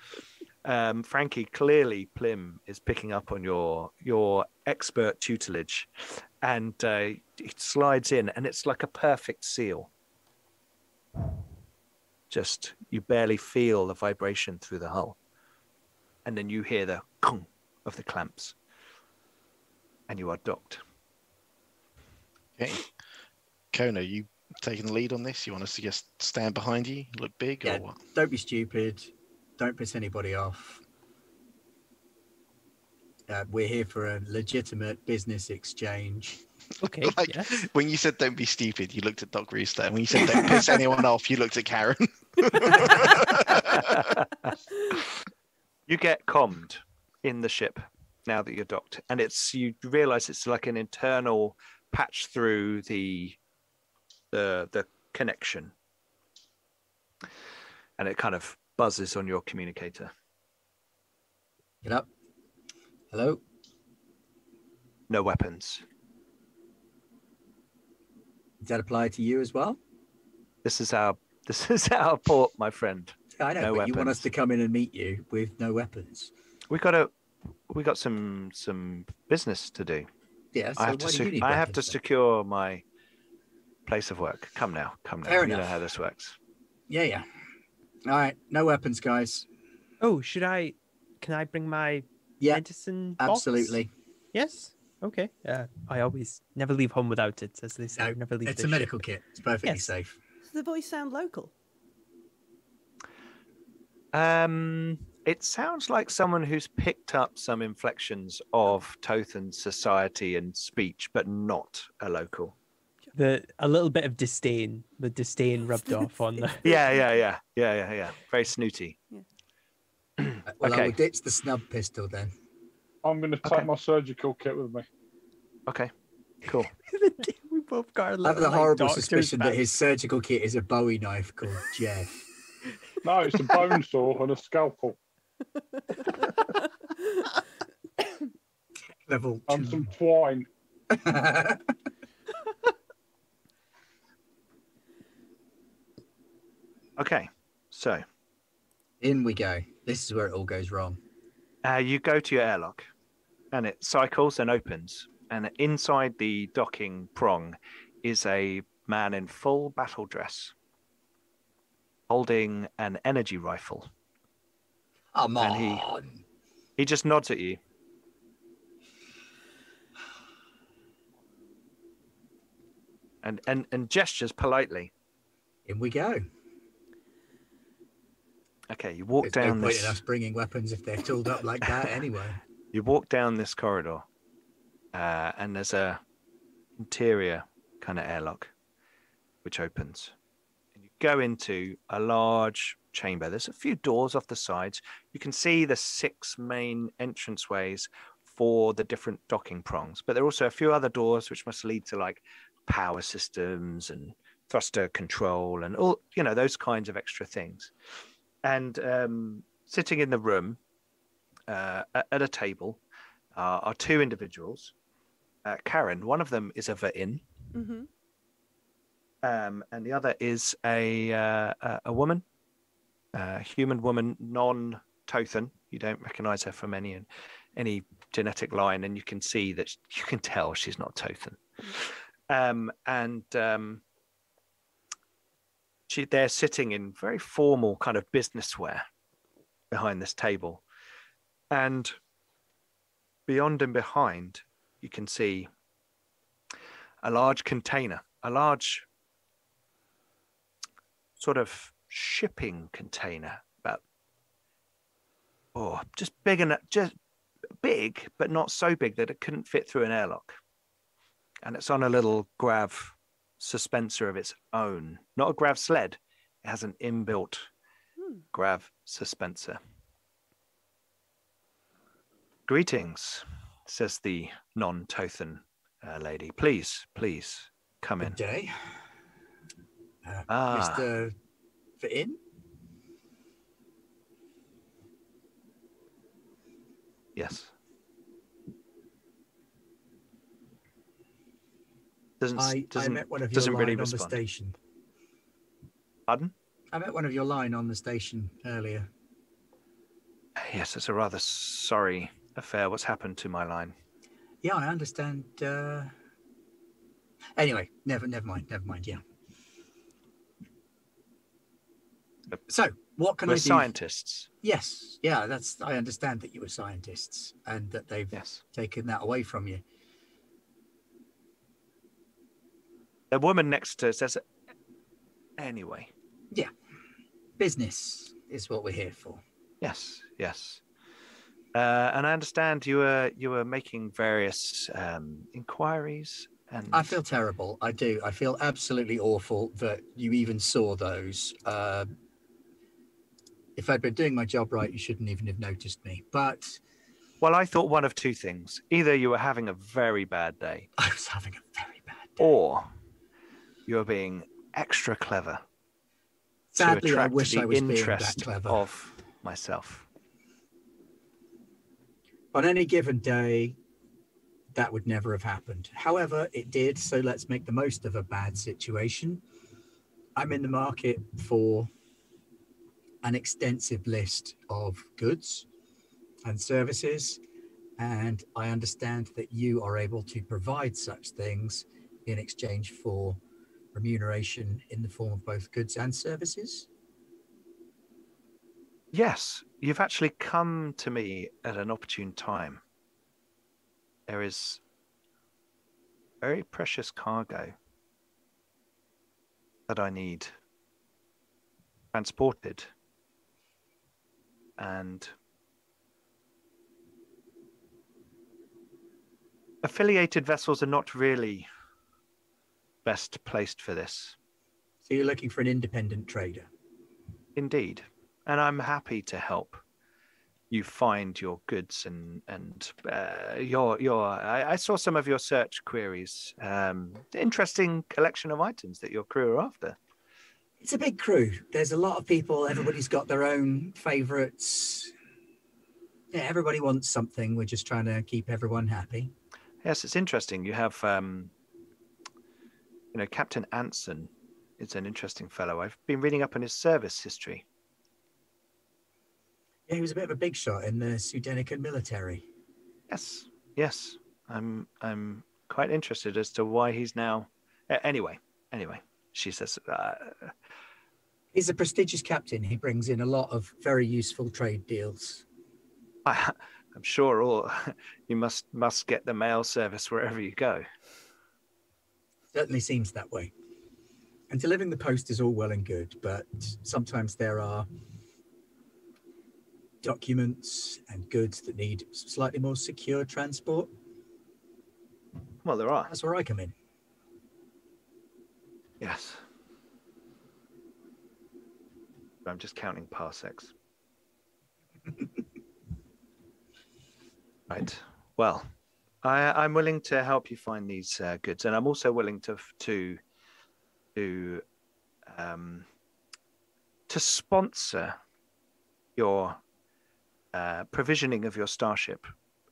Um, Frankie, clearly Plim is picking up on your your expert tutelage, and uh, it slides in, and it's like a perfect seal. Just, you barely feel the vibration through the hull. And then you hear the kung of the clamps, and you are docked. Okay. Kona, you taking the lead on this? You want us to just stand behind you, look big, yeah, or what? Don't be stupid. Don't piss anybody off. Uh, we're here for a legitimate business exchange. Okay. Like, yeah. When you said don't be stupid, you looked at Doc Rooster. And when you said don't piss anyone off, you looked at Karen. You get commed in the ship now that you're docked. And it's, you realise it's like an internal patch through the the the connection. And it kind of buzzes on your communicator. Get up. Hello? No weapons. Does that apply to you as well? This is our this is our port, my friend. I know, no but weapons. You want us to come in and meet you with no weapons. We got a we got some some business to do. Yes, yeah, so I have to sec- I have to then? secure my place of work. Come now, come now. Fair you enough. know how this works. Yeah, yeah. All right, no weapons, guys. Oh, should I? Can I bring my yeah, medicine box? Absolutely. Yes. Okay. Uh, I always never leave home without it, as they say. No, never leave. It's a medical ship. kit. It's perfectly yes. safe. Does the voice sound local? Um, it sounds like someone who's picked up some inflections of Tothan society and speech, but not a local. The a little bit of disdain, the disdain rubbed off on the. Yeah, yeah, yeah, yeah, yeah, yeah. Very snooty. Yeah. Well, okay. I would ditch the snub pistol then. I'm going to take okay. my surgical kit with me. Okay, cool. We both got a little, I have the like, horrible suspicion back. that his surgical kit is a Bowie knife called Jeff. No, it's a bone saw and a scalpel. Level two. And some twine. Okay, so in we go. This is where it all goes wrong. Uh, you go to your airlock, and it cycles and opens. And inside the docking prong is a man in full battle dress, holding an energy rifle. Come on! He, he just nods at you. And, and, and gestures politely. In we go. Okay, you walk There's down no point this. In us bringing weapons if they're tooled up like that anyway. You walk down this corridor, uh, and there's a interior kind of airlock, which opens. And you go into a large chamber. There's a few doors off the sides. You can see the six main entranceways for the different docking prongs, but there are also a few other doors which must lead to like power systems and thruster control and all, you know, those kinds of extra things. And um, sitting in the room uh, at a table uh, are two individuals. Uh, Karen, one of them is a Verin, mm-hmm. um, and the other is a uh, a woman, a human woman, non-Tothan. You don't recognise her from any any genetic line, and you can see that you can tell she's not Tothan. Mm-hmm. Um, and um, She, they're sitting in very formal kind of business wear behind this table. And beyond and behind, you can see a large container, a large sort of shipping container, about, oh, just big enough, just big, but not so big that it couldn't fit through an airlock. And it's on a little grav suspensor of its own, not a grav sled. It has an inbuilt hmm. grav suspensor. Greetings, says the non-Tothan uh, lady. Please, please come in. Good day, uh, ah. Mister Verin. Yes. Doesn't, I, doesn't, I met one of your doesn't line really on respond. The station. Pardon? I met one of your line on the station earlier. Yes, it's a rather sorry affair. What's happened to my line? Yeah, I understand. Uh... Anyway, never, never mind, never mind. Yeah. So, what can we're I do? Scientists. Yes, yeah. That's I understand that you were scientists and that they've yes. taken that away from you. The woman next to us says, "Anyway." Yeah, business is what we're here for. Yes, yes. Uh, and I understand you were you were making various um, inquiries. And I feel terrible. I do. I feel absolutely awful that you even saw those. Uh, if I'd been doing my job right, you shouldn't even have noticed me. But well, I thought one of two things: either you were having a very bad day, I was having a very bad day, or you were being extra clever. Sadly, to attract I wish the I was interest being that clever. Of myself. On any given day, that would never have happened. However, it did, so let's make the most of a bad situation. I'm in the market for an extensive list of goods and services, and I understand that you are able to provide such things in exchange for remuneration in the form of both goods and services? Yes, you've actually come to me at an opportune time. There is very precious cargo that I need transported, and affiliated vessels are not really best placed for this. So you're looking for an independent trader? Indeed, and I'm happy to help you find your goods and and uh, your your. I, I saw some of your search queries. Um, interesting collection of items that your crew are after. It's a big crew. There's a lot of people. Everybody's got their own favourites. Yeah, everybody wants something. We're just trying to keep everyone happy. Yes, it's interesting. You have, um, you know, Captain Anson is an interesting fellow. I've been reading up on his service history. Yeah, he was a bit of a big shot in the Sudenican military. Yes, yes. I'm I'm quite interested as to why he's now... Uh, anyway, anyway, she says... Uh... He's a prestigious captain. He brings in a lot of very useful trade deals. I, I'm sure all you must, must get the mail service wherever you go. Certainly seems that way. And delivering the post is all well and good, but sometimes there are... documents and goods that need slightly more secure transport. Well, there are. That's where I come in. Yes. I'm just counting parsecs. Right. Well, I, I'm willing to help you find these uh, goods, and I'm also willing to to to um, to sponsor your. Uh, provisioning of your starship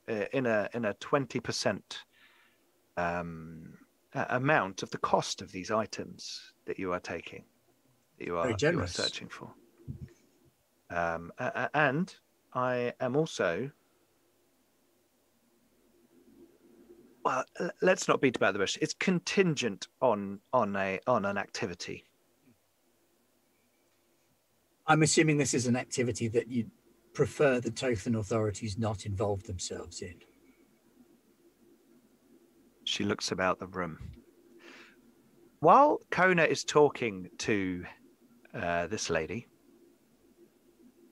uh, in a in a twenty percent um, uh, amount of the cost of these items that you are taking, that you are, you are searching for. Um, uh, and I am also, well, let's not beat about the bush. It's contingent on on a on an activity. I'm assuming this is an activity that you. Prefer the Tothan authorities not involve themselves in. She looks about the room. While Kona is talking to uh, this lady,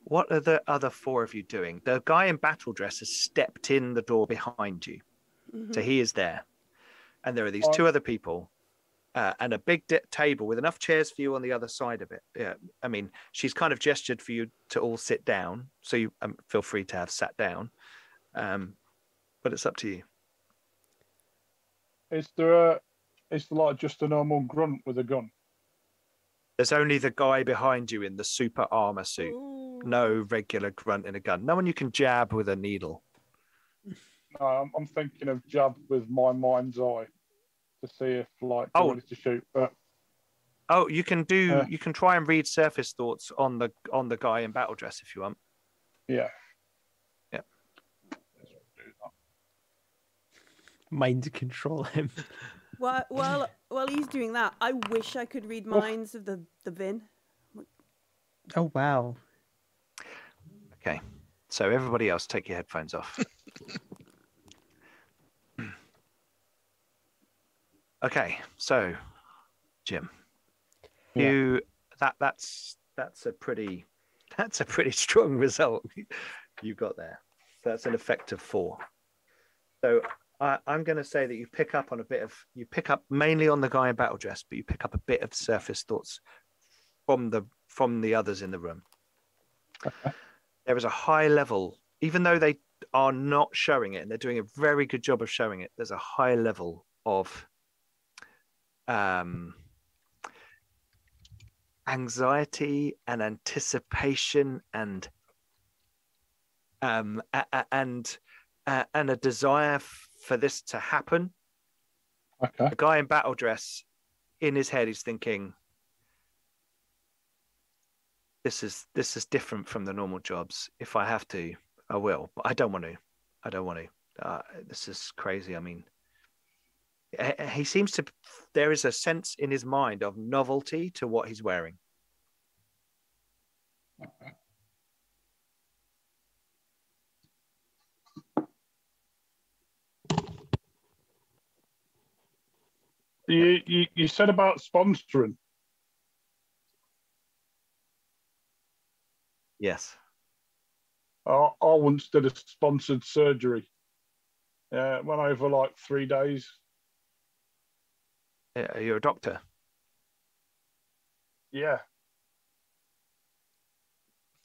what are the other four of you doing? The guy in battle dress has stepped in the door behind you. Mm-hmm. So he is there. And there are these two other people uh, and a big table with enough chairs for you on the other side of it. Yeah, I mean, she's kind of gestured for you to all sit down, so you um, feel free to have sat down, um, but it's up to you. Is there, a, is there like just a normal grunt with a gun? There's only the guy behind you in the super armor suit. Ooh. No regular grunt in a gun. No one you can jab with a needle. No, I'm, I'm thinking of jab with my mind's eye to see if like I oh. wanted to shoot, but Oh, you can do. Uh, you can try and read surface thoughts on the on the guy in battle dress if you want. Yeah. Yeah. Mind control him. Well, well, while he's doing that, I wish I could read minds oh. of the the bin. Oh wow. Okay, so everybody else, take your headphones off. Okay, so Jim, yeah. you that that's that's a pretty that's a pretty strong result you got there. So that's an effective four. So I, I'm going to say that you pick up on a bit of you pick up mainly on the guy in battle dress, but you pick up a bit of surface thoughts from the from the others in the room. Okay. There is a high level, even though they are not showing it, and they're doing a very good job of showing it, there's a high level of um, anxiety and anticipation and um, a, a, and a, and a desire for this to happen. Okay. The guy in battle dress, in his head, he's thinking, This is this is different from the normal jobs. If I have to, I will. But I don't want to. I don't want to. Uh, this is crazy. I mean, he seems to. There is a sense in his mind of novelty to what he's wearing. You you, you said about sponsoring. Yes. I, I once did a sponsored surgery. Uh, went over like three days. Yeah, you're a doctor? Yeah.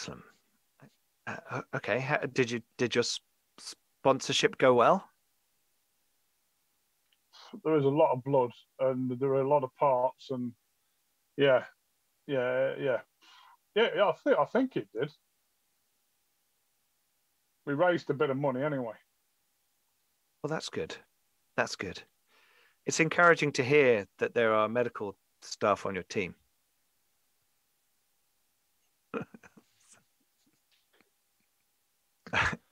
Awesome. Uh, okay. How, did you did your sp sponsorship go well? There was a lot of blood, and there were a lot of parts, and yeah, yeah, yeah. Yeah, I think I think it did. We raised a bit of money anyway. Well, that's good. That's good. It's encouraging to hear that there are medical staff on your team.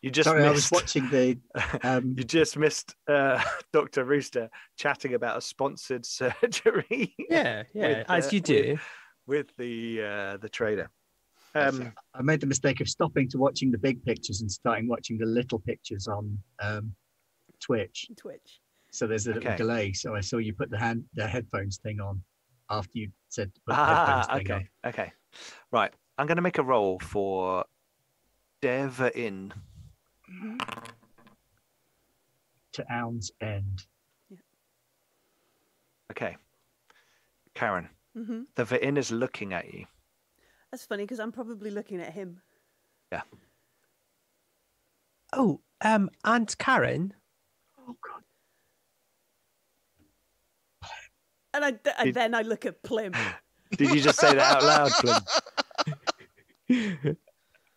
you just Sorry, missed, I was watching the. Um... You just missed uh, Doctor Rooster chatting about a sponsored surgery. Yeah, yeah, with, as uh, you do. With, with the uh, the trader. Um, I made the mistake of stopping to watching the big pictures and starting watching the little pictures on um, Twitch. Twitch. So there's a okay. delay. So I saw you put the hand the headphones thing on after you said to put ah, the headphones okay. thing on. Okay. Right. I'm going to make a roll for Devin. To Ounds End. Yeah. Okay. Karen. Mm-hmm. The Verin is looking at you. That's funny because I'm probably looking at him. Yeah. Oh, um, Aunt Karen. Oh God. And I th and did, then I look at Plim. Did you just say that out loud, Plim?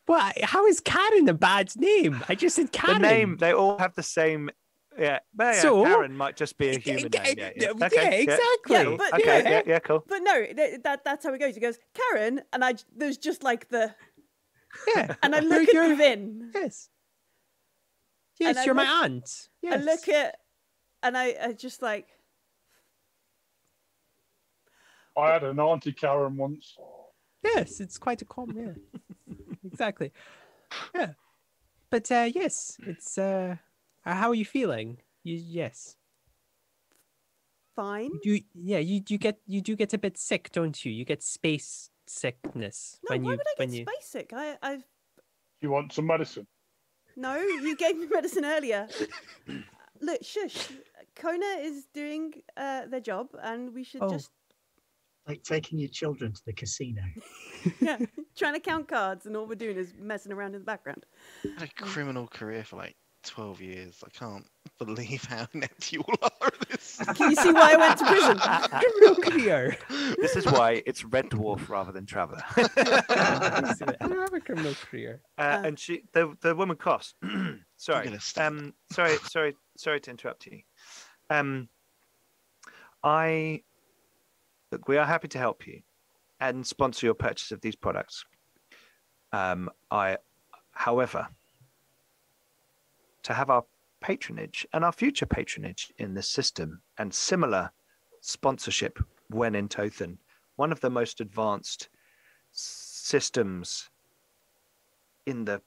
Well, how is Karen a bad name? I just said Karen. The name. They all have the same. Yeah, but yeah, so, Karen might just be a human name. Yeah, yeah. Okay, yeah exactly. Yeah, but, okay, yeah. Yeah, yeah, cool. But no, that that's how it goes. He goes, Karen, and I there's just like the yeah, and I look at Kevin. Yes, yes, you're look, my aunt. Yes. I look at, and I, I just like. I had an auntie Karen once. Yes, it's quite a common. Yeah, exactly. Yeah, but uh, yes, it's. Uh, How are you feeling? You, yes. Fine. You yeah. You you get you do get a bit sick, don't you? You get space sickness. No, when why you, would I get you... space sick? I I've. You want some medicine? No, you gave me medicine earlier. Look, shush. Kona is doing uh, their job, and we should oh. just. Like taking your children to the casino. Yeah, trying to count cards, and all we're doing is messing around in the background. I had a criminal career for like. twelve years. I can't believe how inept you all are. This. Can you see why I went to prison? This is why it's Red Dwarf rather than Traveller. I don't have a criminal career. Uh, uh, and she, the the woman coughs. Sorry, um, sorry, sorry, sorry to interrupt you. Um, I Look, we are happy to help you and sponsor your purchase of these products. Um, I, however, to have our patronage and our future patronage in this system and similar sponsorship when in Tothan, one of the most advanced systems in the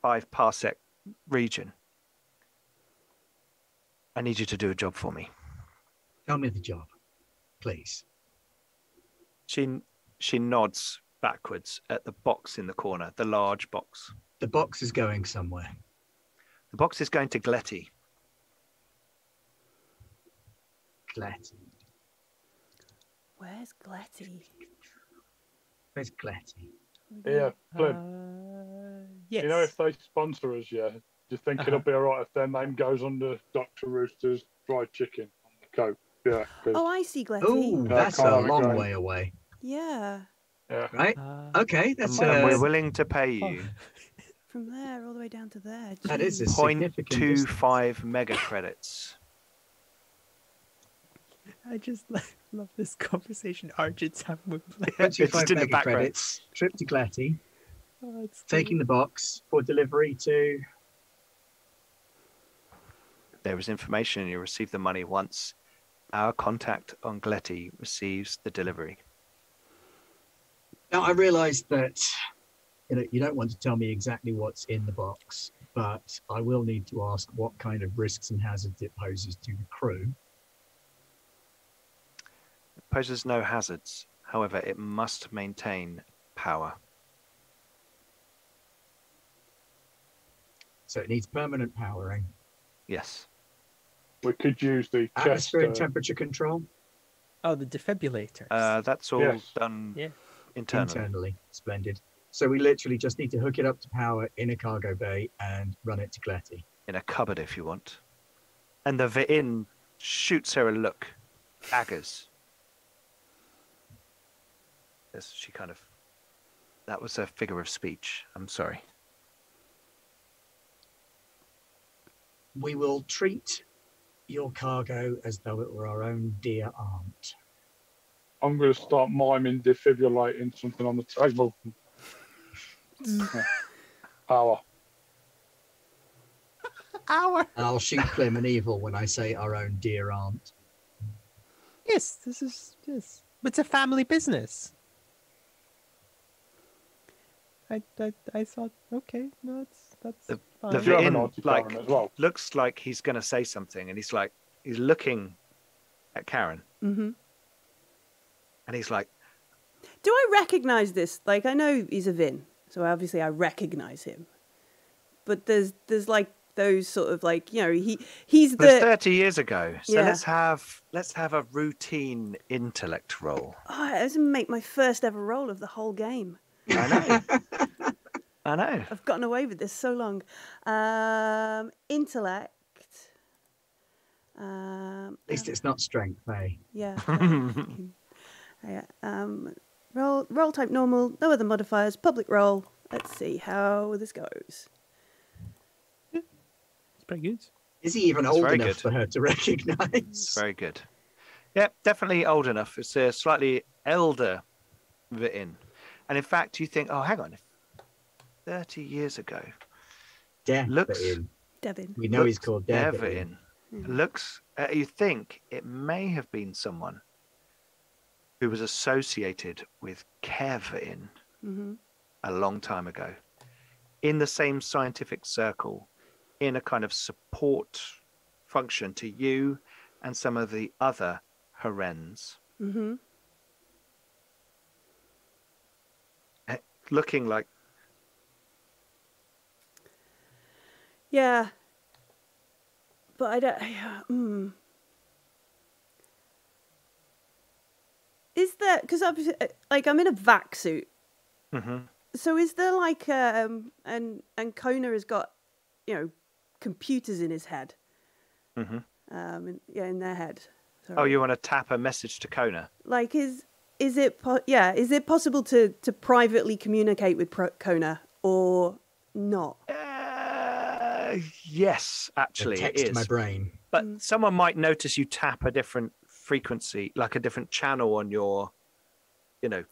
five parsec region, I need you to do a job for me. Tell me the job, please. She, she nods backwards at the box in the corner, the large box. The box is going somewhere. The box is going to Gleti. Gleti. Where's Gleti? Where's Gleti? Yeah, Plim. Uh, yes. You know, if they sponsor us, yeah, do you think uh-huh. it'll be all right if their name goes under Doctor Rooster's fried chicken on the coat? Yeah. Oh, I see, Gleti. Oh, that's a long going. way away. Yeah. Yeah. Right? Uh, okay, that's... And uh, we're willing to pay you. Oh. From there all the way down to there. Jeez. That is a zero point two five mega credits. I just love, love this conversation Arjun's having with Blake. Yeah, just in the back credits. Row. Trip to Gleti. Oh, taking the box for delivery to... There is information and you receive the money once our contact on Gleti receives the delivery. Now, I realised that you know, you don't want to tell me exactly what's in the box, but I will need to ask what kind of risks and hazards it poses to the crew. It poses no hazards. However, it must maintain power. So it needs permanent powering. Yes. We could use the atmosphere and temperature control. Oh, the defibrillators. Uh, that's all yes. done yeah. internally. Internally. Splendid. So we literally just need to hook it up to power in a cargo bay and run it to Gleti. In a cupboard, if you want. And the Verin shoots her a look. Aggers. Yes, she kind of... That was a figure of speech. I'm sorry. We will treat your cargo as though it were our own dear aunt. I'm going to start miming defibrillating something on the table. Power. Our. And I'll shoot Plim and evil when I say our own dear aunt. Yes, this is yes. It's a family business. I I, I thought okay, no, that's that's the, fine. The Verin, like as well. Looks like he's going to say something, and he's like he's looking at Ka'Haran, mm-hmm. and he's like, "Do I recognise this? Like I know he's a Verin." So obviously I recognise him, but there's there's like those sort of like you know he he's the thirty years ago. So yeah. let's have let's have a routine intellect roll. Oh, I was gonna make my first ever roll of the whole game. I know, I know. I've gotten away with this so long. Um, intellect. Um, At least uh, it's not strength, eh? Yeah. yeah. Um. Roll, roll type normal, no other modifiers, public roll. Let's see how this goes. Yeah, it's pretty good. Is he even That's old enough good. for her to recognise? It's very good. Yeah, definitely old enough. It's a slightly elder Verin. And in fact, you think, oh, hang on, thirty years ago. Dev looks, Verin. Devin. We know looks, he's called Devin. Devin. Mm. Looks, uh, you think it may have been someone who was associated with Ke'Vin mm-hmm. a long time ago, in the same scientific circle, in a kind of support function to you and some of the other Harens. Mm-hmm. Looking like... Yeah. But I don't... Yeah, mm. Is there, because obviously, like, I'm in a vac suit. Mm-hmm. So is there, like, um, and, and Kona has got, you know, computers in his head. Mm-hmm. Um, in, yeah, in their head. Sorry. Oh, you want to tap a message to Kona? Like, is, is it, po yeah, is it possible to, to privately communicate with Pro Kona or not? Uh, yes, actually, it is. Text my brain. But mm. someone might notice you tap a different frequency, like a different channel on your, you know,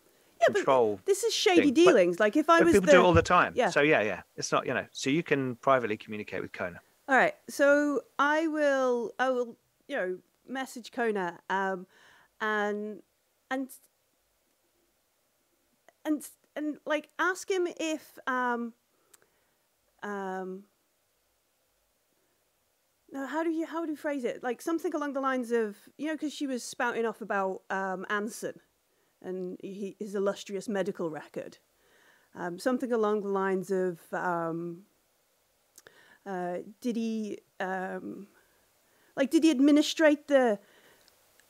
yeah, control. But this is shady thing. dealings. But, like if I was people the... do it all the time. Yeah. So yeah, yeah. It's not, you know. So you can privately communicate with Kona. All right. So I will, I will, you know, message Kona, um, and and and and like ask him if um, um. No, how do you how do you phrase it? Like something along the lines of, you know, because she was spouting off about um, Anson and he, his illustrious medical record. Um, something along the lines of, um, uh, did he um, like did he administrate the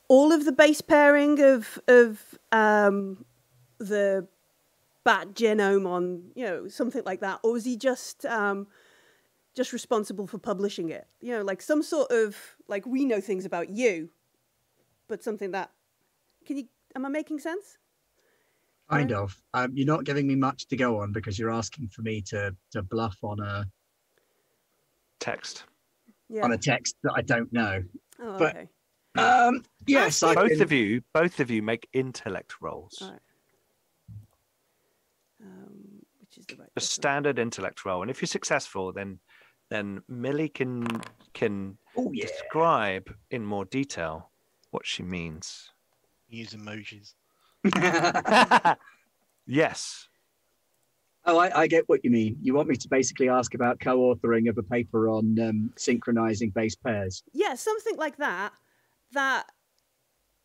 all of the base pairing of of um, the bat genome on, you know, something like that, or was he just um, just responsible for publishing it, you know, like some sort of, like, we know things about you, but something that, can you, am I making sense? Kind of. Um, you're not giving me much to go on because you're asking for me to, to bluff on a text, yeah. on a text that I don't know. Oh, but, okay. Um, yes. I both can... of you, both of you make intellect rolls. All right. Um, which is the right A standard one. intellect roll. And if you're successful, then then Millie can can oh, yeah. describe in more detail what she means. Use emojis. Yes. Oh, I, I get what you mean. You want me to basically ask about co-authoring of a paper on um, synchronizing base pairs. Yeah, something like that. That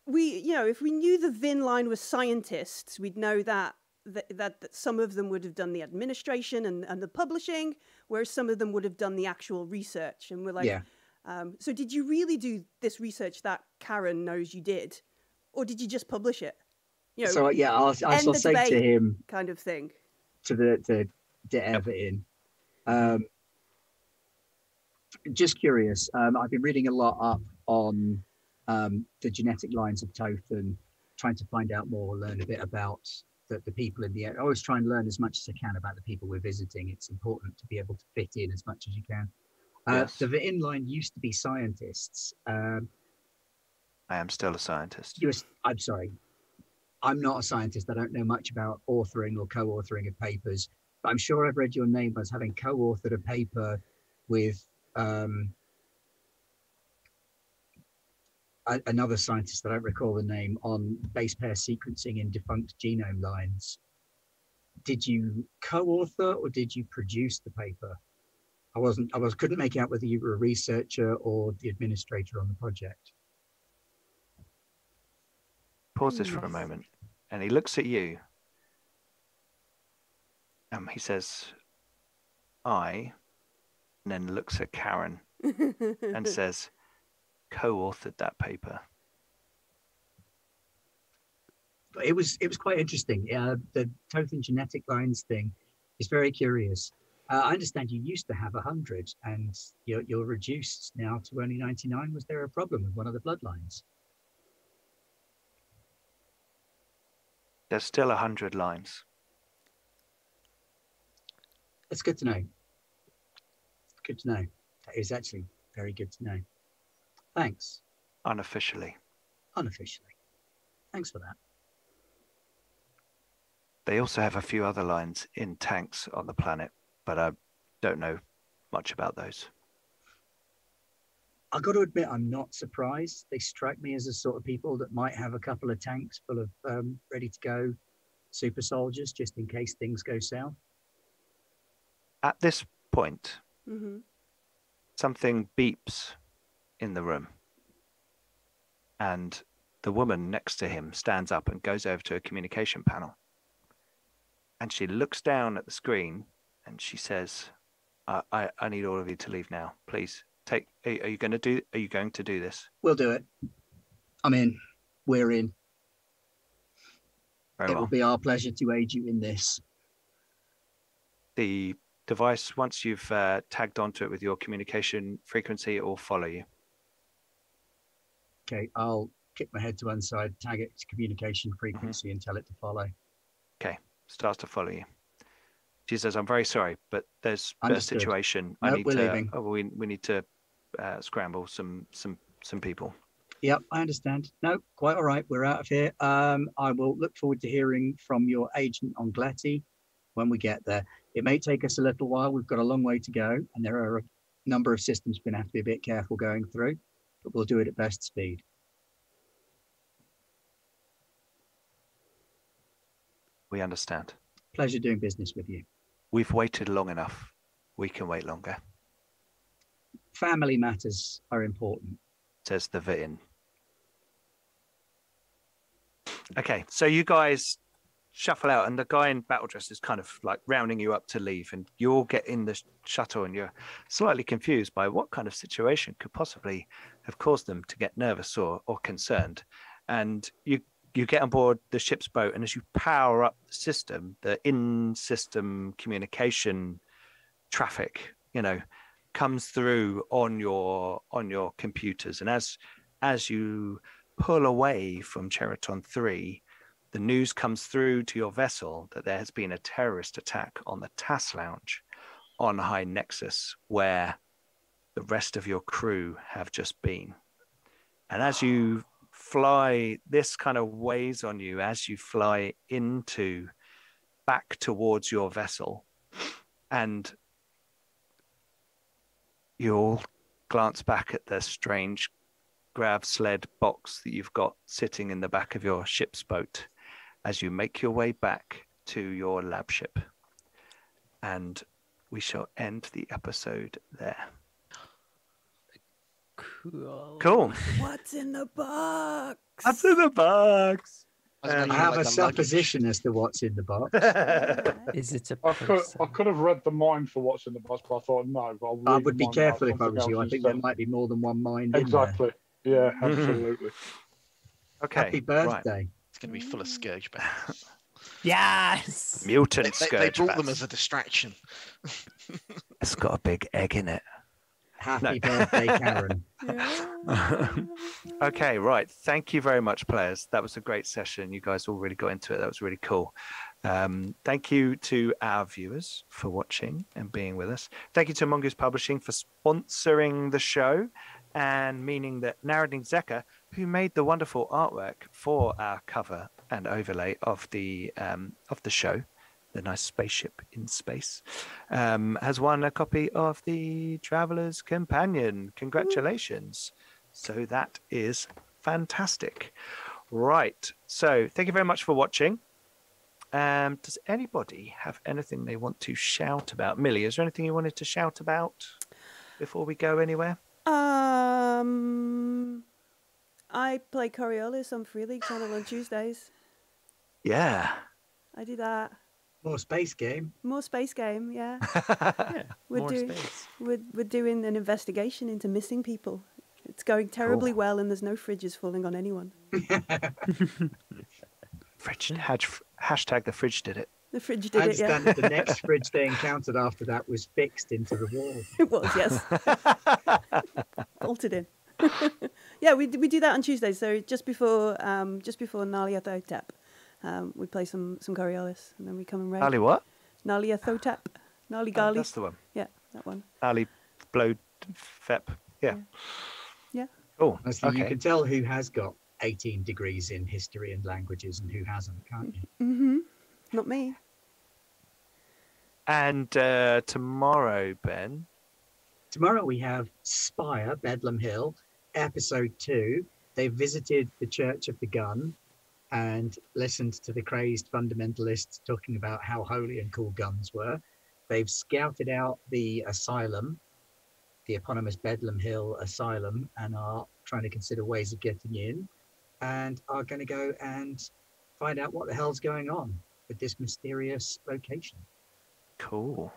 we, you know, if we knew the Vin line was scientists, we'd know that that, that, that some of them would have done the administration and, and the publishing, whereas some of them would have done the actual research. And we're like, yeah. um, so did you really do this research that Karen knows you did? Or did you just publish it? You know, so, yeah, I'll, I shall say to him... Kind of thing. To the, to, to Everton. Um, just curious, um, I've been reading a lot up on um, the genetic lines of Tothan, trying to find out more, learn a bit about the, the people in the area. I always try and learn as much as I can about the people we're visiting. It's important to be able to fit in as much as you can. Uh, yes. The Verin line used to be scientists. Um, I am still a scientist. You're, I'm sorry. I'm not a scientist. I don't know much about authoring or co-authoring of papers. But I'm sure I've read your name as having co-authored a paper with um, a, another scientist that I don't recall the name on base pair sequencing in defunct genome lines. Did you co-author or did you produce the paper? I wasn't. I was couldn't make out whether you were a researcher or the administrator on the project. Pause this for a moment, and he looks at you. Um, he says, "I," and then looks at Karen and says, "Co-authored that paper." It was it was quite interesting. Uh, the Tothan genetic lines thing is very curious. Uh, I understand you used to have a hundred, and you're, you're reduced now to only ninety-nine. Was there a problem with one of the bloodlines? There's still a hundred lines. That's good to know. Good to know. That is actually very good to know. Thanks. Unofficially. Unofficially. Thanks for that. They also have a few other lines in tanks on the planet, but I don't know much about those. I've got to admit, I'm not surprised. They strike me as the sort of people that might have a couple of tanks full of um, ready-to-go super soldiers, just in case things go south. At this point, mm-hmm. something beeps in the room. And the woman next to him stands up and goes over to a communication panel. And she looks down at the screen and she says, I, I, I need all of you to leave now, please. Take, are you going to do? Are you going to do this? We'll do it. I'm in. We're in. Very it well. will be our pleasure to aid you in this. The device, once you've uh, tagged onto it with your communication frequency, it will follow you. Okay, I'll kick my head to one side, tag it to communication frequency, mm-hmm. and tell it to follow. Okay, starts to follow you. She says, "I'm very sorry, but there's Understood. a situation. I nope, need we're to. Oh, we we need to." Uh, scramble some some some people. Yep, I understand. No, quite all right. We're out of here. Um, I will look forward to hearing from your agent on Gleti when we get there. It may take us a little while. We've got a long way to go, and there are a number of systems we're going to have to be a bit careful going through, but we'll do it at best speed. We understand. Pleasure doing business with you. We've waited long enough. We can wait longer. Family matters are important, says the Verin. Okay, so you guys shuffle out, and the guy in battle dress is kind of like rounding you up to leave, and you all get in the shuttle, and you're slightly confused by what kind of situation could possibly have caused them to get nervous or, or concerned. And you you get on board the ship's boat, and as you power up the system, the in-system communication traffic, you know, comes through on your on your computers. And as as you pull away from Cheriton three, the news comes through to your vessel that there has been a terrorist attack on the T A S lounge on High Nexus, where the rest of your crew have just been. And as you fly, this kind of weighs on you as you fly into back towards your vessel, and you all glance back at the strange grab sled box that you've got sitting in the back of your ship's boat as you make your way back to your lab ship. And we shall end the episode there. Cool. Cool. What's in the box? What's in the box? Um, I have like a supposition luggage. As to what's in the box. Is it a I could, I could have read the mine for what's in the box, but I thought no. I'll I would be careful if I was you. I think there might be more than one mine. Exactly. In there. Yeah, absolutely. Okay. Happy birthday. Right. It's going to be full of Scourge bats. Yes. Mutant Scourge bats. They, they brought them as a distraction. It's got a big egg in it. Happy no. birthday, Karen. Okay, right. Thank you very much, players. That was a great session. You guys all really got into it. That was really cool. Um, thank you to our viewers for watching and being with us. Thank you to Mongoose Publishing for sponsoring the show, and meaning that Naradin Zeka, who made the wonderful artwork for our cover and overlay of the um, of the show, the nice spaceship in space, um, has won a copy of the Traveller's Companion. Congratulations. Ooh. So that is fantastic. Right. So thank you very much for watching. Um, does anybody have anything they want to shout about? Millie, is there anything you wanted to shout about before we go anywhere? Um, I play Coriolis on Free League Channel on Tuesdays. Yeah. I do that. More space game. More space game, yeah. yeah we're, more doing, space. We're, we're doing an investigation into missing people. It's going terribly cool. well, and there's no fridges falling on anyone. Fridge, hashtag the fridge did it. The fridge did I it, yeah. That the next fridge they encountered after that was fixed into the wall. It was, yes. Bolted in. Yeah, we, we do that on Tuesdays. So just before, um, just before Nyarlathotep. Um, we play some some Coriolis, and then we come and raid. Ali what? Nyarlathotep. Nyarlathotep. Oh, that's the one. Yeah, that one. Ali blow fep. Yeah. Yeah. Cool. Yeah. Oh, okay. You can tell who has got eighteen degrees in history and languages and who hasn't, can't you? Mm-hmm. Not me. And uh, tomorrow, Ben? Tomorrow we have Spire, Bedlam Hill, episode two. They visited the Church of the Gun and listened to the crazed fundamentalists talking about how holy and cool guns were. They've scouted out the asylum, the eponymous Bedlam Hill asylum, and are trying to consider ways of getting in, and are going to go and find out what the hell's going on with this mysterious location. Cool.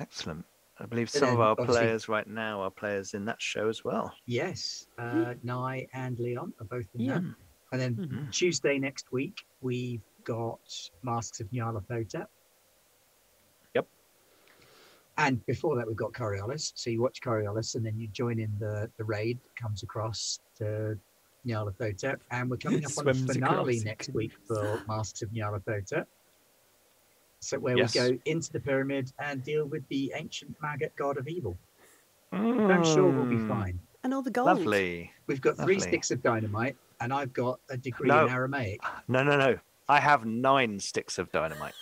Excellent. I believe some of our players right now are players in that show as well. Yes. Uh, mm. Nye and Leon are both in yeah. that. And then mm-hmm. Tuesday next week, we've got Masks of Nyarlathotep. Yep. And before that, we've got Coriolis. So you watch Coriolis, and then you join in the, the raid that comes across to Nyarlathotep. And we're coming up on the finale across. next week for Masks of Nyarlathotep. So where yes. we go into the pyramid and deal with the ancient maggot god of evil. Mm. I'm sure we'll be fine. and all the gold. Lovely. We've got Lovely. three sticks of dynamite, and I've got a degree no. in Aramaic. No, no, no. I have nine sticks of dynamite.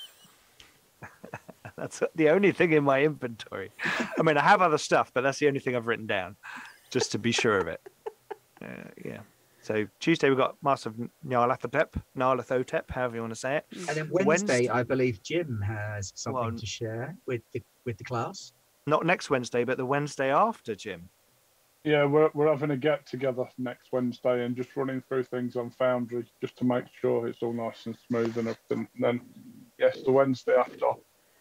That's the only thing in my inventory. I mean, I have other stuff, but that's the only thing I've written down, just to be sure of it. Uh, yeah. So Tuesday we've got Master of Nyarlathotep, Nyarlathotep, however you want to say it. And then Wednesday, Wednesday I believe Jim has something well, to share with the with the class. Not next Wednesday, but the Wednesday after, Jim. Yeah, we're we're having a get together next Wednesday and just running through things on Foundry just to make sure it's all nice and smooth and everything. And then yes, the Wednesday after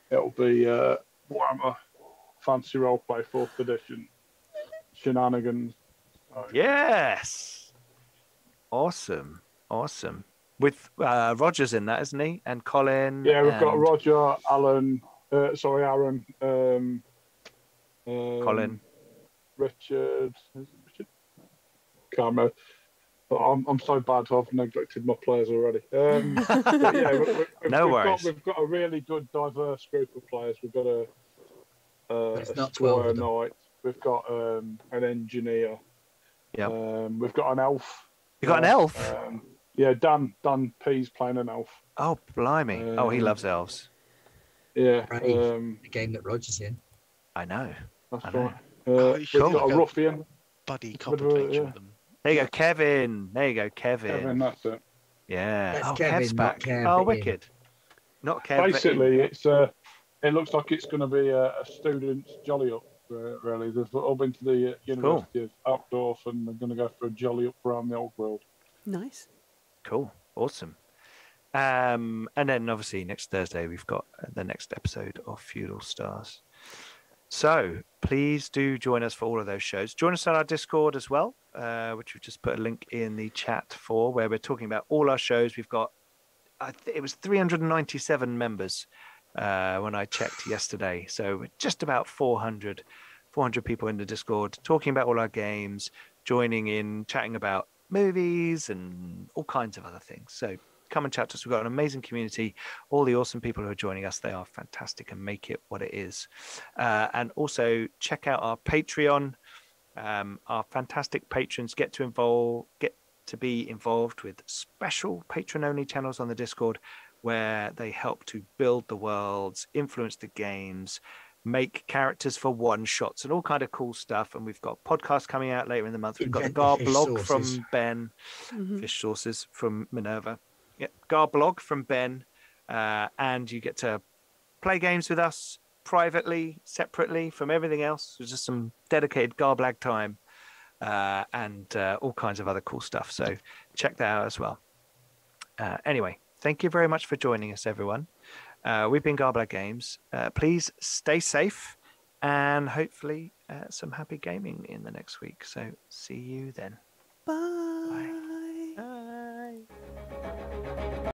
it'll be uh, Warhammer Fantasy Roleplay Fourth Edition shenanigans. So. Yes, awesome, awesome. With uh, Roger's in that, isn't he? And Colin. Yeah, we've and... got Roger, Alan. Uh, sorry, Aaron. Um, um, Colin. Richard, is it Richard? Can't remember. I'm, I'm so bad, I've neglected my players already. Um, but yeah, we, we, we've, no we've worries. Got, we've got a really good, diverse group of players. We've got a, uh, a squire knight. We've got um, an engineer. Yeah. Um, we've got an elf. You got um, an elf? Um, yeah, Dan Dan P's playing an elf. Oh, blimey! Um, oh, he loves elves. Yeah. Brave, um, the game that Roger's in. I know. That's I know. right. Uh, we've cool. got a ruffian. Buddy copy picture yeah. of them. There you go, Ke'Vin. There you go, Ke'Vin. Ke'Vin, that's it. Yeah. That's oh, Ke'Vin, back. Ke'Vin. Oh, wicked. Not Ke'Vin. Basically, it's uh, it looks like it's going to be a, a student's jolly up, uh, really. They've all been to the uh, University cool. of Outdoors and they're going to go for a jolly up around the old world. Nice. Cool. Awesome. Um, and then, obviously, next Thursday, we've got the next episode of Feudal Stars. So please do join us for all of those shows. Join us on our Discord as well, uh, which we've just put a link in the chat for, where we're talking about all our shows. We've got, I th it was three hundred ninety-seven members uh, when I checked yesterday. So just about four hundred, four hundred people in the Discord talking about all our games, joining in, chatting about movies and all kinds of other things. So come and chat to us. We've got an amazing community. All the awesome people who are joining us, they are fantastic and make it what it is. Uh, and also check out our Patreon. Um, our fantastic patrons get to involve, get to be involved with special patron-only channels on the Discord where they help to build the worlds, influence the games, make characters for one-shots and all kind of cool stuff. And we've got podcasts coming out later in the month. We've got the Garblog from Ben, mm-hmm. Fish Sources from Minerva. Yeah, Garblog from Ben, uh, and you get to play games with us privately, separately from everything else. There's just some dedicated Garblag time uh, and uh, all kinds of other cool stuff. So check that out as well. Uh, anyway, thank you very much for joining us, everyone. Uh, we've been Garblag Games. Uh, please stay safe and hopefully uh, some happy gaming in the next week. So see you then. Bye.